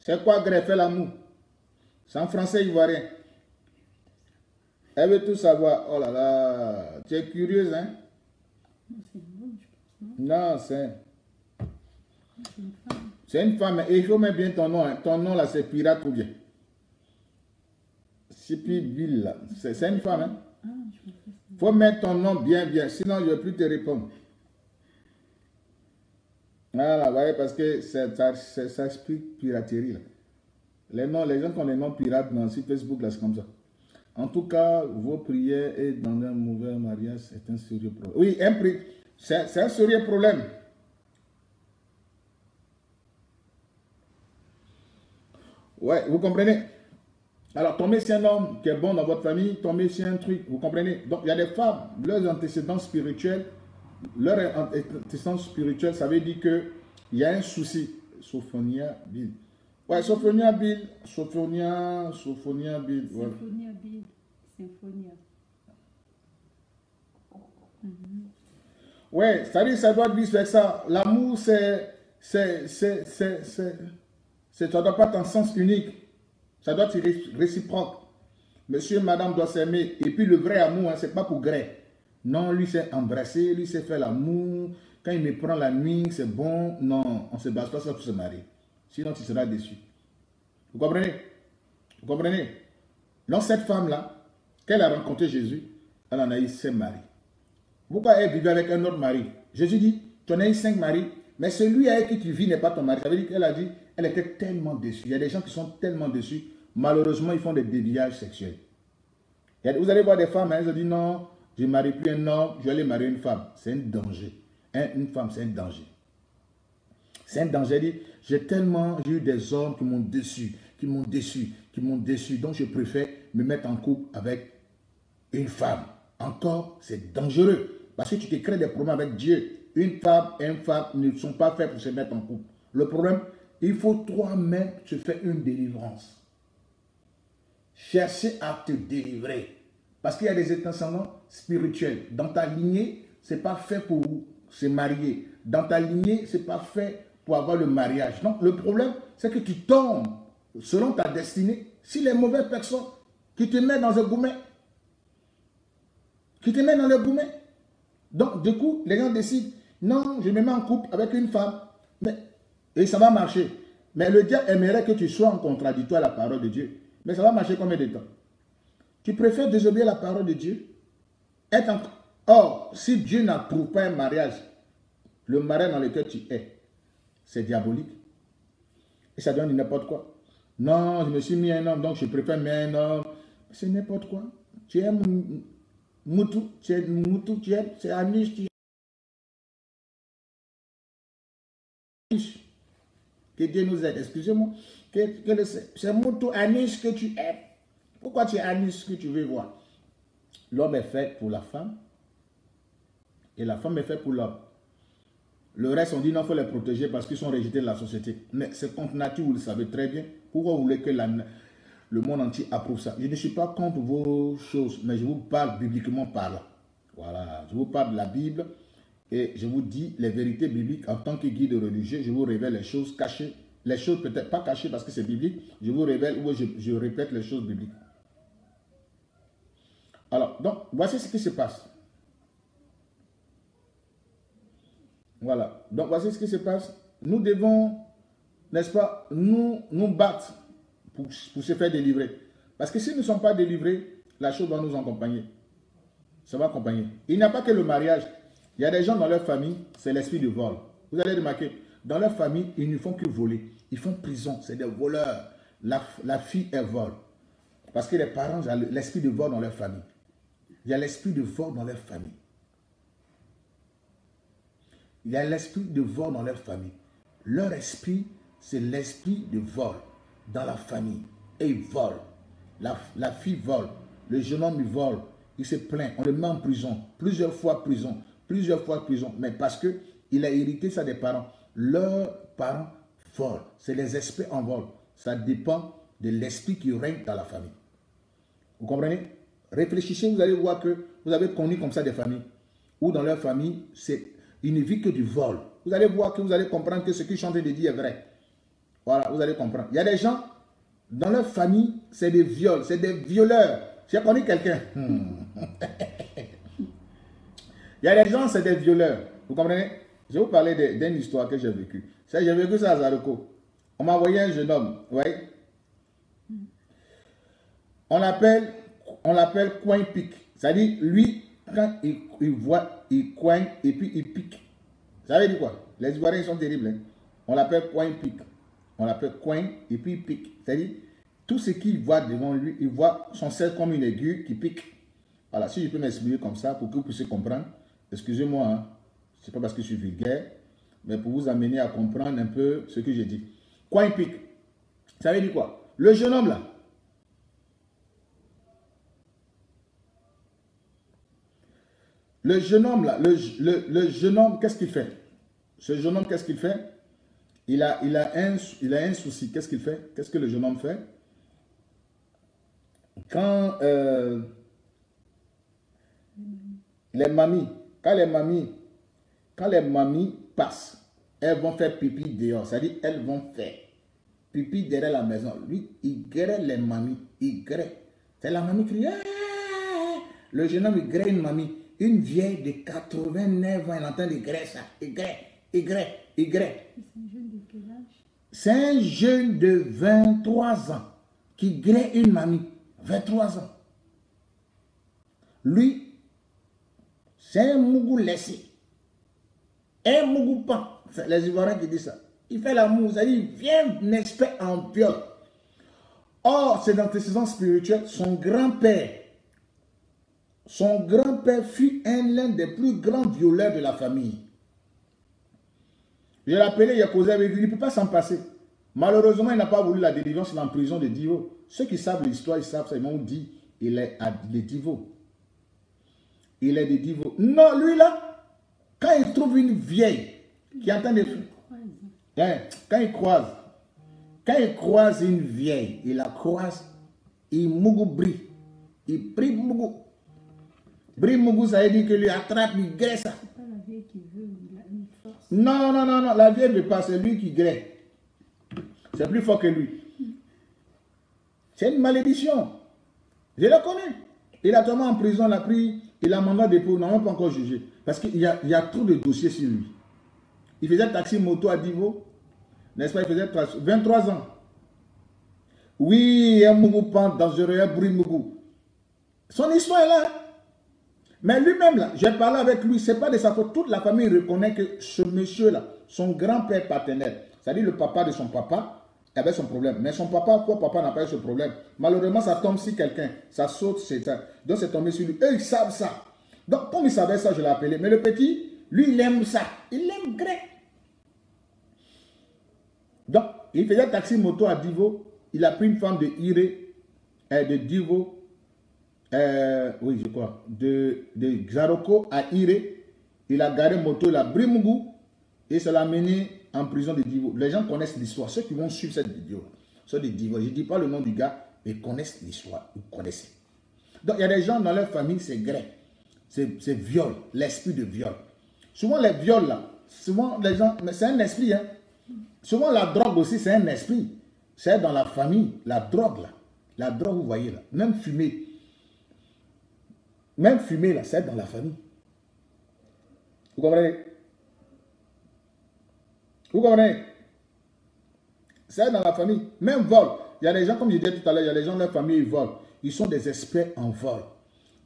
C'est quoi greffer l'amour? C'est en français ivoirien. Elle veut tout savoir. Oh là là, tu es curieuse, hein? Non, c'est... C'est une femme. Et il faut mettre bien ton nom. Hein. Ton nom, là, c'est pirate ou bien? C'est plus Bill, là. C'est une femme, hein? Il faut mettre ton nom bien, bien. Sinon, je ne vais plus te répondre. Voilà, vous voyez, parce que ça explique piraterie, là. Les gens qui ont les noms pirates dans sur Facebook, là, c'est comme ça. En tout cas, vos prières et dans un mauvais mariage, c'est un sérieux problème. Oui, c'est un sérieux problème. Ouais, vous comprenez? Alors, tomber sur un homme qui est bon dans votre famille, tomber sur un truc, vous comprenez? Donc, il y a des femmes, leurs antécédents spirituels, ça veut dire qu'il y a un souci. Sophonia Bill. Ouais, Sophonia Bill. Sophonia Bill. Ouais. Sophonia Bill. Symphonia. Ouais, c'est-à-dire ça doit vivre avec ça. L'amour, ça doit pas être un sens unique. Ça doit être réciproque. Monsieur et madame doivent s'aimer. Et puis le vrai amour, hein, c'est pas pour gré. Non, lui c'est embrasser, lui c'est faire l'amour. Quand il me prend la nuit, c'est bon. Non, on ne se base pas ça pour se marier. Sinon, tu seras déçu. Vous comprenez? Vous comprenez? Donc, cette femme-là, qu'elle a rencontré Jésus, elle en a eu 5 maris. Pourquoi elle vivait avec un autre mari? Jésus dit, tu en as eu 5 maris, mais celui avec qui tu vis n'est pas ton mari. Ça veut dire qu'elle a dit, elle était tellement déçue. Il y a des gens qui sont tellement déçus. Malheureusement, ils font des déviages sexuels. Vous allez voir des femmes, elles ont dit, non, je ne marie plus un homme, je vais aller marier une femme. C'est un danger. Une femme, c'est un danger. C'est un danger. J'ai tellement eu des hommes qui m'ont déçu, donc je préfère me mettre en couple avec une femme. Encore, c'est dangereux. Parce que tu te crées des problèmes avec Dieu. Une femme et une femme ne sont pas faits pour se mettre en couple. Le problème, il faut toi-même te faire une délivrance. Chercher à te délivrer. Parce qu'il y a des étincelles spirituelles. Dans ta lignée, ce n'est pas fait pour vous. Se marier. Dans ta lignée, ce n'est pas fait pour avoir le mariage. Donc, le problème, c'est que tu tombes selon ta destinée. Si les mauvaises personnes qui te mettent dans le goumet, donc, du coup, les gens décident, non, je me mets en couple avec une femme, et ça va marcher. Mais le diable aimerait que tu sois en contradictoire à la parole de Dieu. Mais ça va marcher combien de temps? Tu préfères désobéir la parole de Dieu, être en... Or, si Dieu n'approuve pas un mariage, le mariage dans lequel tu es, c'est diabolique. Et ça donne n'importe quoi. Non, je me suis mis un homme, donc je préfère mettre un homme. C'est n'importe quoi. Tu es moutou, tu es amiche, tu es... Que Dieu nous aide, excusez-moi. C'est moutou, amiche que tu es. Pourquoi tu es amiche que tu veux voir? L'homme est fait pour la femme. Et la femme est faite pour l'homme. Le reste, on dit non, il faut les protéger parce qu'ils sont rejetés de la société. Mais c'est contre nature, vous le savez très bien. Pourquoi vous voulez que le monde entier approuve ça? Je ne suis pas contre vos choses, mais je vous parle bibliquement parlant. Voilà, je vous parle de la Bible et je vous dis les vérités bibliques en tant que guide religieux. Je vous révèle les choses cachées, les choses peut-être pas cachées parce que c'est biblique. Je vous révèle ou je répète les choses bibliques. Alors, donc, voici ce qui se passe. Voilà, donc voici ce qui se passe. Nous devons, n'est-ce pas, nous battre pour se faire délivrer. Parce que si nous ne sommes pas délivrés, la chose va nous accompagner. Ça va accompagner. Il n'y a pas que le mariage. Il y a des gens dans leur famille, c'est l'esprit du vol. Vous allez remarquer, dans leur famille, ils ne font que voler. Ils font prison, c'est des voleurs. La fille, elle vole. Parce que les parents ont l'esprit du vol dans leur famille. Il y a l'esprit du vol dans leur famille. Il y a l'esprit de vol dans leur famille. Leur esprit, c'est l'esprit de vol dans la famille. Et ils volent. La fille vole. Le jeune homme, il vole. Il se plaint. On le met en prison. Plusieurs fois prison. Mais parce qu'il a hérité ça des parents. Leurs parents volent. C'est les esprits en vol. Ça dépend de l'esprit qui règne dans la famille. Vous comprenez? Réfléchissez, vous allez voir que vous avez connu comme ça des familles. Ou dans leur famille, c'est... Il ne vit que du vol. Vous allez voir que vous allez comprendre que ce que je suis en train de dire est vrai. Voilà, vous allez comprendre. Il y a des gens, dans leur famille, c'est des viols, c'est des violeurs. J'ai connu quelqu'un. Il y a des gens, c'est des violeurs. Vous comprenez? Je vais vous parler d'une histoire que j'ai vécue. J'ai vécu ça à Zaroko. On m'a envoyé un jeune homme, vous voyez? On l'appelle coin-pique. C'est-à-dire, lui, quand il voit, il coigne et puis il pique. Vous savez dire quoi? Les Ivoiriens sont terribles. Hein? On l'appelle coin-pique. On l'appelle coin et puis il pique. C'est-à-dire, tout ce qu'il voit devant lui, il voit son cercle comme une aiguille qui pique. Voilà, si je peux m'expliquer comme ça pour que vous puissiez comprendre. Excusez-moi, hein? Ce n'est pas parce que je suis vulgaire, mais pour vous amener à comprendre un peu ce que j'ai dit. Coin-pique. Ça veut dire quoi? Le jeune homme là, Le jeune homme, là, le jeune homme, qu'est-ce qu'il fait? Ce jeune homme, qu'est-ce qu'il fait? Il a un souci. Qu'est-ce qu'il fait? Qu'est-ce que le jeune homme fait? Quand les mamies passent, elles vont faire pipi dehors. C'est-à-dire, elles vont faire pipi derrière la maison. Lui, il grêle les mamies. Il grêle. C'est la mamie qui crie. Le jeune homme, il grêle une mamie. Une vieille de 89 ans, elle entend des grêles, ça. Il grêle, il grêle, il grêle. C'est un jeune de 23 ans qui grêle une mamie. 23 ans. Lui, c'est un mougou laissé. Un mougou pas. C'est les Ivoiriens qui disent ça. Il fait l'amour, c'est-à-dire il vient un expert en viol. Or, c'est dans tes saisons spirituelles, son grand-père fut l'un des plus grands violeurs de la famille. Je l'ai appelé, il a causé avec lui, il ne peut pas s'en passer. Malheureusement, il n'a pas voulu la délivrance, il est en prison de Divo. Ceux qui savent l'histoire, ils savent ça, ils m'ont dit, il est de Divo. Il est de Divo. Non, lui là, quand il trouve une vieille qui entend des trucs, quand il croise une vieille, il la croise, il mougou brille. Il prie mougou. Brimougou, ça veut dire que lui attrape, il grêle ça. C'est pas la vieille qui veut, il a une force. Non, non, non, non, la vieille ne veut pas, c'est lui qui grêle. C'est plus fort que lui. C'est une malédiction. Je l'ai connu. Il a tombé en prison, il a pris, il a mandat de dépôt, n'a même pas encore jugé. Parce qu'il y a trop de dossiers sur lui. Il faisait taxi moto à Divo, n'est-ce pas, il faisait 23 ans. Oui, il y a un mougou pente dangereux, un bruit mougou. Son histoire est là. Mais lui-même, là, j'ai parlé avec lui, c'est pas de sa faute. Toute la famille reconnaît que ce monsieur-là, son grand-père paternel, c'est-à-dire le papa de son papa, avait son problème. Mais son papa, pourquoi papa n'a pas eu ce problème? Malheureusement, ça tombe sur quelqu'un, ça saute, c'est ça. Donc, c'est tombé sur lui. Eux, ils savent ça. Donc, comme ils savaient ça, je l'ai appelé. Mais le petit, lui, il aime ça. Il aime gré. Donc, il faisait taxi moto à Divo. Il a pris une femme de Iré, de Divo. Oui, je crois, de Zaroko à Iré, il a garé moto, il a brimougou et ça l'a mené en prison de Divo. Les gens connaissent l'histoire, ceux qui vont suivre cette vidéo, ceux de Divo, je ne dis pas le nom du gars, mais ils connaissent l'histoire, vous connaissez. Donc il y a des gens dans leur famille, c'est grêle, c'est viol, l'esprit de viol. Souvent les viols là, souvent les gens, mais c'est un esprit, hein. Souvent la drogue aussi, c'est un esprit, c'est dans la famille, la drogue là, vous voyez là, même fumer. Même fumer, là, c'est dans la famille. Vous comprenez? Vous comprenez? C'est dans la famille. Même vol. Il y a des gens, comme je disais tout à l'heure, il y a des gens dans la famille, ils volent. Ils sont des experts en vol.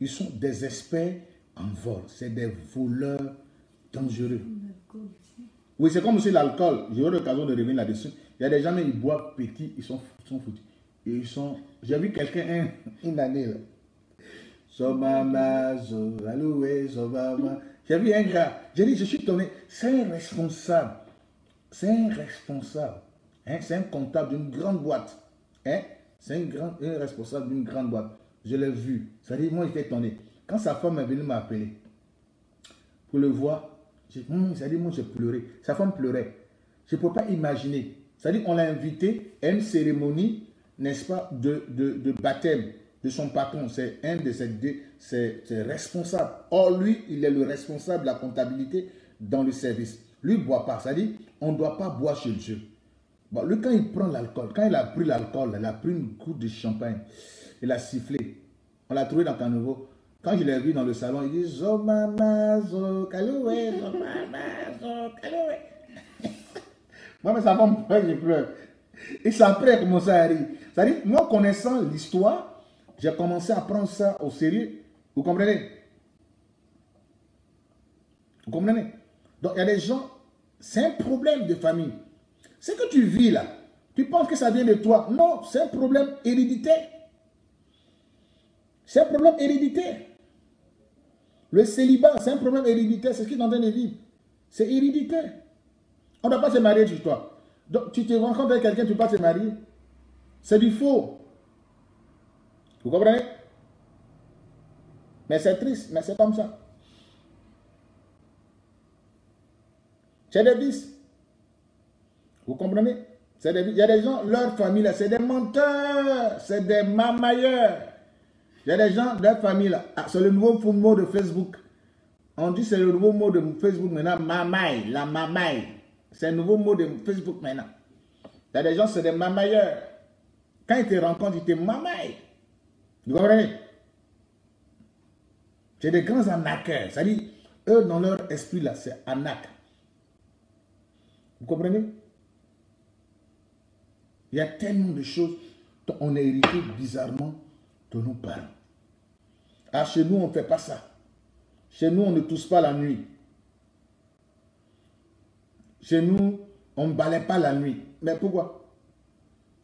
Ils sont des experts en vol. C'est des voleurs dangereux. Oui, c'est comme aussi l'alcool. J'ai eu l'occasion de revenir là-dessus. Il y a des gens, ils boivent petit, ils sont foutus. Ils sont... J'ai vu quelqu'un une année, là. J'ai vu un gars, j'ai dit, je suis tombé. C'est un responsable. C'est un responsable. Hein? C'est un comptable d'une grande boîte. Hein? C'est un responsable d'une grande boîte. Je l'ai vu. C'est-à-dire, moi, j'étais étonné. Quand sa femme est venue m'appeler pour le voir, j'ai dit, moi, j'ai pleuré. Sa femme pleurait. Je ne peux pas imaginer. C'est-à-dire, on l'a invité à une cérémonie, n'est-ce pas, de baptême. De son patron, c'est un de ses responsables. Or, lui, il est le responsable de la comptabilité dans le service. Lui, il ne boit pas. C'est-à-dire, on ne doit pas boire chez Dieu. Bon, lui, quand il prend l'alcool, quand il a pris l'alcool, il a pris une goutte de champagne. Il a sifflé. On l'a trouvé dans Caniveau. Quand je l'ai vu dans le salon, il dit zo mama, zo kaloué, zo mama, zo kaloué. Moi, mais ça va me pleurer, je pleure. Et ça après, comment ça arrive? C'est-à-dire, moi, connaissant l'histoire, j'ai commencé à prendre ça au sérieux. Vous comprenez? Vous comprenez? Donc, il y a des gens, c'est un problème de famille. Ce que tu vis là, tu penses que ça vient de toi. Non, c'est un problème héréditaire. C'est un problème héréditaire. Le célibat, c'est un problème héréditaire. C'est ce qui est en train de vivre. C'est héréditaire. On ne doit pas se marier sur toi. Donc, tu te rencontres avec quelqu'un, tu ne peux pas te marier. C'est du faux. Vous comprenez? Mais c'est triste, mais c'est comme ça. C'est des vices. Vous comprenez? Il y a des gens, leur famille, c'est des menteurs, c'est des mamailleurs. Il y a des gens, leur famille, là, c'est le nouveau mot de Facebook. On dit c'est le nouveau mot de Facebook maintenant, mamaille, la mamaille. C'est le nouveau mot de Facebook maintenant. Il y a des gens, c'est des mamailleurs. Quand ils te rencontrent, ils te mamaillent. Vous comprenez? C'est des grands arnaqueurs. C'est-à-dire, eux, dans leur esprit, là, c'est arnaque. Vous comprenez? Il y a tellement de choses qu'on a hérité bizarrement de nos parents. Ah, chez nous, on ne fait pas ça. Chez nous, on ne tousse pas la nuit. Chez nous, on ne balaie pas la nuit. Mais pourquoi?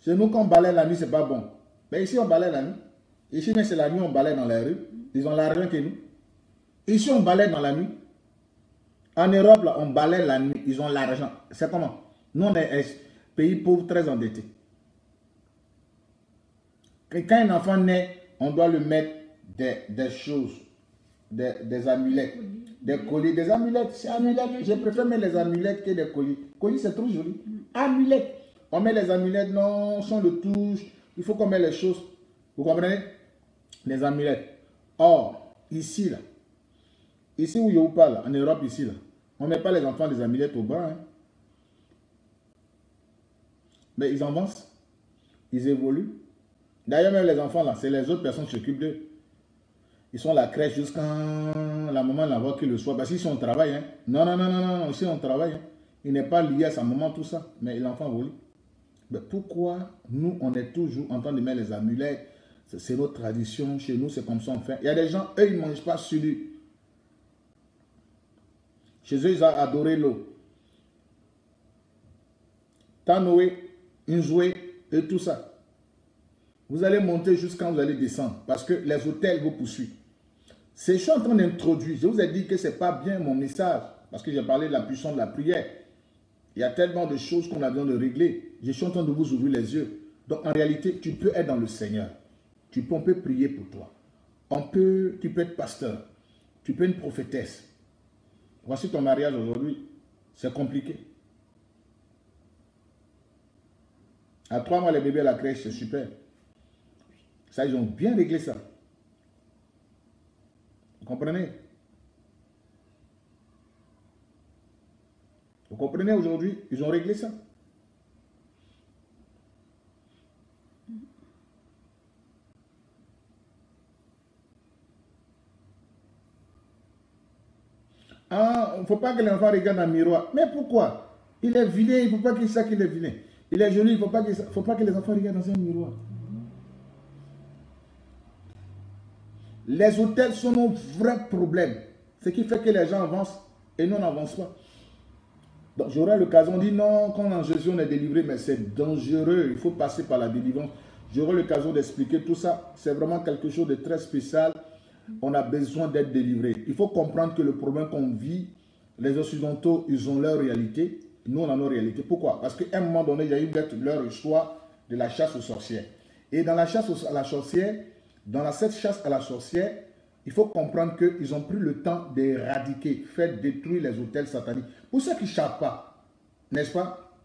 Chez nous, quand on balaie la nuit, ce n'est pas bon. Mais ici, on balaie la nuit. Ici, mais c'est la nuit, on balaie dans la rue. Ils ont l'argent que nous. Ici, on balaie dans la nuit. En Europe, là, on balaie la nuit. Ils ont l'argent. C'est comment? Nous, on est un pays pauvre, très endetté. Et quand un enfant naît, on doit lui mettre des choses, des amulettes, des colis, des amulettes. C'est amulettes. Je préfère mettre les amulettes que des colis. Colis, c'est trop joli. Amulettes. On met les amulettes, non, sans le touche. Il faut qu'on mette les choses. Vous comprenez? Les amulettes. Or, ici, là, ici où je vous parle, en Europe, ici, là, on ne met pas les enfants des amulettes au bras. Hein. Mais ils avancent, ils évoluent. D'ailleurs, même les enfants, là, c'est les autres personnes qui s'occupent d'eux. Ils sont à la crèche jusqu'à la maman la voit qu'il le soit. Parce qu'ils sont au travail. Hein. Non, non, non, non, non, aussi on travaille. Hein. Il n'est pas lié à sa maman, tout ça. Mais l'enfant vole. Mais pourquoi nous, on est toujours en train de mettre les amulettes? C'est notre tradition. Chez nous, c'est comme ça on fait. Il y a des gens, eux, ils ne mangent pas celui. Chez eux, ils ont adoré l'eau. Tanoé, Nzoué, et tout ça. Vous allez monter jusqu'à vous allez descendre. Parce que les hôtels vous poursuivent. Je suis en train d'introduire. Je vous ai dit que ce n'est pas bien mon message. Parce que j'ai parlé de la puissance de la prière. Il y a tellement de choses qu'on a besoin de régler. Je suis en train de vous ouvrir les yeux. Donc, en réalité, tu peux être dans le Seigneur. On peut prier pour toi. Tu peux être pasteur. Tu peux être une prophétesse. Voici ton mariage aujourd'hui. C'est compliqué. À 3 mois, les bébés à la crèche, c'est super. Ça, ils ont bien réglé ça. Vous comprenez? Vous comprenez aujourd'hui? Ils ont réglé ça. Ah, il ne faut pas que l'enfant regarde un miroir. Mais pourquoi? Il est vilain, il ne faut pas qu'il sache qu'il est vilain. Il est joli, il ne faut pas que les enfants regardent dans un miroir. Les hôtels sont nos vrais problèmes. Ce qui fait que les gens avancent et nous n'avançons pas. Donc j'aurai l'occasion, on dit non, quand en Jésus on est délivré, mais c'est dangereux, il faut passer par la délivrance. J'aurai l'occasion d'expliquer tout ça. C'est vraiment quelque chose de très spécial. On a besoin d'être délivré. Il faut comprendre que le problème qu'on vit, les Occidentaux, ils ont leur réalité. Nous, on a nos réalités. Pourquoi? Parce qu'à un moment donné, il y a eu leur histoire de la chasse aux sorcières. Et dans la chasse à la sorcière, dans cette chasse à la sorcière, il faut comprendre qu'ils ont pris le temps d'éradiquer, faire détruire les hôtels sataniques. Pour ceux qui ne savent pas, n'est-ce pas?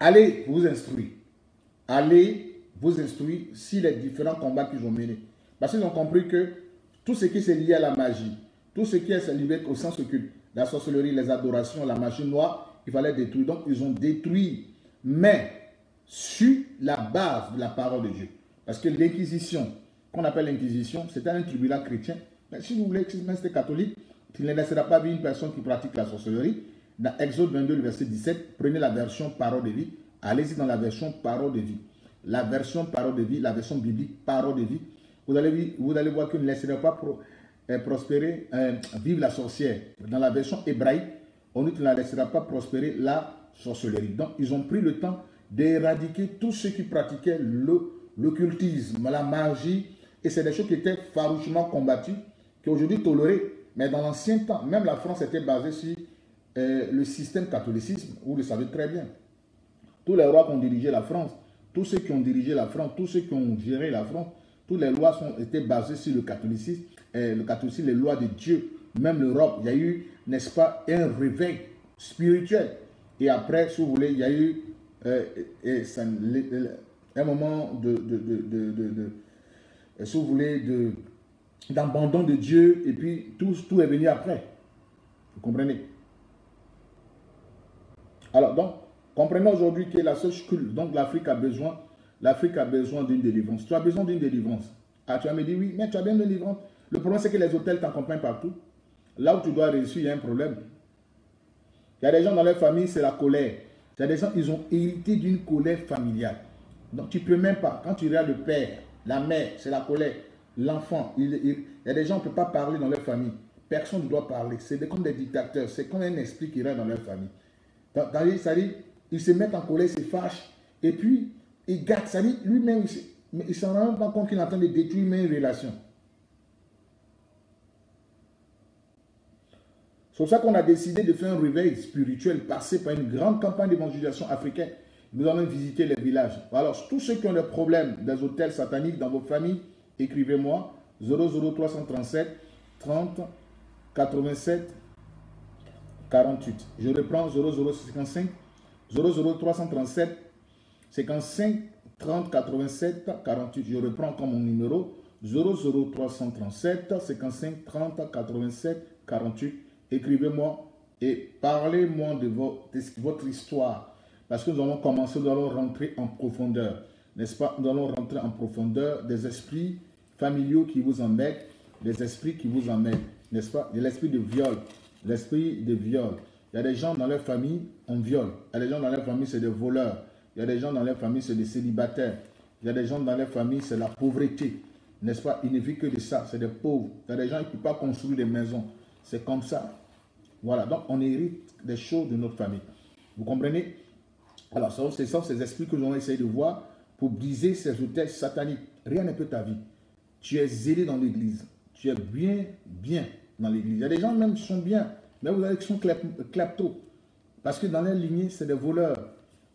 Allez vous instruire. Allez vous instruire sur les différents combats qu'ils ont menés. Parce qu'ils ont compris que tout ce qui s'est lié à la magie, tout ce qui est lié au sens occulte, la sorcellerie, les adorations, la magie noire, il fallait détruire. Donc, ils ont détruit, mais sur la base de la parole de Dieu. Parce que l'inquisition, qu'on appelle l'inquisition, c'était un tribunal chrétien. Mais si vous voulez que c'était catholique, tu ne laisseras pas vivre une personne qui pratique la sorcellerie. Dans Exode 22, le verset 17, prenez la version parole de vie. Allez-y dans la version parole de vie. La version parole de vie, la version biblique parole de vie. Vous allez voir que ne laisserez pas prospérer, vivre la sorcière. Dans la version hébraïque, on dit que ne laissera pas prospérer la sorcellerie. Donc, ils ont pris le temps d'éradiquer tous ceux qui pratiquaient l'occultisme, la magie. Et c'est des choses qui étaient farouchement combattues, qui aujourd'hui tolérées. Mais dans l'ancien temps, même la France était basée sur le système catholicisme, vous le savez très bien. Tous les rois qui ont dirigé la France, tous ceux qui ont dirigé la France, tous ceux qui ont géré la France, toutes les lois étaient basées sur le catholicisme, les lois de Dieu, même l'Europe. Il y a eu, n'est-ce pas, un réveil spirituel. Et après, si vous voulez, il y a eu un moment si vous voulez, d'abandon de Dieu, et puis tout est venu après. Vous comprenez? Alors, donc, comprenons aujourd'hui que la seule chose dont l'Afrique a besoin d'une délivrance. Tu as besoin d'une délivrance. Ah, tu vas me dire, oui, mais tu as bien une délivrance. Le problème, c'est que les hôtels t'accompagnent partout. Là où tu dois réussir, il y a un problème. Il y a des gens dans leur famille, c'est la colère. Il y a des gens, ils ont hérité d'une colère familiale. Donc, tu ne peux même pas. Quand tu regardes le père, la mère, c'est la colère. L'enfant, il y a des gens qui ne peuvent pas parler dans leur famille. Personne ne doit parler. C'est comme des dictateurs. C'est comme un esprit qui règne dans leur famille. C'est-à-dire, ils se mettent en colère, ils se fâchent. Et puis, ils gâtent. C'est-à-dire, lui-même, il ne s'en rend même pas compte qu'il est en train de détruire une relation. C'est pour ça qu'on a décidé de faire un réveil spirituel, passer par une grande campagne d'évangélisation africaine. Nous allons visiter les villages. Alors, tous ceux qui ont des problèmes des hôtels sataniques dans vos familles, écrivez-moi 00337 30 87 48. Je reprends 0055 00337 55 30 87 48. Je reprends comme mon numéro 00337 55 30 87 48. Écrivez-moi et parlez-moi de votre histoire. Parce que nous allons commencer, nous allons rentrer en profondeur. N'est-ce pas? Nous allons rentrer en profondeur des esprits familiaux qui vous embêtent, des esprits qui vous emmènent, n'est-ce pas? De l'esprit de viol, l'esprit de viol. Il y a des gens dans leur famille, on viole. Il y a des gens dans leur famille, c'est des voleurs. Il y a des gens dans leur famille, c'est des célibataires. Il y a des gens dans leur famille, c'est la pauvreté. N'est-ce pas? Ils ne vivent que de ça, c'est des pauvres. Il y a des gens qui ne peuvent pas construire des maisons. C'est comme ça. Voilà, donc on hérite des choses de notre famille. Vous comprenez? Alors, ce sont ces esprits que nous allons essayer de voir pour briser ces hôtels sataniques. Rien ne peut ta vie. Tu es zélé dans l'église. Tu es bien dans l'église. Il y a des gens même qui sont bien, mais vous avez qui sont kleptos. Parce que dans leur lignée, c'est des voleurs.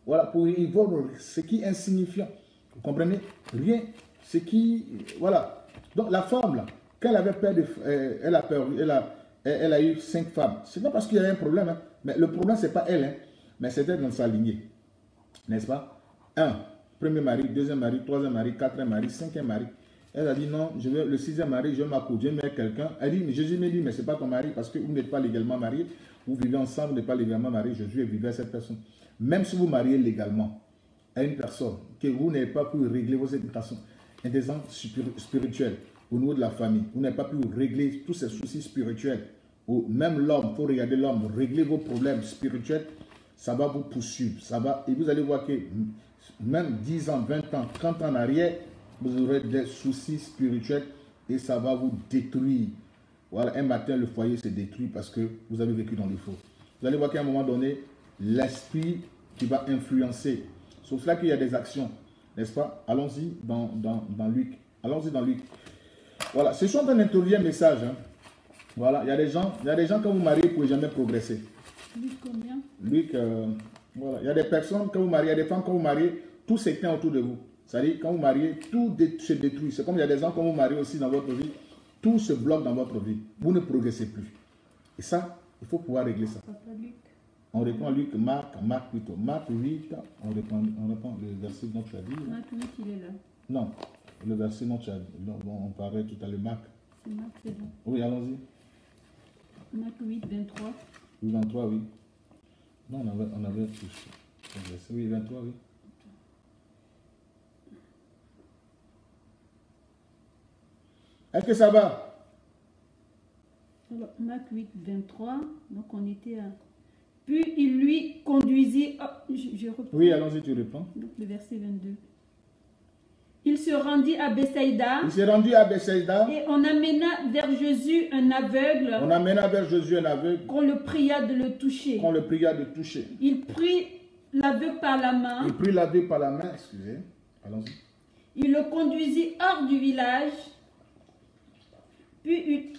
Voilà, pour y voir ce qui est insignifiant. Vous comprenez? Rien. Ce qui... Voilà. Donc, la femme, là, quand elle avait peur, elle a eu 5 femmes. C'est pas parce qu'il y avait un problème, hein. Mais le problème, c'est pas elle, hein. Mais c'était dans sa lignée. N'est-ce pas? Un, premier mari, deuxième mari, troisième mari, quatrième mari, cinquième mari. Elle a dit non, je veux le sixième mari, je veux m'accouder, mais quelqu'un. Elle dit, mais Jésus me dit, mais c'est pas ton mari parce que vous n'êtes pas légalement marié, vous vivez ensemble, vous n'êtes pas légalement marié, Jésus est vivant à cette personne. Même si vous mariez légalement à une personne, que vous n'avez pas pu régler vos intérêts spirituels au niveau de la famille, vous n'avez pas pu régler tous ces soucis spirituels, ou même l'homme, il faut regarder l'homme, régler vos problèmes spirituels, ça va vous poursuivre, ça va, et vous allez voir que même 10 ans, 20 ans, 30 ans en arrière, vous aurez des soucis spirituels et ça va vous détruire. Voilà, un matin, le foyer se détruit parce que vous avez vécu dans les faux. Vous allez voir qu'à un moment donné, l'esprit qui va influencer. Sauf là qu'il y a des actions, n'est-ce pas? Allons-y dans Luc. Allons-y dans Luc. Voilà, ce sont un introduit message. Hein. Voilà, il y a des gens quand vous mariez, vous ne pouvez jamais progresser. Luc combien? Luc, voilà, il y a des personnes quand vous mariez, il y a des femmes quand vous mariez, tout s'éteint autour de vous. C'est-à-dire, quand vous mariez, tout se détruit. C'est comme il y a des gens quand vous mariez aussi dans votre vie, tout se bloque dans votre vie. Vous ne progressez plus. Et ça, il faut pouvoir régler ça. On répond Luc, Marc plutôt. Marc 8, on répond le verset dont tu as dit. Marc 8, il est là. Non. Le verset, non, tu as dit. On parlait tout à l'heure, Marc. C'est Marc, c'est bon. Oui, allons-y. Marc 8, 23. 8, 23, oui. Non, on avait tous. Oui, 23, oui. Est-ce que ça va? Alors, Marc 8, 23. Donc, on était à... Puis, il lui conduisit... Oh, je reprends. Oui, allons-y, tu réponds. Donc, le verset 22. Il se rendit à Bethsaïda. Il s'est rendu à Bethsaïda. Et on amena vers Jésus un aveugle. On amena vers Jésus un aveugle. Qu'on le pria de le toucher. Qu'on le pria de toucher. Il prit l'aveugle par la main. Il prit l'aveugle par la main, excusez. Allons-y. Il le conduisit hors du village. Puis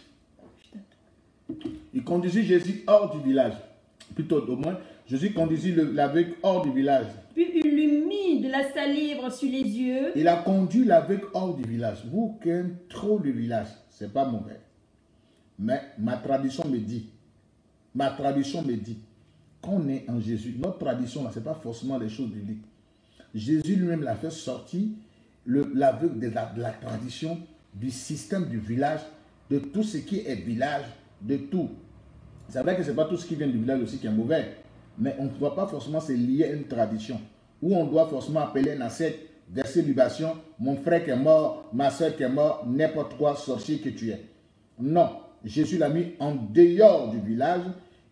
il conduisit Jésus hors du village. Plutôt au moins, Jésus conduisit l'aveugle hors du village. Puis il lui mit de la salive sur les yeux. Il a conduit l'aveugle hors du village. Vous qui aimez trop le village, c'est pas mauvais. Mais ma tradition me dit quand on est en Jésus, notre tradition, ce n'est pas forcément les choses bibliques. Jésus lui-même l'a fait sortir, l'aveugle de la tradition, du système du village, de tout ce qui est village, de tout. C'est vrai que ce n'est pas tout ce qui vient du village aussi qui est mauvais, mais on ne doit pas forcément se lier à une tradition, où on doit forcément appeler un ancêtre, verser libation, mon frère qui est mort, ma soeur qui est mort, n'importe quoi, sorcier que tu es. Non, Jésus l'a mis en dehors du village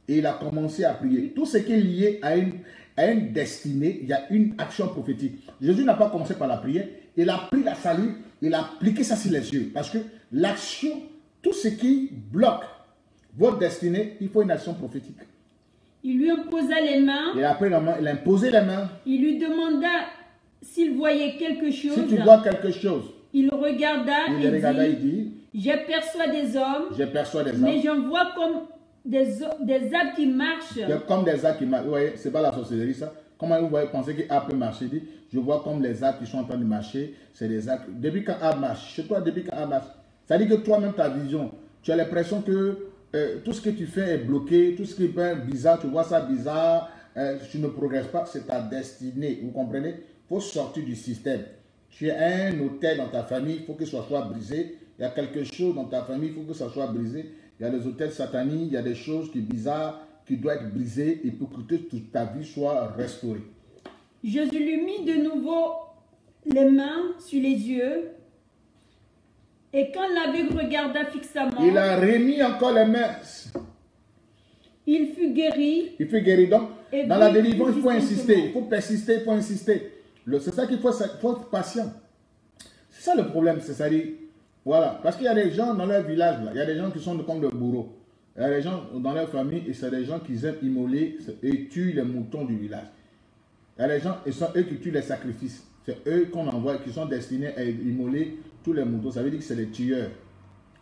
et il a commencé à prier. Tout ce qui est lié à une destinée, il y a une action prophétique. Jésus n'a pas commencé par la prière, il a pris la salive, il a appliqué ça sur les yeux. Parce que l'action, tout ce qui bloque votre destinée, il faut une action prophétique. Il lui imposa les mains. Il a pris la main, il a imposé les mains. Il lui demanda s'il voyait quelque chose. Si tu vois quelque chose. Il regarda et dit, j'aperçois des hommes. J'aperçois des hommes. Mais j'en vois comme des arbres qui marchent. Comme des arbres qui marchent. Vous voyez, c'est pas la sorcellerie ça. Comment vous voyez, pensez qu'arbre peut marcher? Dit, je vois comme les arbres qui sont en train de marcher. C'est des arbres. Depuis quand arbre marche, chez toi, depuis quand arbre marche. Ça dit que toi-même, ta vision, tu as l'impression que tout ce que tu fais est bloqué, tout ce qui est bizarre, tu vois ça bizarre, tu ne progresses pas, c'est ta destinée, vous comprenez? Il faut sortir du système. Tu as un hôtel dans ta famille, il faut que ça soit brisé. Il y a quelque chose dans ta famille, il faut que ça soit brisé. Il y a les hôtels sataniques, il y a des choses qui sont bizarres, qui doivent être brisées et pour que toute ta vie soit restaurée. Jésus lui mit de nouveau les mains sur les yeux. Et quand l'aveugle regarda fixement, il a remis encore les mains. Il fut guéri. Il fut guéri. Donc, dans la délivrance, il faut insister. Il faut persister, il faut insister. C'est ça qu'il faut être patient. C'est ça le problème, c'est ça. Voilà. Parce qu'il y a des gens dans leur village, là, il y a des gens qui sont comme des bourreaux. Il y a des gens dans leur famille, et c'est des gens qui aiment immoler et tuent les moutons du village. Il y a des gens, et sont eux qui tuent les sacrifices. C'est eux qu'on envoie, qui sont destinés à immoler tous les moutons. Ça veut dire que c'est les tueurs.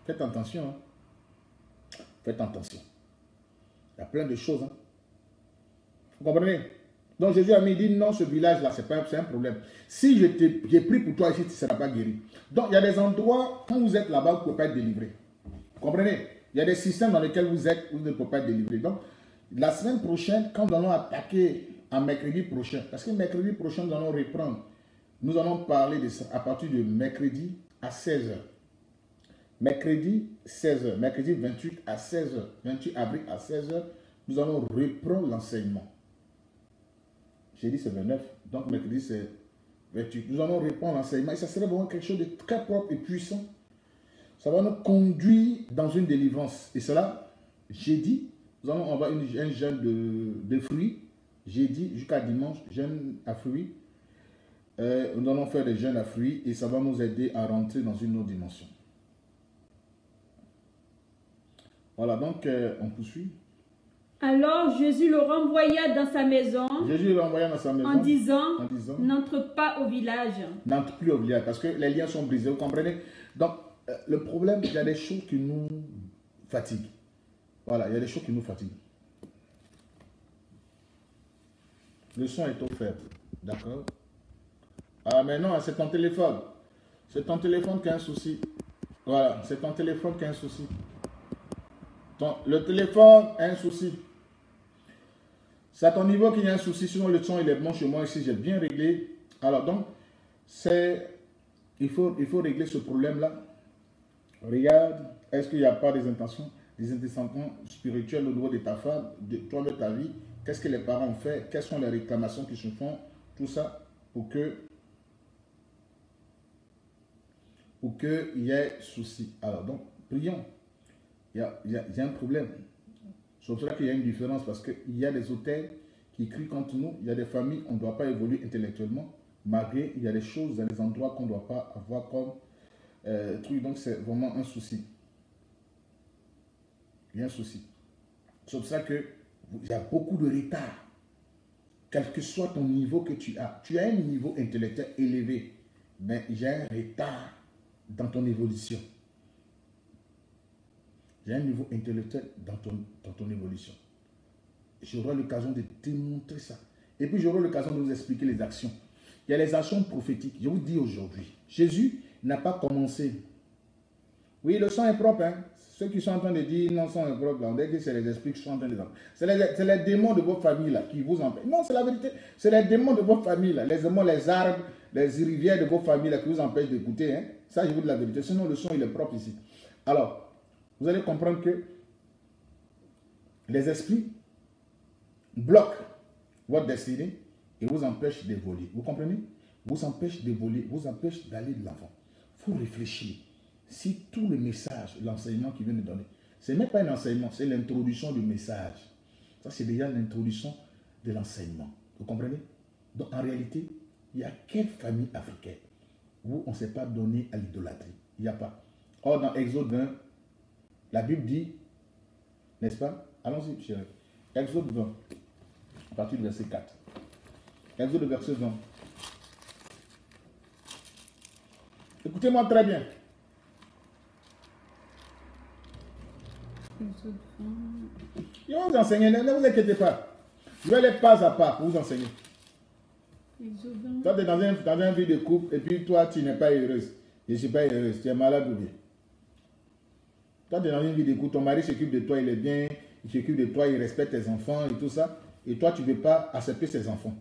Faites attention. Hein. Faites attention. Il y a plein de choses. Hein. Vous comprenez? Donc Jésus a dit, non, ce village-là, c'est un problème. Si j'ai pris pour toi ici, tu ne seras pas guéri. Donc il y a des endroits, quand vous êtes là-bas, vous ne pouvez pas être délivré. Vous comprenez? Il y a des systèmes dans lesquels vous êtes, vous ne pouvez pas être délivré. Donc la semaine prochaine, quand nous allons attaquer en mercredi prochain, parce que mercredi prochain, nous allons reprendre. Nous allons parler de ça à partir de mercredi à 16h. Mercredi 16h, mercredi 28 à 16h, 28 avril à 16h, nous allons reprendre l'enseignement. J'ai dit c'est 29, donc mercredi c'est 28. Nous allons reprendre l'enseignement et ça serait vraiment quelque chose de très propre et puissant. Ça va nous conduire dans une délivrance. Et cela, jeudi, nous allons avoir un jeûne de fruits. Jeudi jusqu'à dimanche, jeûne à fruits. Nous allons faire des jeûnes à fruits et ça va nous aider à rentrer dans une autre dimension. Voilà, donc on poursuit. Alors Jésus le renvoya dans sa maison. Jésus le renvoya dans sa maison. En disant, n'entre pas au village. N'entre plus au village parce que les liens sont brisés, vous comprenez? Donc le problème, il y a des choses qui nous fatiguent. Voilà, il y a des choses qui nous fatiguent. Le son est trop faible, d'accord? Ah, mais non, c'est ton téléphone. C'est ton téléphone qui a un souci. Voilà, c'est ton téléphone qui a un souci. Le téléphone a un souci. C'est à ton niveau qu'il y a un souci. Sinon, le son, il est bon chez moi ici. J'ai bien réglé. Alors, donc, il faut régler ce problème-là. Regarde, est-ce qu'il n'y a pas des intentions, spirituelles au niveau de ta femme, de toi, de ta vie? Qu'est-ce que les parents ont fait? Quelles sont les réclamations qui se font? Tout ça. Pour que il y ait souci. Alors donc, prions. Il y a un problème. Surtout qu'il y a une différence parce qu'il y a des hôtels qui crient contre nous. Il y a des familles, on ne doit pas évoluer intellectuellement. Malgré, il y a des choses, dans des endroits qu'on ne doit pas avoir comme truc. Donc c'est vraiment un souci. Il y a un souci. C'est pour ça qu'il y a beaucoup de retard. Quel que soit ton niveau que tu as un niveau intellectuel élevé, mais j'ai un retard dans ton évolution. J'ai un niveau intellectuel dans ton évolution. J'aurai l'occasion de démontrer ça. Et puis j'aurai l'occasion de vous expliquer les actions. Il y a les actions prophétiques. Je vous dis aujourd'hui, Jésus n'a pas commencé Oui, le sang est propre. Hein. Ceux qui sont en train de dire non, le sang est propre, là, on dirait que c'est les esprits qui sont en train de dire. C'est les démons de votre famille là, qui vous empêchent. Non, c'est la vérité. C'est les démons de votre famille là. Les démons, les arbres, les rivières de votre famille là, qui vous empêchent d'écouter. Hein. Ça, je vous dis la vérité. Sinon, le sang, il est propre ici. Alors, vous allez comprendre que les esprits bloquent votre destinée et vous empêchent d'évoluer. Vous comprenez? Vous empêchent d'évoluer, vous empêchent d'aller de l'avant. Il faut réfléchir. Si tout le message, l'enseignement qu'il vient de donner, ce n'est pas un enseignement, c'est l'introduction du message. Ça, c'est déjà l'introduction de l'enseignement. Vous comprenez? Donc, en réalité, il n'y a qu'une famille africaine où on ne s'est pas donné à l'idolâtrie. Il n'y a pas. Or, dans Exode 20, la Bible dit, n'est-ce pas? Allons-y, chérie. Exode 20, à partir du verset 4. Exode verset 20. Écoutez-moi très bien. Je vais vous enseigner, ne vous inquiétez pas. Je vais aller pas à pas pour vous enseigner. Toi, tu es dans une vie de couple et puis toi, tu n'es pas heureuse. Je ne suis pas heureuse. Tu es malade ou bien? Toi, tu es dans une vie de couple, ton mari s'occupe de toi, il est bien, il s'occupe de toi, il respecte tes enfants et tout ça. Et toi, tu ne veux pas accepter ses enfants.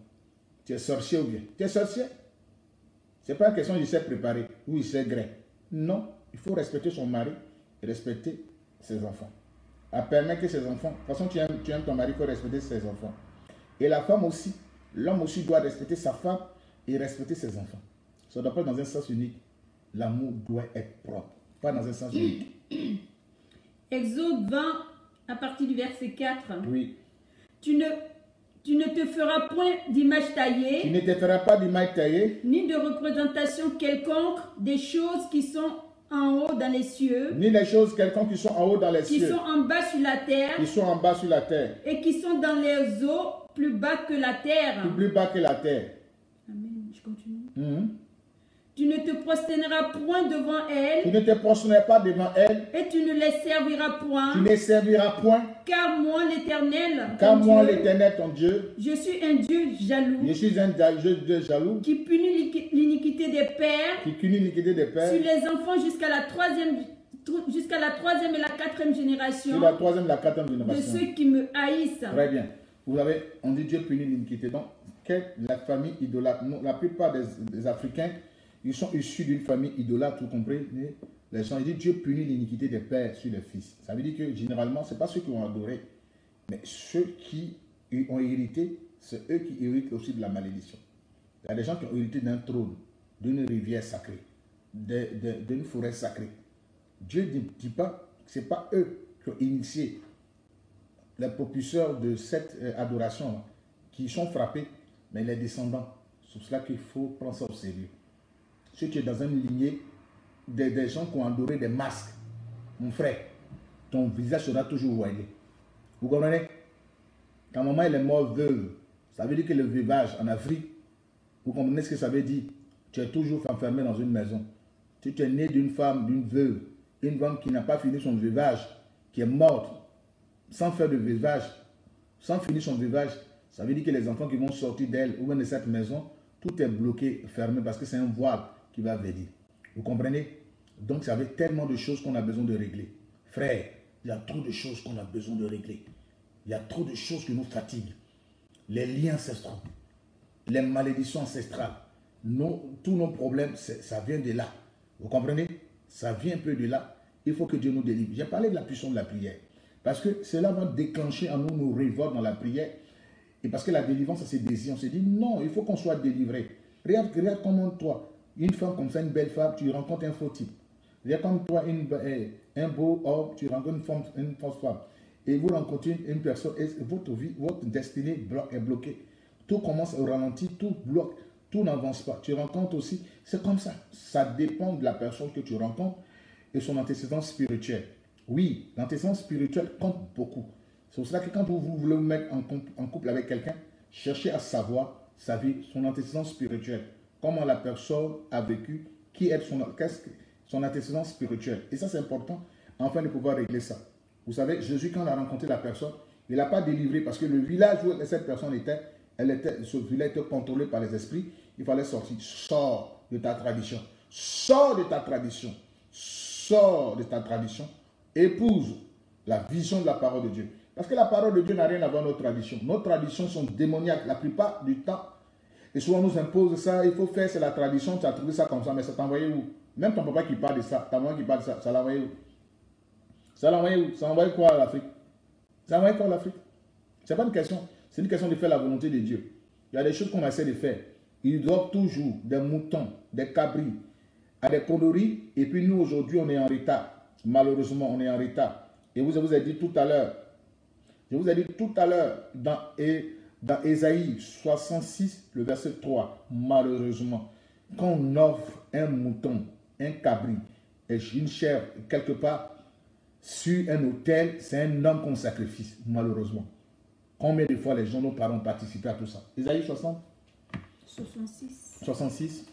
Tu es sorcier ou bien? Tu es sorcier? Ce n'est pas une question qu'il s'est préparé ou il s'est gré. Non, il faut respecter son mari et respecter ses enfants. À permettre que ses enfants, de toute façon tu aimes ton mari, il faut respecter ses enfants. Et la femme aussi, l'homme aussi doit respecter sa femme et respecter ses enfants. Ça ne doit pas être dans un sens unique. L'amour doit être propre, pas dans un sens unique. Exode 20, à partir du verset 4. Oui. Tu ne te feras point d'image taillée. Tu ne te feras pas d'image taillée. Ni de représentation quelconque des choses qui sont en haut dans les cieux. Ni les choses quelconques qui sont en haut dans les cieux. Qui sont en bas sur la terre. Qui sont en bas sur la terre. Et qui sont dans les eaux plus bas que la terre. Plus bas que la terre. Amen. Je continue. Tu ne te prosterneras point devant elle. Tu ne te prosterneras pas devant elle. Et tu ne les serviras point. Tu ne les serviras point. Car moi l'Éternel, ton Dieu, je suis un Dieu jaloux. Je suis un Dieu jaloux. Qui punit l'iniquité des pères. Qui punit l'iniquité des pères. Sur les enfants jusqu'à la troisième et la quatrième génération. Sur la troisième et la quatrième génération. De ceux qui me haïssent. Très bien. Vous avez, on dit Dieu punit l'iniquité. Donc, la famille idolâtre, la plupart des Africains. Ils sont issus d'une famille idolâtre, vous comprenez? Les gens, ils disent Dieu punit l'iniquité des pères sur les fils. Ça veut dire que généralement, ce n'est pas ceux qui ont adoré, mais ceux qui ont hérité, c'est eux qui héritent aussi de la malédiction. Il y a des gens qui ont hérité d'un trône, d'une rivière sacrée, d'une forêt sacrée. Dieu ne dit pas, ce n'est pas eux qui ont initié les propulseurs de cette adoration qui sont frappés, mais les descendants. C'est pour cela qu'il faut prendre ça au sérieux. Si tu es dans une lignée des gens qui ont adoré des masques, mon frère, ton visage sera toujours voilé. Vous comprenez? Ta maman elle est morte veuve, ça veut dire que le veuvage en Afrique, vous comprenez ce que ça veut dire? Tu es toujours enfermé dans une maison. Si tu es né d'une femme, d'une veuve, une femme qui n'a pas fini son veuvage, qui est morte, sans faire de veuvage, sans finir son veuvage, ça veut dire que les enfants qui vont sortir d'elle ou de cette maison, tout est bloqué, fermé, parce que c'est un voile qui va venir. Vous comprenez? Donc, ça fait tellement de choses qu'on a besoin de régler. Frère, il y a trop de choses qu'on a besoin de régler. Il y a trop de choses qui nous fatiguent. Les liens ancestraux, les malédictions ancestrales, tous nos problèmes, ça vient de là. Vous comprenez? Ça vient un peu de là. Il faut que Dieu nous délivre. J'ai parlé de la puissance de la prière. Parce que cela va déclencher en nous nos révoltes dans la prière. Et parce que la délivrance, ça se désire. On se dit, non, il faut qu'on soit délivré. Regarde comment toi, une femme comme ça, une belle femme, tu rencontres un faux type. Regarde comme toi, un beau homme, tu rencontres une fausse femme. Et vous rencontrez une personne, et votre vie, votre destinée est bloquée. Tout commence au ralenti, tout bloque, tout n'avance pas. Tu rencontres aussi, c'est comme ça. Ça dépend de la personne que tu rencontres et son antécédent spirituel. Oui, l'antécédent spirituel compte beaucoup. C'est pour cela que quand vous voulez vous mettre en couple avec quelqu'un, cherchez à savoir sa vie, son antécédent spirituel. Comment la personne a vécu, qui est son antécédent spirituel. Et ça, c'est important, afin de pouvoir régler ça. Vous savez, Jésus, quand il a rencontré la personne, il n'a pas délivré parce que le village où cette personne était, ce village était contrôlé par les esprits. Il fallait sortir. Sors de ta tradition. Sors de ta tradition. sors de ta tradition, épouse la vision de la parole de Dieu. Parce que la parole de Dieu n'a rien à voir avec nos traditions. Nos traditions sont démoniaques la plupart du temps. Et souvent on nous impose ça, il faut faire, c'est la tradition, tu as trouvé ça comme ça, mais ça t'a envoyé où? Même ton papa qui parle de ça, ta maman qui parle de ça, ça l'a envoyé où? Ça l'a envoyé où? Ça l'a envoyé quoi à l'Afrique? Ça l'a envoyé quoi à l'Afrique? C'est pas une question, c'est une question de faire la volonté de Dieu. Il y a des choses qu'on essaie de faire. Ils doivent toujours des moutons, des cabris, à des conneries, et puis nous aujourd'hui on est en retard. Malheureusement on est en retard. Et vous ai dit tout à l'heure, je vous ai dit tout à l'heure dans Ésaïe 66, le verset 3, malheureusement, quand on offre un mouton, un cabri, et une chèvre quelque part, sur un autel, c'est un homme qu'on sacrifie, malheureusement. Combien de fois les gens, nos parents, participent à tout ça? Ésaïe 60? 66. 66.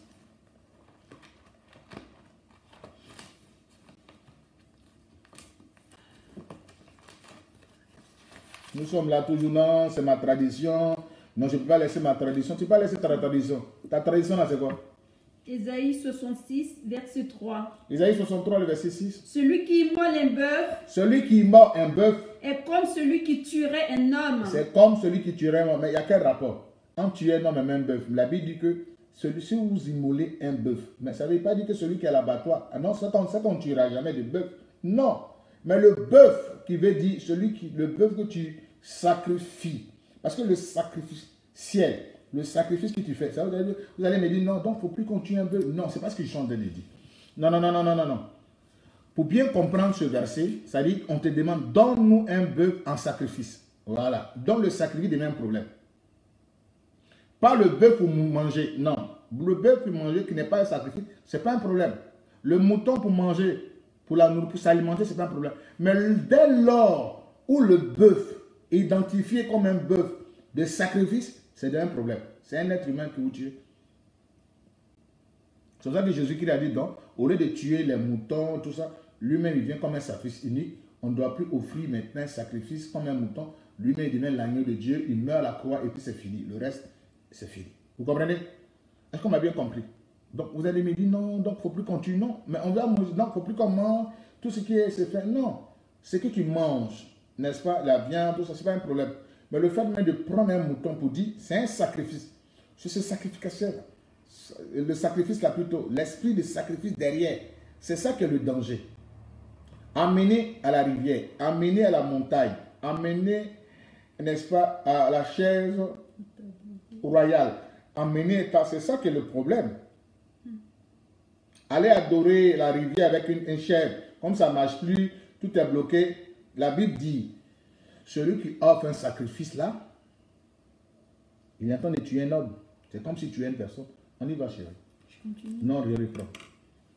Nous sommes là toujours, non, c'est ma tradition. Non, je ne peux pas laisser ma tradition. Tu ne peux pas laisser ta tradition. Ta tradition, là, c'est quoi? Ésaïe 66, verset 3. Ésaïe 63, le verset 6. Celui qui immole un bœuf. Celui qui immole un bœuf. Est comme celui qui tuerait un homme. C'est comme celui qui tuerait un homme. Mais il y a quel rapport? En tuer un homme et même un bœuf. La Bible dit que celui-ci, vous immolez un bœuf. Mais ça ne veut pas dire que celui qui est à l'abattoir. Ah non, ça, on ne tuera jamais de bœuf. Non. Mais le bœuf qui veut dire, le bœuf que tu sacrifies. Parce que le sacrifice ciel, le sacrifice que tu fais, ça, vous allez me dire, non, donc il ne faut plus qu'on tue un bœuf. Non, ce n'est pas ce que je suis en train de dire. Non, non, non, non, non, non, non. Pour bien comprendre ce verset, ça dit qu'on te demande, donne-nous un bœuf en sacrifice. Voilà. Donc le sacrifice devient un problème. Pas le bœuf pour manger, non. Le bœuf pour manger qui n'est pas un sacrifice, ce n'est pas un problème. Le mouton pour manger, pour s'alimenter, c'est pas un problème. Mais dès lors où le bœuf est identifié comme un bœuf de sacrifice, c'est un problème. C'est un être humain qui vous tue. C'est pour ça que Jésus-Christ a dit, donc, au lieu de tuer les moutons, tout ça, lui-même, il vient comme un sacrifice unique. On ne doit plus offrir maintenant un sacrifice comme un mouton. Lui-même, il devient l'agneau de Dieu, il meurt à la croix et puis c'est fini. Le reste, c'est fini. Vous comprenez? Est-ce qu'on m'a bien compris? Donc, vous allez me dire, non, donc, il ne faut plus qu'on tue, non. Mais on va manger, donc, il ne faut plus qu'on mange tout ce qui est fait. Non, ce que tu manges, n'est-ce pas, la viande, tout ça, ce n'est pas un problème. Mais le fait même de prendre un mouton pour dire, c'est un sacrifice. C'est ce sacrificateur. Le sacrifice là plutôt, l'esprit de sacrifice derrière. C'est ça qui est le danger. Amener à la rivière, amener à la montagne, amener, n'est-ce pas, à la chaise royale. Amener, c'est ça qui est le problème. Aller adorer la rivière avec une chèvre, comme ça ne marche plus, tout est bloqué. La Bible dit, celui qui offre un sacrifice là, il entend de tuer un homme. C'est comme si tu es une personne. On y va, chérie. Je continue. Non, je reprends.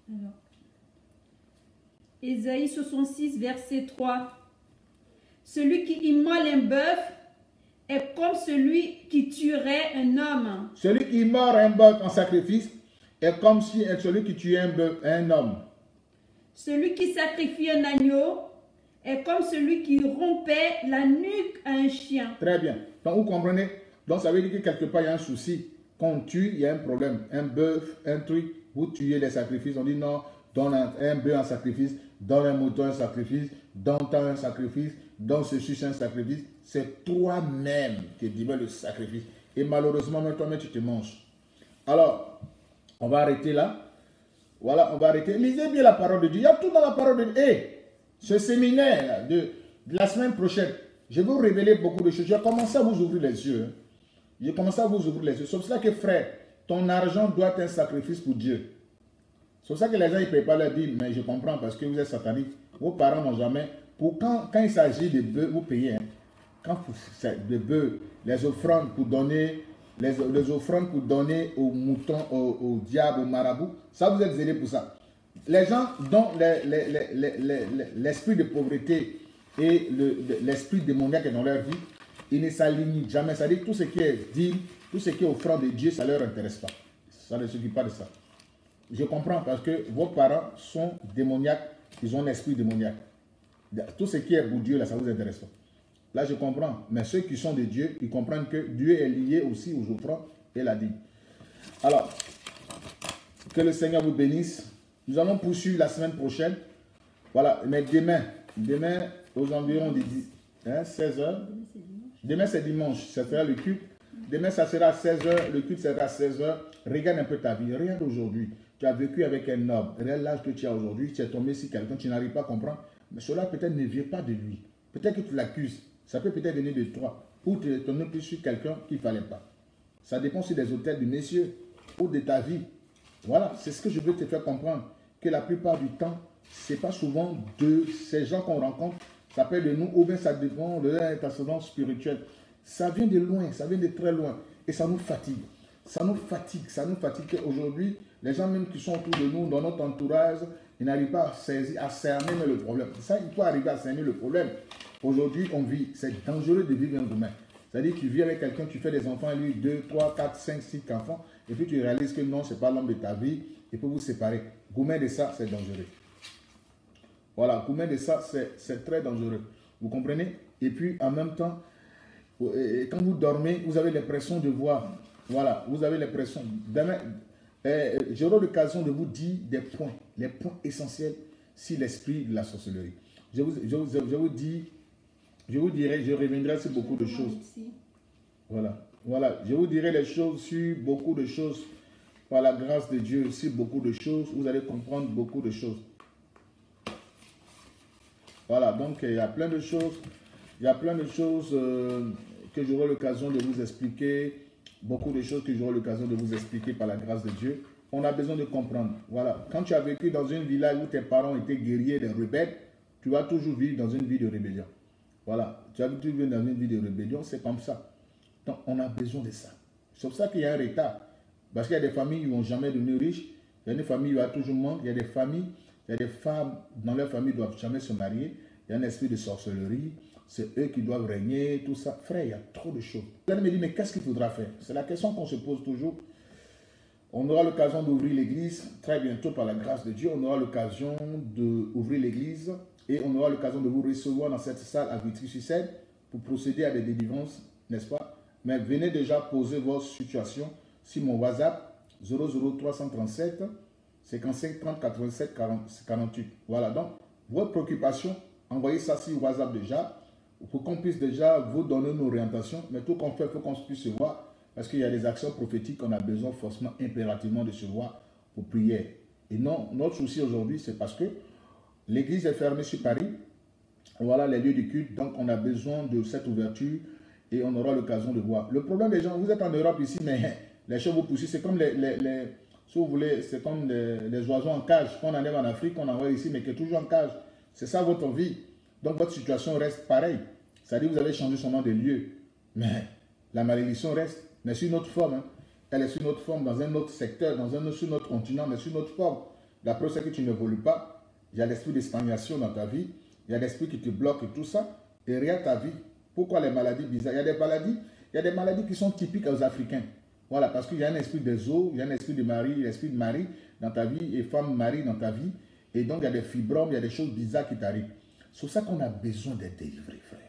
Alors, Ésaïe 66, verset 3. Celui qui immole un bœuf est comme celui qui tuerait un homme. Celui qui immole un bœuf en sacrifice, est comme si celui qui tue un homme. Celui qui sacrifie un agneau est comme celui qui rompait la nuque à un chien. Très bien. Donc, vous comprenez? Donc, ça veut dire que quelque part, il y a un souci. Quand on tue, il y a un problème. Un bœuf, un truc, vous tuez les sacrifices. On dit non, donne un bœuf en sacrifice, donne un mouton en sacrifice, donne un sacrifice, donne ceci, un sacrifice. C'est toi-même qui dis-moi le sacrifice. Et malheureusement, toi-même, tu te manges. Alors, on va arrêter là. Voilà, on va arrêter. Lisez bien la parole de Dieu. Il y a tout dans la parole de Dieu. Et ce séminaire là, de la semaine prochaine, je vais vous révéler beaucoup de choses. J'ai commencé à vous ouvrir les yeux. J'ai commencé à vous ouvrir les yeux. C'est pour ça que frère, ton argent doit être un sacrifice pour Dieu. C'est pour ça que les gens ne peuvent pas leur dire, mais je comprends parce que vous êtes satanique. Vos parents n'ont jamais. Pour quand il s'agit de bœufs, vous payez. Hein. Quand de bœufs, les offrandes pour donner. Les offrandes pour donner aux moutons, aux diables, aux marabouts, ça vous êtes zélé pour ça. Les gens dont l'esprit de pauvreté et l'esprit démoniaque est dans leur vie, ils ne s'alignent jamais. Ça dit tout ce qui est dit, tout ce qui est offrande de Dieu, ça ne leur intéresse pas. Ça ne s'occupe pas de ça. Je comprends parce que vos parents sont démoniaques, ils ont un esprit démoniaque. Tout ce qui est pour Dieu, là, ça ne vous intéresse pas. Là, je comprends. Mais ceux qui sont de Dieu, ils comprennent que Dieu est lié aussi aux offrandes et la dîme. Alors, que le Seigneur vous bénisse. Nous allons poursuivre la semaine prochaine. Voilà, mais demain, aux environs des 16h, demain c'est dimanche, ça sera le culte. Demain, ça sera 16h, le culte sera 16h. Regarde un peu ta vie, regarde aujourd'hui. Tu as vécu avec un homme, regarde l'âge que tu as aujourd'hui, tu es tombé sur quelqu'un, tu n'arrives pas à comprendre. Mais cela peut-être ne vient pas de lui. Peut-être que tu l'accuses, ça peut peut-être venir de toi. Ou tu es tombé plus sur quelqu'un qu'il ne fallait pas. Ça dépend aussi des hôtels du messieurs ou de ta vie. Voilà, c'est ce que je veux te faire comprendre. Que la plupart du temps, ce n'est pas souvent de ces gens qu'on rencontre, ça peut être de nous, ou bien ça dépend de l'ascendance spirituelle. Ça vient de loin, ça vient de très loin. Et ça nous fatigue. Ça nous fatigue, ça nous fatigue. Aujourd'hui, les gens même qui sont autour de nous, dans notre entourage, ils n'arrivent pas à saisir, à cerner le problème. Ça, il faut arriver à cerner le problème. Aujourd'hui, on vit. C'est dangereux de vivre un domaine. C'est-à-dire que tu vis avec quelqu'un, tu fais des enfants, lui, 2, 3, 4, 5, 6 enfants, et puis tu réalises que non, ce n'est pas l'homme de ta vie, et puis vous séparer. Goumer de ça, c'est dangereux. Voilà, goumer de ça, c'est très dangereux. Vous comprenez? Et puis, en même temps, quand vous dormez, vous avez l'impression de voir. Voilà, vous avez l'impression. Demain, j'aurai l'occasion de vous dire des points, les points essentiels sur l'esprit de la sorcellerie. Je reviendrai sur beaucoup de choses. Voilà, voilà. Je vous dirai les choses sur beaucoup de choses. Par la grâce de Dieu, sur beaucoup de choses, vous allez comprendre beaucoup de choses. Voilà, donc il y a plein de choses. Il y a plein de choses que j'aurai l'occasion de vous expliquer. Beaucoup de choses que j'aurai l'occasion de vous expliquer par la grâce de Dieu. On a besoin de comprendre. Voilà, quand tu as vécu dans une village où tes parents étaient guerriers, des rebelles, tu vas toujours vivre dans une vie de rébellion. Voilà, tu as toujours vécu dans une vie de rébellion, c'est comme ça. Donc, on a besoin de ça. C'est pour ça qu'il y a un retard. Parce qu'il y a des familles qui n'ont jamais devenu riches. Il y a des familles où il y a toujours manque. Il y a des familles, il y a des femmes dans leur famille qui ne doivent jamais se marier. Il y a un esprit de sorcellerie. C'est eux qui doivent régner, tout ça. Frère, il y a trop de choses. Vous allez me dire, mais qu'est-ce qu'il faudra faire? C'est la question qu'on se pose toujours. On aura l'occasion d'ouvrir l'église très bientôt par la grâce de Dieu. On aura l'occasion d'ouvrir l'église et on aura l'occasion de vous recevoir dans cette salle à Vitry-sur-Seine pour procéder à des délivrances, n'est-ce pas? Mais venez déjà poser vos situations sur mon WhatsApp 00337 55 30 87 48. Voilà, donc, votre préoccupation, envoyez ça sur WhatsApp déjà pour qu'on puisse déjà vous donner une orientation, mais tout qu'on fait, il faut qu'on puisse se voir, parce qu'il y a des actions prophétiques qu'on a besoin forcément, impérativement de se voir pour prier. Et non, notre souci aujourd'hui, c'est parce que l'église est fermée sur Paris, voilà les lieux de culte, donc on a besoin de cette ouverture et on aura l'occasion de voir. Le problème des gens, vous êtes en Europe ici, mais les choses vous poussent, c'est comme si vous voulez, c'est comme les oiseaux en cage, qu'on enlève en Afrique, qu'on envoie ici, mais qui est toujours en cage. C'est ça votre vie. Donc votre situation reste pareille. C'est-à-dire que vous avez changé seulement de lieu. Mais la malédiction reste, mais sur une autre forme. Hein. Elle est sur une autre forme, dans un autre secteur, dans un autre, sur notre continent, mais sur une autre forme. La preuve, c'est que tu n'évolues pas. Il y a l'esprit de stagnation dans ta vie. Il y a l'esprit qui te bloque et tout ça. Et regarde ta vie. Pourquoi les maladies bizarres? Il y a des maladies qui sont typiques aux Africains. Voilà, parce qu'il y a un esprit des eaux, il y a un esprit de mari, dans ta vie, et femme-mari dans ta vie. Et donc, il y a des fibromes, il y a des choses bizarres qui t'arrivent. C'est pour ça qu'on a besoin d'être délivré, frère.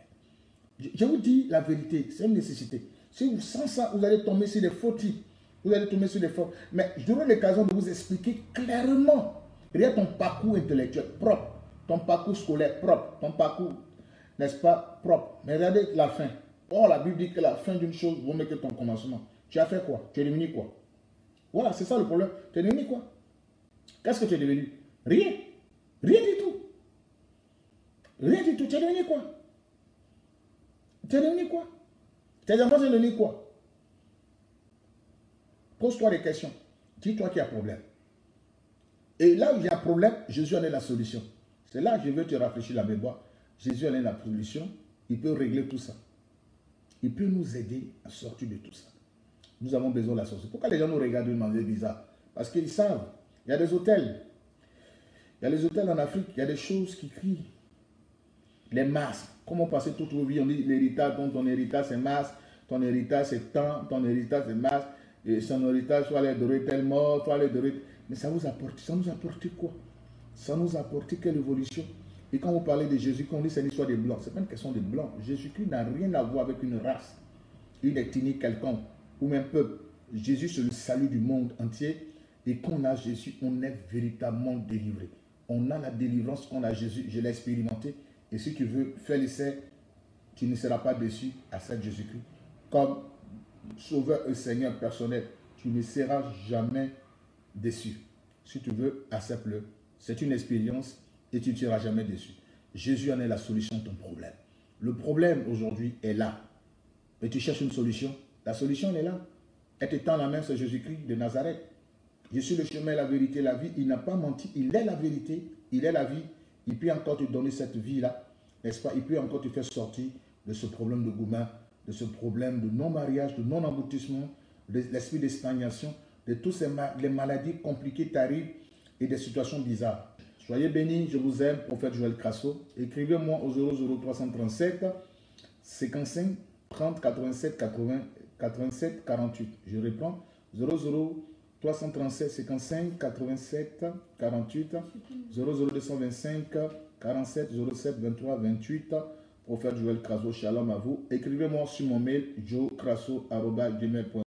Je vous dis la vérité, c'est une nécessité. Si vous sentez ça, vous allez tomber sur des faux types. Vous allez tomber sur des faux. Mais j'aurai l'occasion de vous expliquer clairement. Regarde ton parcours intellectuel propre, ton parcours scolaire propre, ton parcours, n'est-ce pas, propre. Mais regardez la fin. Oh, la Bible dit que la fin d'une chose vaut mieux que ton commencement. Tu as fait quoi? Tu es devenu quoi? Voilà, c'est ça le problème. Tu es devenu quoi? Qu'est-ce que tu es devenu? Rien. Rien du tout. Rien du tout. Tu es devenu quoi? Tu es devenu quoi? Tes enfants sont devenus quoi? Pose-toi des questions. Dis-toi qu'il y a problème. Et là où il y a problème, Jésus en est la solution. C'est là que je veux te rafraîchir la mémoire. Jésus en est la solution. Il peut régler tout ça. Il peut nous aider à sortir de tout ça. Nous avons besoin de la sorcellerie. Pourquoi les gens nous regardent d'une manière bizarre? Parce qu'ils savent. Il y a des hôtels. Il y a les hôtels en Afrique, il y a des choses qui crient. Les masques. Comment passer toute vos vies? On dit l'héritage, donc ton héritage c'est masque, ton héritage c'est temps, ton héritage c'est masque, et son héritage, soit les dorés tel mort, soit les dorés. Mais ça nous apporte quoi? Ça nous apporte quelle évolution? Et quand vous parlez de Jésus, quand on dit c'est l'histoire des blancs, c'est pas une question des blancs. Jésus-Christ n'a rien à voir avec une race, une ethnie quelconque, ou même peuple. Jésus, c'est le salut du monde entier. Et quand on a Jésus, on est véritablement délivré. on a la délivrance, on a Jésus, je l'ai expérimenté. Et si tu veux faire l'essai, tu ne seras pas déçu à Saint Jésus-Christ. Comme sauveur et Seigneur personnel, tu ne seras jamais déçu. Si tu veux, accepte-le. C'est une expérience et tu ne seras jamais déçu. Jésus en est la solution de ton problème. Le problème aujourd'hui est là. Mais tu cherches une solution. La solution elle est là. Elle te tend la main, c'est Jésus-Christ de Nazareth. Je suis le chemin, la vérité, la vie. Il n'a pas menti. Il est la vérité. Il est la vie. Il peut encore te donner cette vie-là. N'est-ce pas? Il peut encore te faire sortir de ce problème de gourmand, de ce problème de non-mariage, de non-aboutissement, de l'esprit de stagnation, de toutes ces maladies compliquées t'arrivent et des situations bizarres. Soyez bénis, je vous aime, prophète Joël Krasso. Écrivez-moi au 00337 55 30 87 80 87 48. Je réponds 00337 55 87 48 00225 47 07 23 28. Prophète Joël Krasso, shalom à vous. Écrivez-moi sur mon mail joecrasso@gmail.com.